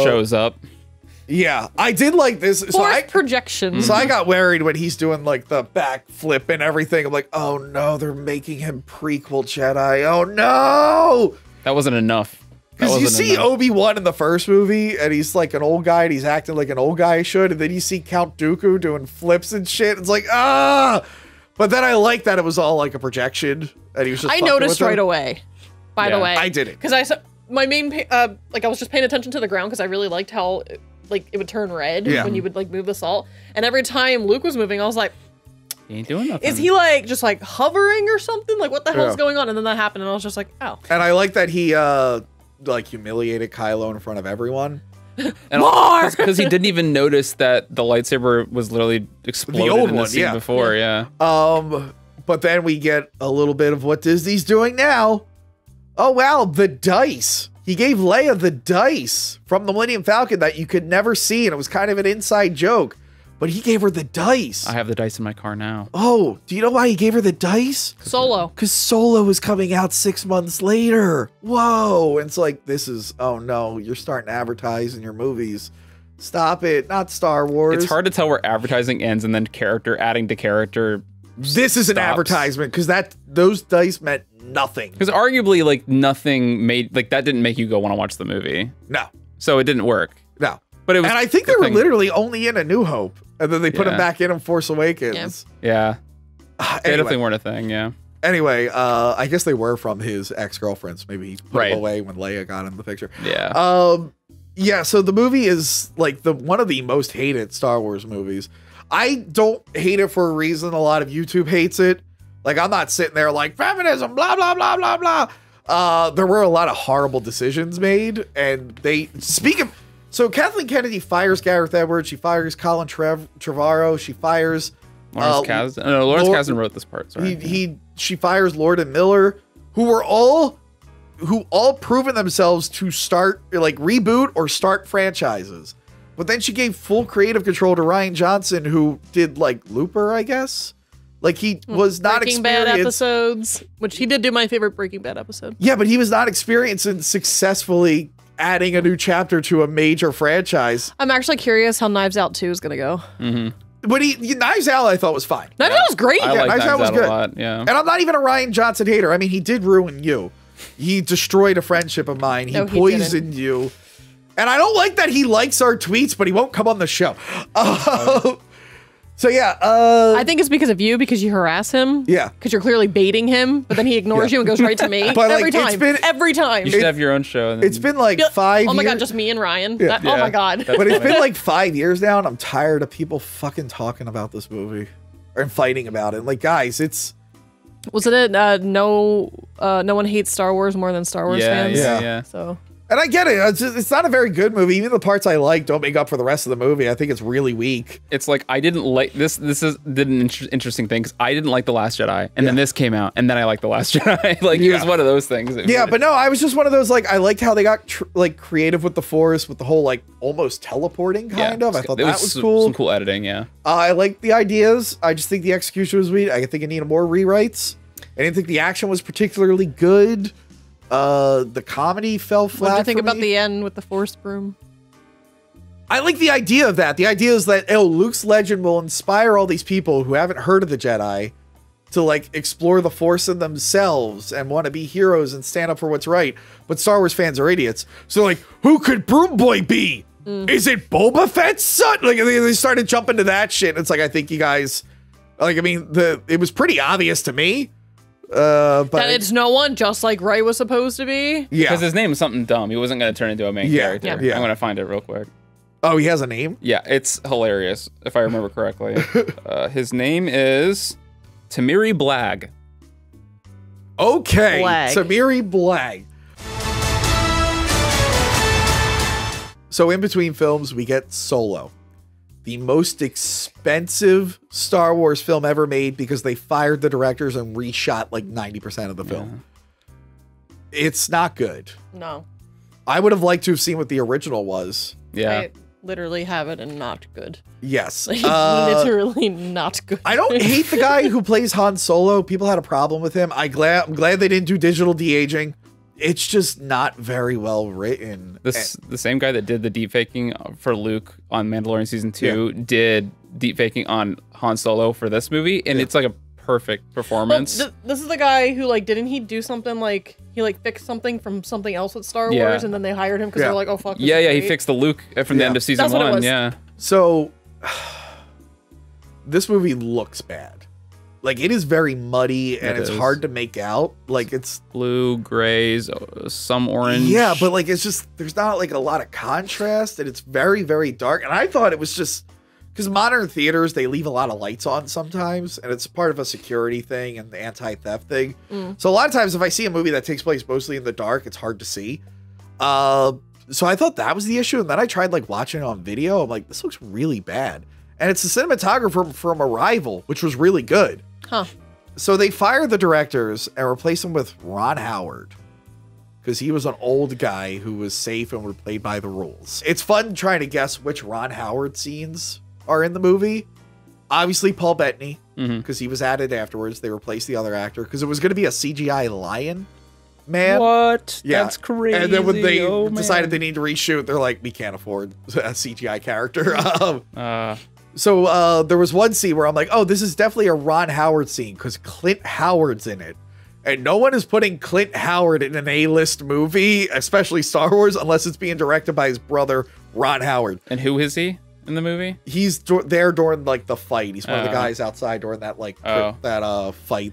Shows up. Yeah. I did like this. So projection. So I got worried when he's doing like the back flip and everything. I'm like, oh no, they're making him prequel Jedi. Oh no. That wasn't enough. Because you see Obi-Wan in the first movie, and he's like an old guy, and he's acting like an old guy should, and then you see Count Dooku doing flips and shit. It's like, ah! But then I like that it was all like a projection, and he was just. I noticed right away. By the way, I did it because I saw my main like I was just paying attention to the ground because I really liked how like it would turn red when you would like move the salt, and every time Luke was moving, I was like, he ain't doing nothing. Is he like just like hovering or something? Like what the hell's going on? And then that happened, and I was just like, oh. And I like that he like humiliated Kylo in front of everyone. And more! Because he didn't even notice that the lightsaber was literally exploded the old in the scene before, but then we get a little bit of what Disney's doing now. Oh, wow, the dice. He gave Leia the dice from the Millennium Falcon that you could never see, and it was kind of an inside joke. But he gave her the dice. I have the dice in my car now. Oh, do you know why he gave her the dice? Solo. Because Solo was coming out 6 months later. Whoa. And it's like, this is, oh no, you're starting to advertise in your movies. Stop it. Not Star Wars. It's hard to tell where advertising ends and then character adding to character. This is an advertisement because those dice meant nothing. Because arguably, like, nothing made, like, that didn't make you go want to watch the movie. No. So it didn't work. No. But it was and I think they were literally only in A New Hope. And then they put him back in Force Awakens. Yeah. They definitely weren't a thing, Anyway, I guess they were from his ex-girlfriends. Maybe he put them away when Leia got in the picture. Yeah. Yeah, so the movie is like one of the most hated Star Wars movies. I don't hate it for a reason. A lot of YouTube hates it. Like, I'm not sitting there like, feminism, blah, blah, blah, blah, blah. There were a lot of horrible decisions made. And they, speak of... So Kathleen Kennedy fires Gareth Edwards. She fires Colin Trevorrow. She fires Lawrence Kasdan. No, Lawrence Kasdan wrote this part. Sorry. She fires Lord and Miller, who all proven themselves to start like reboot or start franchises. But then she gave full creative control to Rian Johnson, who did like Looper, I guess. Like he was not Breaking Bad episodes, which he did do my favorite Breaking Bad episode. Yeah, but he was not experienced in successfully adding a new chapter to a major franchise. I'm actually curious how Knives Out 2 is going to go. But Knives Out, I thought, was fine. Knives Out was great. I like Knives Out was good. A lot, And I'm not even a Rian Johnson hater. I mean, he did ruin you. He destroyed a friendship of mine. He poisoned you. And I don't like that he likes our tweets, but he won't come on the show. So yeah, I think it's because of you, because you harass him. Yeah, because you're clearly baiting him, but then he ignores you and goes right to me. But every time, every time. You should have your own show. And it's been like 5 years. Oh my god, just me and Ryan. Yeah. Oh my god. But it's been like 5 years now, and I'm tired of people fucking talking about this movie and fighting about it. Like, guys, it's. Wasn't it? No one hates Star Wars more than Star Wars fans. Yeah. So. And I get it. It's not a very good movie. Even the parts I like don't make up for the rest of the movie. I think it's really weak. It's like I didn't like this. This is interesting thing because I didn't like The Last Jedi, and then this came out, and then I liked The Last Jedi. Like it was one of those things. But no, I was just one of those. Like I liked how they got creative with the Force, with the whole like almost teleporting kind of. I thought that was cool. Some cool editing. I liked the ideas. I just think the execution was weak. I think it needed more rewrites. I didn't think the action was particularly good. The comedy fell flat. What do you think about the end with the force broom? I like the idea of that. The idea is that, oh, Luke's legend will inspire all these people who haven't heard of the Jedi to like explore the force in themselves and want to be heroes and stand up for what's right. But Star Wars fans are idiots. So like, who could Broom Boy be? Mm. Is it Boba Fett's son? Like they started jumping to that shit. And it's like, I think you guys, like, I mean, it was pretty obvious to me. But that it's no one, just like Rey was supposed to be. Yeah. Because his name is something dumb. He wasn't going to turn into a main character. Yeah. I'm going to find it real quick. Oh, he has a name? Yeah, it's hilarious, if I remember correctly. His name is Tamiri Blagg. Okay, Tamiri Blagg. So in between films, we get Solo, the most expensive Star Wars film ever made because they fired the directors and reshot like 90% of the film. Yeah. It's not good. No. I would have liked to have seen what the original was. Yeah. I literally have it and not good. Yes. Like, literally not good. I don't hate the guy who plays Han Solo. People had a problem with him. I'm glad they didn't do digital de-aging. It's just not very well written. The same guy that did the deepfaking for Luke on Mandalorian Season 2 did deepfaking on Han Solo for this movie, and it's like a perfect performance. Well, this is the guy who, like, didn't he do something like he like fixed something from something else at Star Wars, and then they hired him because they're like, oh fuck. Yeah, yeah, he fixed the Luke from the end of season one. Yeah. So this movie looks bad. Like it is very muddy and it's hard to make out. Like it's blue, grays, some orange. Yeah, but like it's just there's not like a lot of contrast and it's very, very dark. And I thought it was just. Because modern theaters, they leave a lot of lights on sometimes, and it's part of a security thing and the anti-theft thing. Mm. So a lot of times if I see a movie that takes place mostly in the dark, it's hard to see. So I thought that was the issue, and then I tried like watching it on video. I'm like, this looks really bad. And it's the cinematographer from Arrival, which was really good. Huh. So they fired the directors and replaced them with Ron Howard. Because he was an old guy who was safe and were played by the rules. It's fun trying to guess which Ron Howard scenes are in the movie. Obviously Paul Bettany, because he was added afterwards. They replaced the other actor because it was going to be a CGI lion man. What? Yeah. That's crazy. And then when they decided they need to reshoot, they're like, we can't afford a CGI character. So there was one scene where I'm like, oh, this is definitely a Ron Howard scene because Clint Howard's in it. And no one is putting Clint Howard in an A-list movie, especially Star Wars, unless it's being directed by his brother, Ron Howard. And who is he? In the movie, he's there during like the fight. He's one of the guys outside during that like fight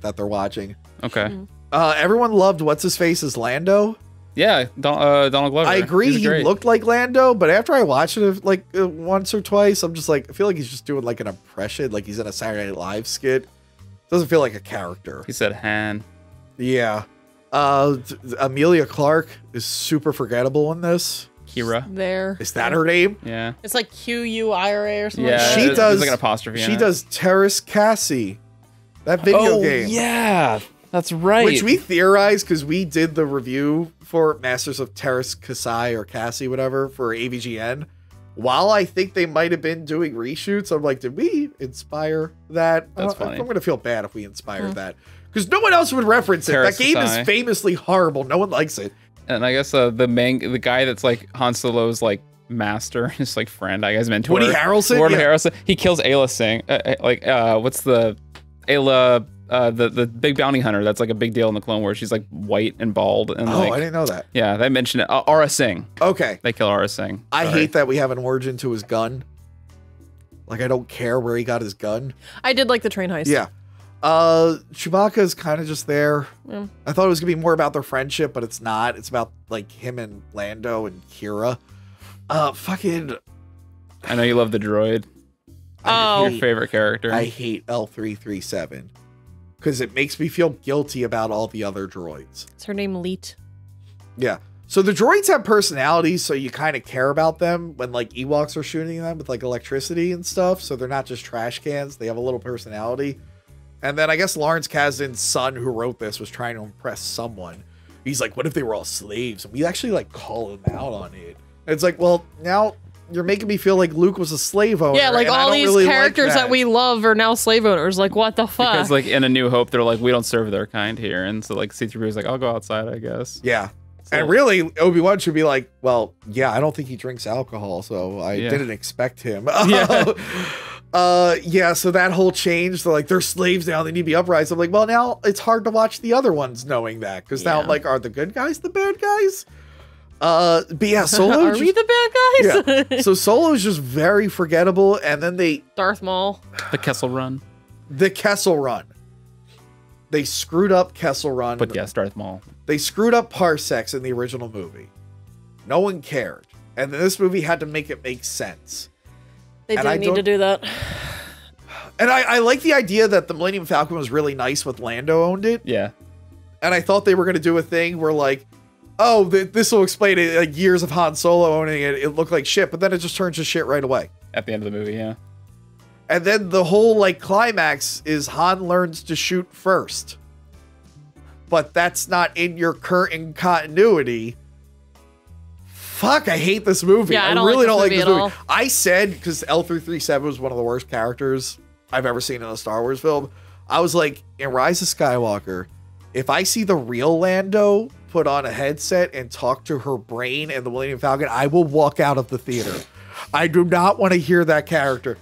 that they're watching. Okay. Everyone loved what's his face as Lando. Yeah, Donald Glover. I agree, he looked like Lando, but after I watched it like once or twice, I'm just like, I feel like he's just doing like an impression, like he's in a Saturday Night Live skit. Doesn't feel like a character. He said Han. Yeah. Amelia Clark is super forgettable in this. Kira. There. Is that her name? Yeah. It's like Q-U-I-R-A or something. Yeah, like that. She does like an apostrophe. She does Terrace Cassie. That video game. Yeah. That's right. Which we theorized because we did the review for Masters of Terrace Kasai or Cassie, whatever, for AVGN. While I think they might have been doing reshoots, I'm like, did we inspire that? That's funny. I'm gonna feel bad if we inspired that. Because no one else would reference Terrace Kasai. That game is famously horrible. No one likes it. And I guess the guy that's like Han Solo's like master, his like friend, I guess mentor. Woody Harrelson. Woody Harrelson. He kills Aayla Singh. What's the Aayla? The big bounty hunter. That's like a big deal in the Clone Wars. She's like white and bald. And oh, like, I didn't know that. Yeah, they mentioned it. Aayla Singh. Okay. They kill Aayla Singh. I hate that we have an origin to his gun. Like I don't care where he got his gun. I did like the train heist. Yeah. Chewbacca's kind of just there. Yeah. I thought it was gonna be more about their friendship, but it's not. It's about like him and Lando and Kira. Fucking. I know you love the droid. Your favorite character. I hate L337 because it makes me feel guilty about all the other droids. It's her name, Leet. Yeah. So the droids have personalities, so you kind of care about them when like Ewoks are shooting them with like electricity and stuff. So they're not just trash cans. They have a little personality. And then I guess Lawrence Kasdan's son who wrote this was trying to impress someone. He's like, what if they were all slaves? And we actually like call him out on it. And it's like, well, now you're making me feel like Luke was a slave owner. Yeah, like all these really characters like that we love are now slave owners. Like, what the fuck? Because like in A New Hope, they're like, we don't serve their kind here, and so like C-3PO's like, I'll go outside, I guess. Yeah. So, and really, Obi-Wan should be like, well, yeah, I don't think he drinks alcohol, so I didn't expect him. Yeah. So that whole change, they're like, they're slaves now, they need to be uprised. I'm like, well, now it's hard to watch the other ones knowing that, because now I'm like, are the good guys the bad guys? But yeah, Solo. Are we the bad guys? Yeah. So Solo's just very forgettable, and then they Darth Maul, the Kessel Run. They screwed up Kessel Run. But yes, Darth Maul. They screwed up parsecs in the original movie. No one cared, and then this movie had to make it make sense. They didn't need to do that. And I like the idea that the Millennium Falcon was really nice with Lando owned it. Yeah. And I thought they were going to do a thing where like, oh, this will explain it, like years of Han Solo owning it. It looked like shit, but then it just turns to shit right away. At the end of the movie, yeah. And then the whole like climax is Han learns to shoot first. But that's not in your current continuity. Fuck, I hate this movie. Yeah, I really don't like this movie. I said, because L337 was one of the worst characters I've ever seen in a Star Wars film. I was like, in Rise of Skywalker, if I see the real Lando put on a headset and talk to her brain and the Millennium Falcon, I will walk out of the theater. I do not want to hear that character.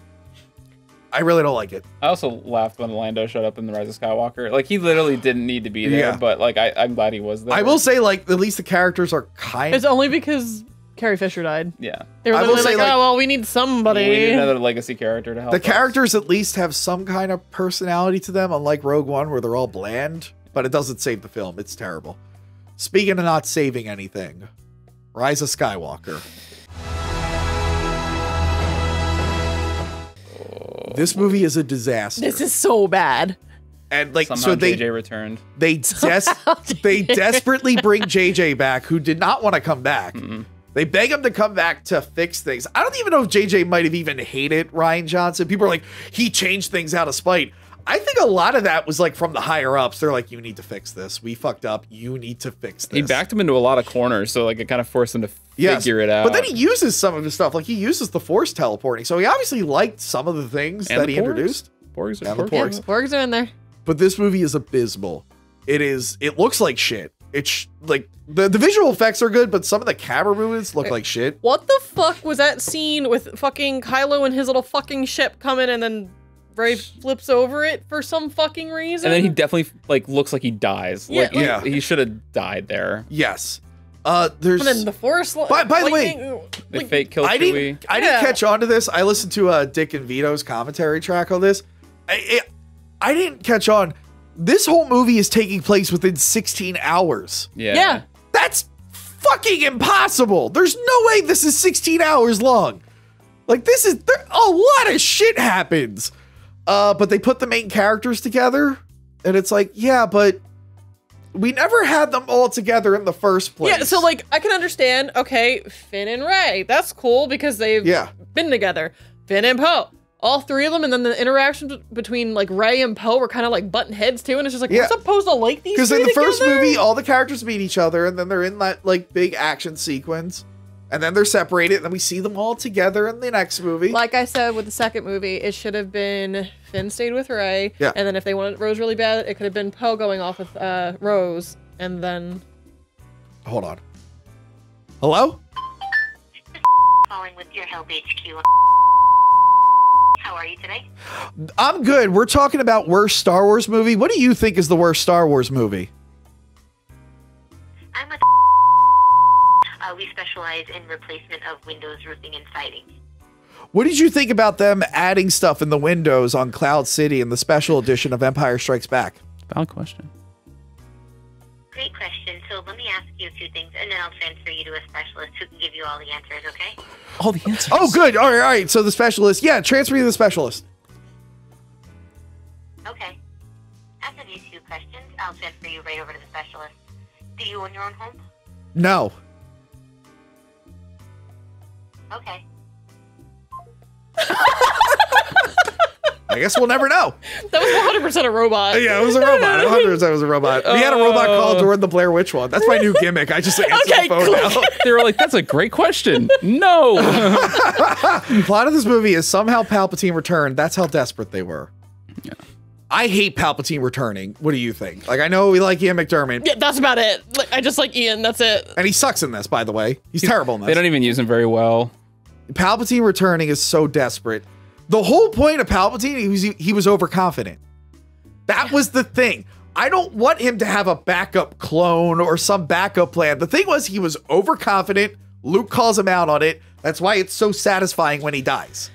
I really don't like it. I also laughed when Lando showed up in The Rise of Skywalker. Like, he literally didn't need to be there, but like, I'm glad he was there. I will say, like, at least the characters are kind of... It's only because Carrie Fisher died. Yeah. They were literally like, oh, well, we need somebody. We need another legacy character to help us. The characters at least have some kind of personality to them, unlike Rogue One, where they're all bland, but it doesn't save the film. It's terrible. Speaking of not saving anything, Rise of Skywalker. Oh, this movie is a disaster. This is so bad. And like, somehow so JJ returned. They desperately bring JJ back, who did not want to come back. Mm-hmm. They beg him to come back to fix things. I don't even know if JJ might have even hated Rian Johnson. People are like, he changed things out of spite. I think a lot of that was like from the higher ups. They're like, you need to fix this. We fucked up. You need to fix this. He backed him into a lot of corners. So like it kind of forced him to figure it out. But then he uses some of his stuff. Like he uses the force teleporting. So he obviously liked some of the things that he introduced. Porgs are in there. But this movie is abysmal. It looks like shit. It's like the visual effects are good, but some of the camera movements look like shit. What the fuck was that scene with fucking Kylo and his little fucking ship coming and then Ray flips over it for some fucking reason? And then he definitely like looks like he dies. Yeah, like, he should have died there. Yes. And then the forest. By the way, like, fake killed Chewie. I didn't catch on to this. I listened to Dick and Vito's commentary track on this. I didn't catch on. This whole movie is taking place within 16 hours. Yeah. That's fucking impossible. There's no way this is 16 hours long. Like this is a lot of shit happens. But they put the main characters together, and it's like, yeah, but we never had them all together in the first place. Yeah, so like I can understand, okay, Finn and Rey, that's cool because they've been together. Finn and Poe, all three of them, and then the interactions between like Rey and Poe were kind of like butting heads too, and it's just like we're supposed to like these two together? Because in the first movie, all the characters meet each other, and then they're in that like big action sequence. And then they're separated, and then we see them all together in the next movie. Like I said with the second movie, it should have been Finn stayed with Rey, and then if they wanted Rose really bad, it could have been Poe going off with Rose, and then... Hold on. Hello? Calling with your Help HQ. How are you today? I'm good. We're talking about worst Star Wars movie. What do you think is the worst Star Wars movie? I'm with... we specialize in replacement of windows, roofing, and siding. What did you think about them adding stuff in the windows on Cloud City in the special edition of Empire Strikes Back? Valid question. Great question. So let me ask you a few things, and then I'll transfer you to a specialist who can give you all the answers, okay? All the answers? Oh, good. All right, all right. So the specialist. Yeah, transfer you to the specialist. Okay. After these few questions, I'll transfer you right over to the specialist. Do you own your own home? No. Okay. I guess we'll never know. That was 100% a robot. Yeah, it was a robot. 100% was a robot. We had a robot call during the Blair Witch one. That's my new gimmick. I just answer the phone now. They were like, that's a great question. No. The plot of this movie is somehow Palpatine returned. That's how desperate they were. Yeah. I hate Palpatine returning. What do you think? Like, I know we like Ian McDermott. Yeah, that's about it. Like, I just like Ian. That's it. And he sucks in this, by the way. He's terrible in this. They don't even use him very well. Palpatine returning is so desperate. The whole point of Palpatine, he was overconfident. That was the thing. I don't want him to have a backup clone or some backup plan. The thing was, he was overconfident. Luke calls him out on it. That's why it's so satisfying when he dies.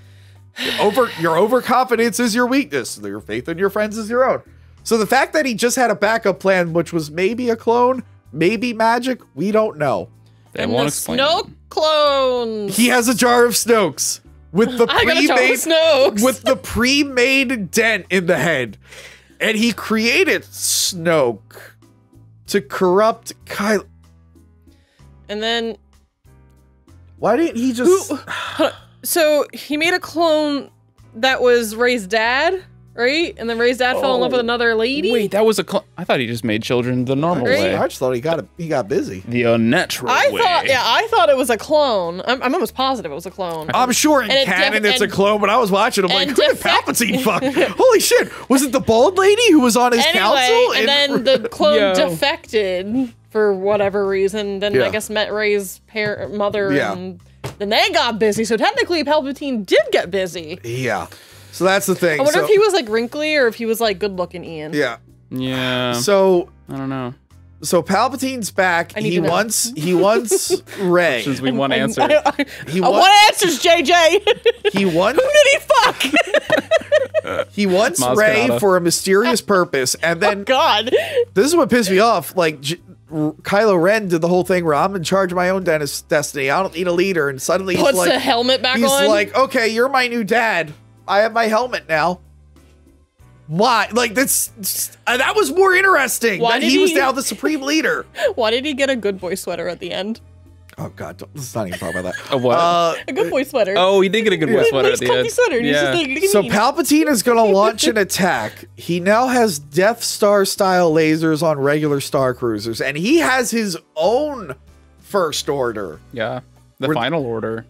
Your overconfidence is your weakness. Your faith in your friends is your own. So the fact that he just had a backup plan, which was maybe a clone, maybe magic, we don't know. They won't explain. Snoke clones. He has a jar of Snokes with the pre-made dent in the head, and he created Snoke to corrupt Kylo. And then, why didn't he just? So he made a clone that was Rey's dad, right? And then Rey's dad fell in love with another lady. Wait, that was a clone. I thought he just made children the normal way. I just thought he got busy. The unnatural way. I thought it was a clone. I'm almost positive it was a clone. I'm sure in canon it's a clone, but I was watching. I'm like, who did Palpatine fuck? Holy shit! Was it the bald lady who was on his council? And then the clone defected for whatever reason. Then I guess met Rey's mother. Yeah. And then they got busy, so technically Palpatine did get busy. Yeah, so that's the thing. I wonder if he was like wrinkly or if he was like good-looking Ian. Yeah, yeah. So I don't know. So Palpatine's back. He wants Rey. We want answers. I want answers, JJ. He wants. Who did he fuck? He wants Rey for a mysterious purpose, and then God, this is what pissed me off. Like. Kylo Ren did the whole thing where I'm in charge of my own destiny. I don't need a leader. And suddenly he's like, puts the helmet back on. He's like, okay, you're my new dad. I have my helmet now. Why? Like that's that was more interesting. That he was now the supreme leader. Why did he get a good boy sweater at the end? Oh God, let's not even talk about that. A what? A good boy sweater. Oh, he did get a good boy sweater at the end. Yeah. So Palpatine is going to launch an attack. He now has Death Star style lasers on regular Star Cruisers, and he has his own First Order. Yeah, the Final Order.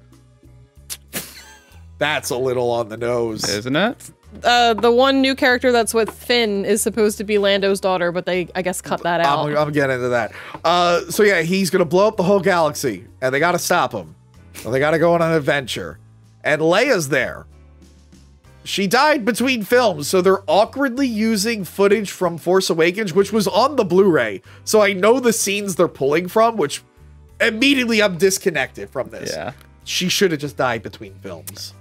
That's a little on the nose, isn't it? The one new character that's with Finn is supposed to be Lando's daughter, but they, I guess, cut that out. I'm getting into that. So yeah, he's gonna blow up the whole galaxy, and they gotta stop him. So they gotta go on an adventure, and Leia's there. She died between films, so they're awkwardly using footage from Force Awakens, which was on the Blu-ray. So I know the scenes they're pulling from, which immediately I'm disconnected from this. Yeah, she should have just died between films.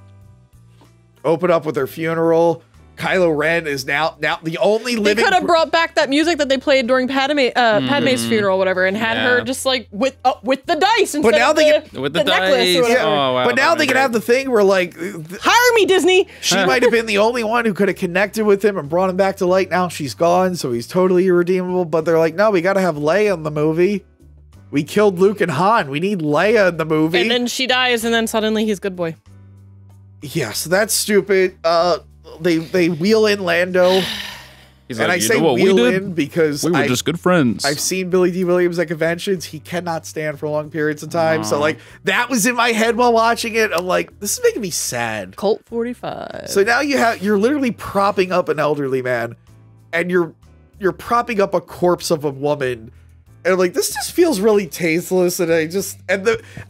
Open up with her funeral. Kylo Ren is now the only living. They could have brought back that music that they played during Padme's funeral, or whatever, and had her just like with the dice instead of the necklace. Or whatever. Oh, wow, but now they can have the thing where like, hire me, Disney. She might have been the only one who could have connected with him and brought him back to light. Now she's gone, so he's totally irredeemable. But they're like, no, we got to have Leia in the movie. We killed Luke and Han. We need Leia in the movie. And then she dies, and then suddenly he's good boy. Yeah, so that's stupid. They wheel in Lando. He's and like, I say wheel in because we were just good friends. I've seen Billy D. Williams at conventions. He cannot stand for long periods of time. So like that was in my head while watching it. I'm like, this is making me sad. Colt 45. So now you're literally propping up an elderly man, and you're propping up a corpse of a woman. And like, this just feels really tasteless, and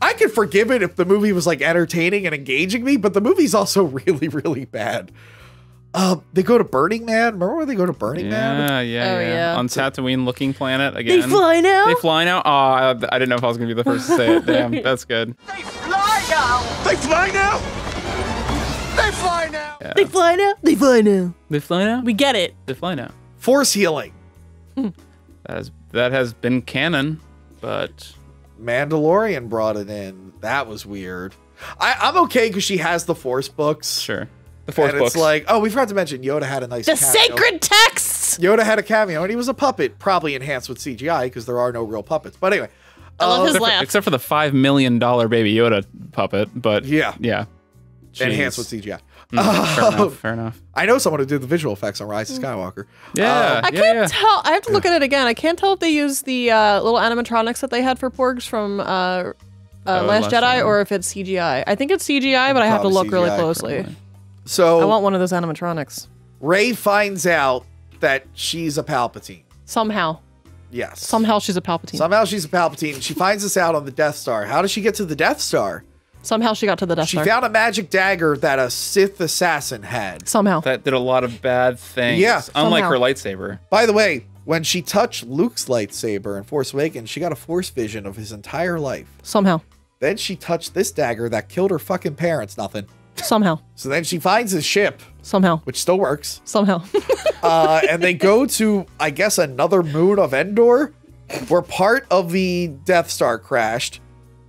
I could forgive it if the movie was like entertaining and engaging me, but the movie's also really, really bad. They go to Burning Man. Remember when they go to Burning Man? Yeah. On Tatooine looking planet again. They fly now? They fly now? Oh, I didn't know if I was going to be the first to say it. Damn, that's good. They fly now! They fly now! They fly now! Yeah. They fly now? They fly now. They fly now? We get it. They fly now. Force healing. That has been canon, but Mandalorian brought it in. That was weird. I'm okay because she has the Force books. Sure, the Force books. It's like, oh, we forgot to mention Yoda had a nice cameo. Sacred texts. Yoda had a cameo, and he was a puppet, probably enhanced with CGI because there are no real puppets. But anyway, I love his laugh, except for the $5 million Baby Yoda puppet. But yeah, enhanced with CGI. Fair enough. I know someone who did the visual effects on Rise of Skywalker. Yeah, I can't tell. I have to look at it again. I can't tell if they used the little animatronics that they had for Porgs from Last Jedi or if it's CGI. I think it's CGI, but I have to look really closely. Probably. So I want one of those animatronics. Rey finds out that she's a Palpatine. Somehow. Yes. Somehow she's a Palpatine. Somehow she's a Palpatine. She finds this out on the Death Star. How does she get to the Death Star? Somehow she got to the Death Star. She found a magic dagger that a Sith assassin had. Somehow. That did a lot of bad things. Yeah. Unlike her lightsaber. By the way, when she touched Luke's lightsaber in Force Awakens, she got a force vision of his entire life. Somehow. Then she touched this dagger that killed her fucking parents. Nothing. Somehow. So then she finds his ship. Somehow. Which still works. Somehow. And they go to, I guess, another moon of Endor, where part of the Death Star crashed,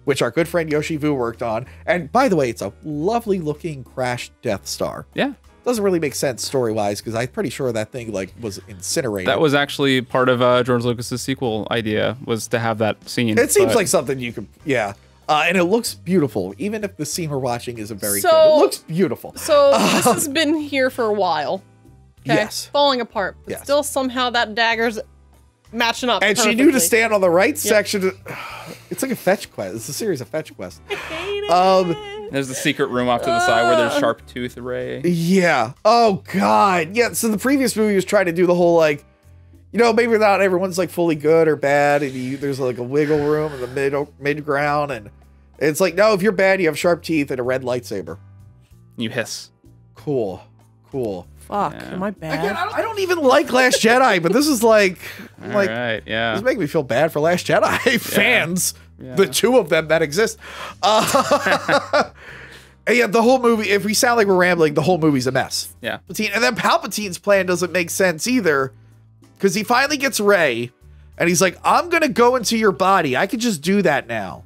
which our good friend Yoshi Vu worked on. And by the way, it's a lovely looking crashed Death Star. Yeah. Doesn't really make sense story-wise, because I'm pretty sure that thing like was incinerated. That was actually part of George Lucas's sequel idea, was to have that scene. It seems like something you could, yeah. And it looks beautiful, even if the scene we're watching isn't very good. It looks beautiful. So this has been here for a while. Okay? Yes. Falling apart. But yes. Still somehow that dagger's matching up And perfectly. She knew to stand on the right section. It's like a fetch quest. It's a series of fetch quests. I hate it. There's the secret room off to the side where there's sharp tooth array. Yeah. Oh, God. Yeah, so the previous movie was trying to do the whole, like, you know, maybe not everyone's like fully good or bad, and there's like a wiggle room in the mid ground, and it's like, no, if you're bad, you have sharp teeth and a red lightsaber. You hiss. Cool, cool. Fuck, yeah. Am I bad? Again, I don't even like Last Jedi, but this is like, this makes me feel bad for Last Jedi fans, the two of them that exist. Yeah, the whole movie. If we sound like we're rambling, the whole movie's a mess. Yeah, and then Palpatine's plan doesn't make sense either. Because he finally gets Rey, and he's like, I'm going to go into your body. I could just do that now.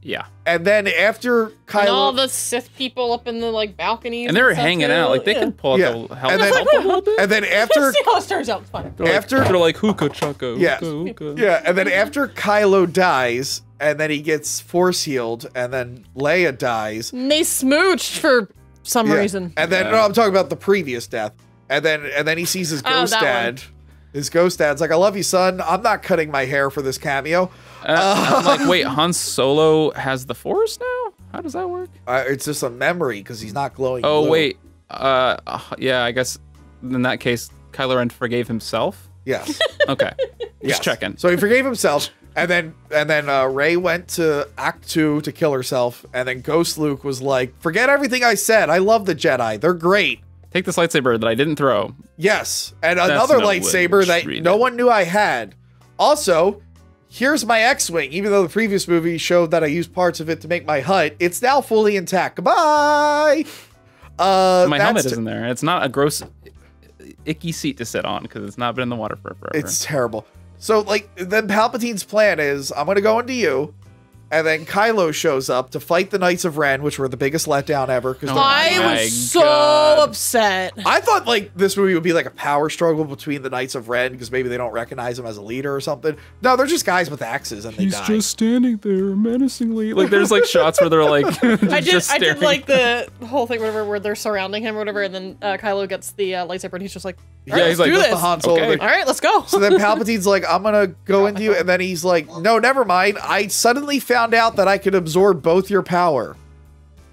Yeah. And then after Kylo... And all the Sith people up in the, like, balconies. And they were hanging out. Like, they could pull out the helmet up a little bit. And then after... see how it turns out. It's fine. They're like, hookah, chaka, hookah. Yeah, and then after Kylo dies, and then he gets force healed, and then Leia dies. And they smooched for some reason. And then, no, I'm talking about the previous death. And then he sees his ghost dad. His ghost dad's like, I love you, son. I'm not cutting my hair for this cameo. I'm like, wait, Han Solo has the Force now? How does that work? It's just a memory because he's not glowing. Oh, blue. Wait. Yeah, I guess in that case, Kylo Ren forgave himself? Yes. Okay. Just checking. So he forgave himself. And then Rey went to Act 2 to kill herself. And then Ghost Luke was like, forget everything I said. I love the Jedi. They're great. Take this lightsaber that I didn't throw. Yes, and another lightsaber that no one knew I had. Also, here's my X-Wing. Even though the previous movie showed that I used parts of it to make my hut, it's now fully intact. Goodbye! My helmet is in there. It's not a gross, icky seat to sit on because it's not been in the water for forever. It's terrible. So, like, then Palpatine's plan is, I'm going to go into you. And then Kylo shows up to fight the Knights of Ren, which were the biggest letdown ever. Because I was so upset. I thought like this movie would be like a power struggle between the Knights of Ren because maybe they don't recognize him as a leader or something. No, they're just guys with axes and they die. He's just standing there menacingly. Like there's like shots where they're like I did like the whole thing whatever where they're surrounding him or whatever, and then Kylo gets the lightsaber and he's just like, all right, he's like, that's the Han Solo thing. All right, let's go. So then Palpatine's like, I'm gonna go into you, and then he's like, no, never mind. I suddenly found out that I could absorb both your power.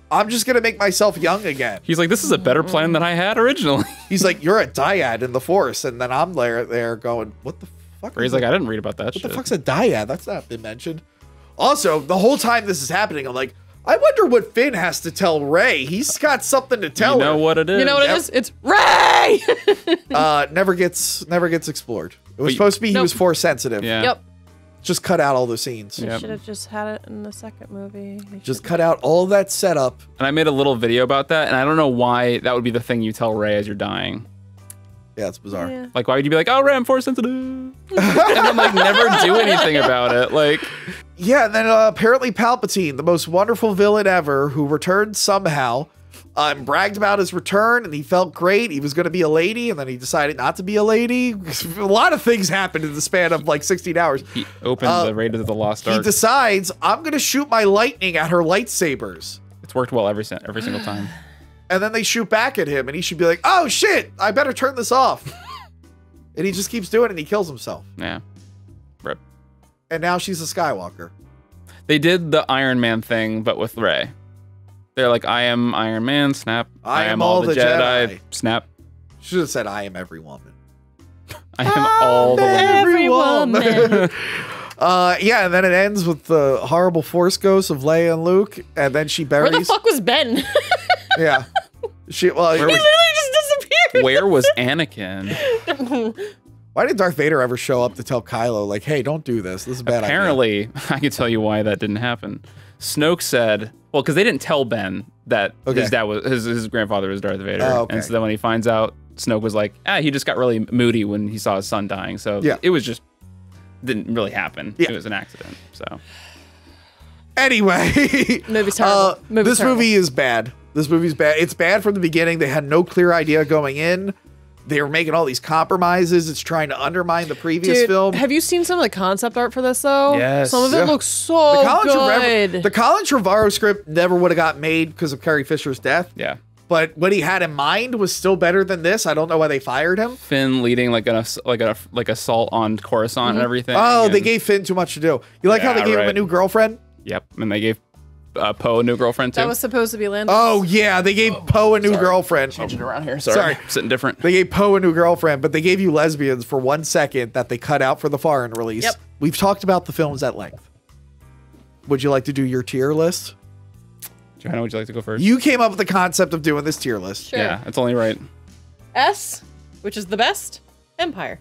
I'm just gonna make myself young again. He's like, this is a better plan than I had originally. He's like, you're a dyad in the Force, and then I'm there going, what the fuck? Or he's like, I didn't read about that. What the fuck's a dyad? That's not been mentioned. Also, the whole time this is happening, I'm like, I wonder what Finn has to tell Rey. He's got something to tell her. You know what it is. You know what it is? It's Rey! Never gets explored. It was supposed to be he was force sensitive. Yeah. Yep. Just cut out all those scenes. You should have just had it in the second movie. Just cut out all that setup. And I made a little video about that, and I don't know why that would be the thing you tell Rey as you're dying. Yeah, it's bizarre. Yeah. Like, why would you be like, oh, Rey, I'm force sensitive. And then, like, never do anything about it. Like... Yeah, and then apparently Palpatine, the most wonderful villain ever, who returned somehow, and bragged about his return, and he felt great. He was going to be a lady, and then he decided not to be a lady. A lot of things happened in the span of, like, 16 hours. He opened the Raiders of the Lost Ark. He decides, I'm going to shoot my lightning at her lightsabers. It's worked well every single time. And then they shoot back at him, and he should be like, oh, shit, I better turn this off. And he just keeps doing it, and he kills himself. Yeah. Rip. And now she's a Skywalker. They did the Iron Man thing, but with Rey. They're like, I am Iron Man, snap. I am all the Jedi. Snap. Should have said, I am every woman. I am all the women. Every woman. Yeah, and then it ends with the horrible Force ghosts of Leia and Luke, and then she buries. Where the fuck was Ben? Yeah. Well, he literally just disappeared. Where was Anakin? Why did Darth Vader ever show up to tell Kylo, like, hey, don't do this. This is a bad idea. Apparently, I can tell you why that didn't happen. Snoke said, well, because they didn't tell Ben that his dad was, his grandfather was Darth Vader. And so then when he finds out, Snoke was like, he just got really moody when he saw his son dying. So it was just, didn't really happen. Yeah. It was an accident, so. Anyway. Movie's terrible. This movie is bad. This movie's bad. It's bad from the beginning. They had no clear idea going in. They were making all these compromises. It's trying to undermine the previous film. Have you seen some of the concept art for this, though? Yes. Some of it looks so good. The Colin Trevorrow script never would have got made because of Carrie Fisher's death. Yeah. But what he had in mind was still better than this. I don't know why they fired him. Finn leading like an assault on Coruscant and everything. Oh, and they gave Finn too much to do. You like how they gave him a new girlfriend? Yep. And they gave Poe a new girlfriend too. That was supposed to be Lando. Oh yeah, they gave Poe a new girlfriend. Changing around here. Sorry. I'm sitting different. They gave Poe a new girlfriend, but they gave you lesbians for 1 second that they cut out for the foreign release. Yep. We've talked about the films at length. Would you like to do your tier list? Johanna, would you like to go first? You came up with the concept of doing this tier list. Sure. Yeah, that's only right. S, which is the best, Empire.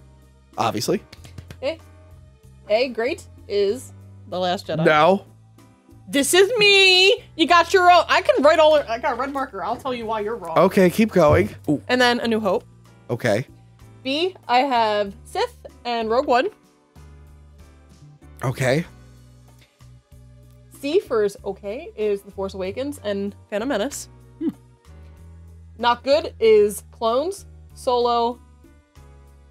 Obviously. A great is The Last Jedi. No. This is me. You got your own. I can write all. I got a red marker. I'll tell you why you're wrong. Okay, keep going. Ooh. And then A New Hope. Okay. B, I have Sith and Rogue One. Okay. C for is okay is The Force Awakens and Phantom Menace. Hmm. Not good is Clones, Solo,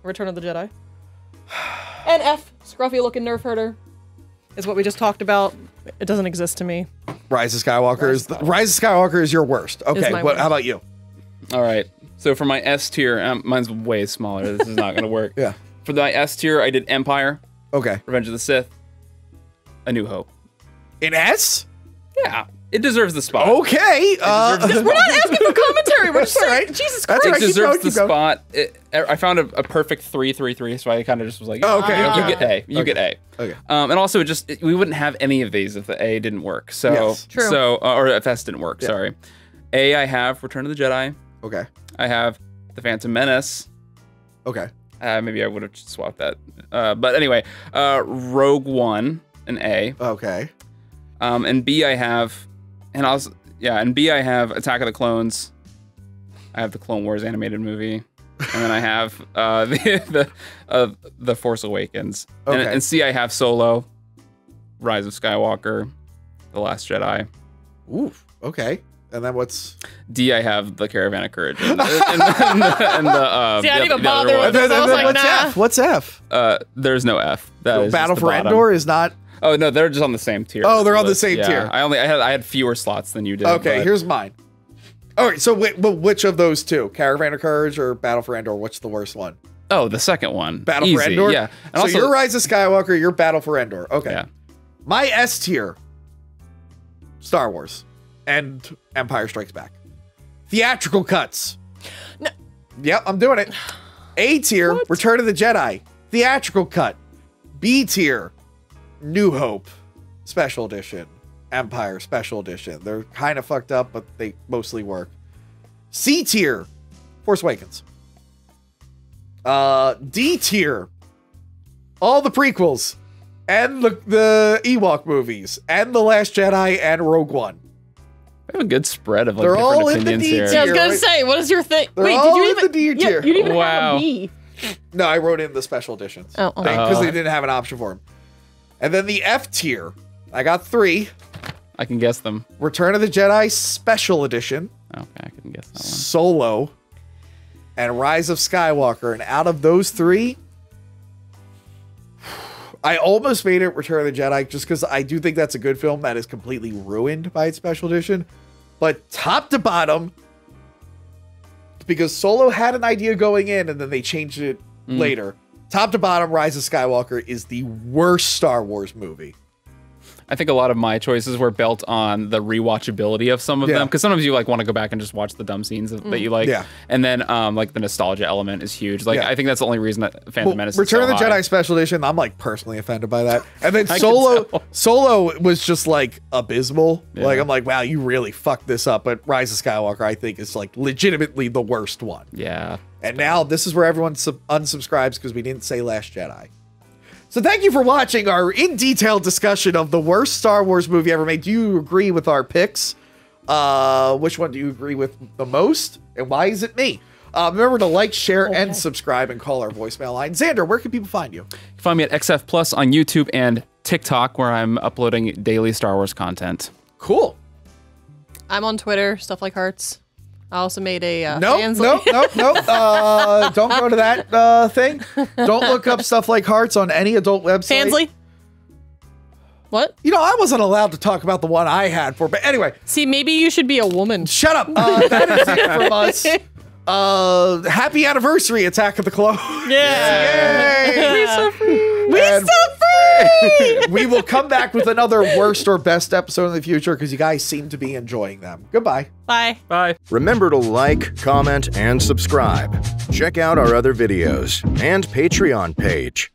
Return of the Jedi. And F, scruffy looking nerf herder, is what we just talked about. It doesn't exist to me. Rise of Skywalker is your worst. Okay, but how about you? All right. So for my S tier, mine's way smaller. This is not going to work. Yeah. For my S tier, I did Empire. Okay. Revenge of the Sith. A New Hope. In S? Yeah. It deserves the spot. Okay. We're not asking for commentary. We're just saying, Jesus Christ. It deserves the spot. I found a perfect 3-3-3, so I kind of just was like, oh, okay, you get A. You get A. Okay. And also, we wouldn't have any of these if the A didn't work. So, or if S didn't work, sorry. A, I have Return of the Jedi. Okay. I have The Phantom Menace. Okay. Maybe I would have swapped that. But anyway, Rogue One, an A. Okay. And B, I have... And also, yeah, and B, I have Attack of the Clones. I have the Clone Wars animated movie, and then I have the Force Awakens. Okay. And C, I have Solo, Rise of Skywalker, The Last Jedi. Oof. Okay. And then what's D? I have The Caravan of Courage. And I didn't even bother with this. I was like, nah. F? What's F? There's no F. Battle for Endor is not. Oh no, they're just on the same tier. Oh, they're on the same tier. I had fewer slots than you did. Okay, but here's mine. All right, so wait, but which of those two, Caravan of Courage or Battle for Endor, what's the worst one? Oh, the second one. Battle for Endor. Yeah. And so also, your Rise of Skywalker, your Battle for Endor. Okay. Yeah. My S tier, Star Wars, and Empire Strikes Back, theatrical cuts. No. Yep, I'm doing it. A tier, Return of the Jedi, theatrical cut. B tier, New Hope Special Edition, Empire Special Edition. They're kind of fucked up, but they mostly work. C tier, Force Awakens. D tier, all the prequels and the Ewok movies and The Last Jedi and Rogue One. I have a good spread of like they're different all opinions in the D tier. Yeah, I was gonna say, what is your thing? Wait, all did you even the D tier? Yeah, you didn't even have a B. No, I wrote in the special editions because they didn't have an option for them. And then the F tier, I got 3. I can guess them. Return of the Jedi Special Edition. Okay, I couldn't guess that one. Solo, and Rise of Skywalker. And out of those 3, I almost made it Return of the Jedi just because I do think that's a good film that is completely ruined by its Special Edition. But top to bottom, because Solo had an idea going in and then they changed it later. Top to bottom, Rise of Skywalker is the worst Star Wars movie. I think a lot of my choices were built on the rewatchability of some of them, because sometimes you like want to go back and just watch the dumb scenes that you like, and then like the nostalgia element is huge. Like I think that's the only reason that Phantom Menace. Return of the Jedi Special Edition, I'm like personally offended by that, and then Solo was just like abysmal. Like I'm like, wow, you really fucked this up. But Rise of Skywalker, I think, is like legitimately the worst one. Yeah. And now this is where everyone unsubscribes because we didn't say Last Jedi. So thank you for watching our in-detail discussion of the worst Star Wars movie ever made. Do you agree with our picks? Which one do you agree with the most? And why is it me? Remember to like, share, and subscribe, and call our voicemail line. Xander, where can people find you? You can find me at XF Plus on YouTube and TikTok, where I'm uploading daily Star Wars content. Cool. I'm on Twitter, stuff like hearts. I also made a nope. Don't go to that thing. Don't look up stuff like hearts on any adult website. Fansley? What? You know, I wasn't allowed to talk about the one I had for, but anyway. See, maybe you should be a woman. Shut up. That is it from us. Happy anniversary, Attack of the Clones. Yeah. Yay. We're so free. We're so free. We will come back with another worst or best episode in the future because you guys seem to be enjoying them. Goodbye. Bye. Bye. Remember to like, comment, and subscribe. Check out our other videos and Patreon page.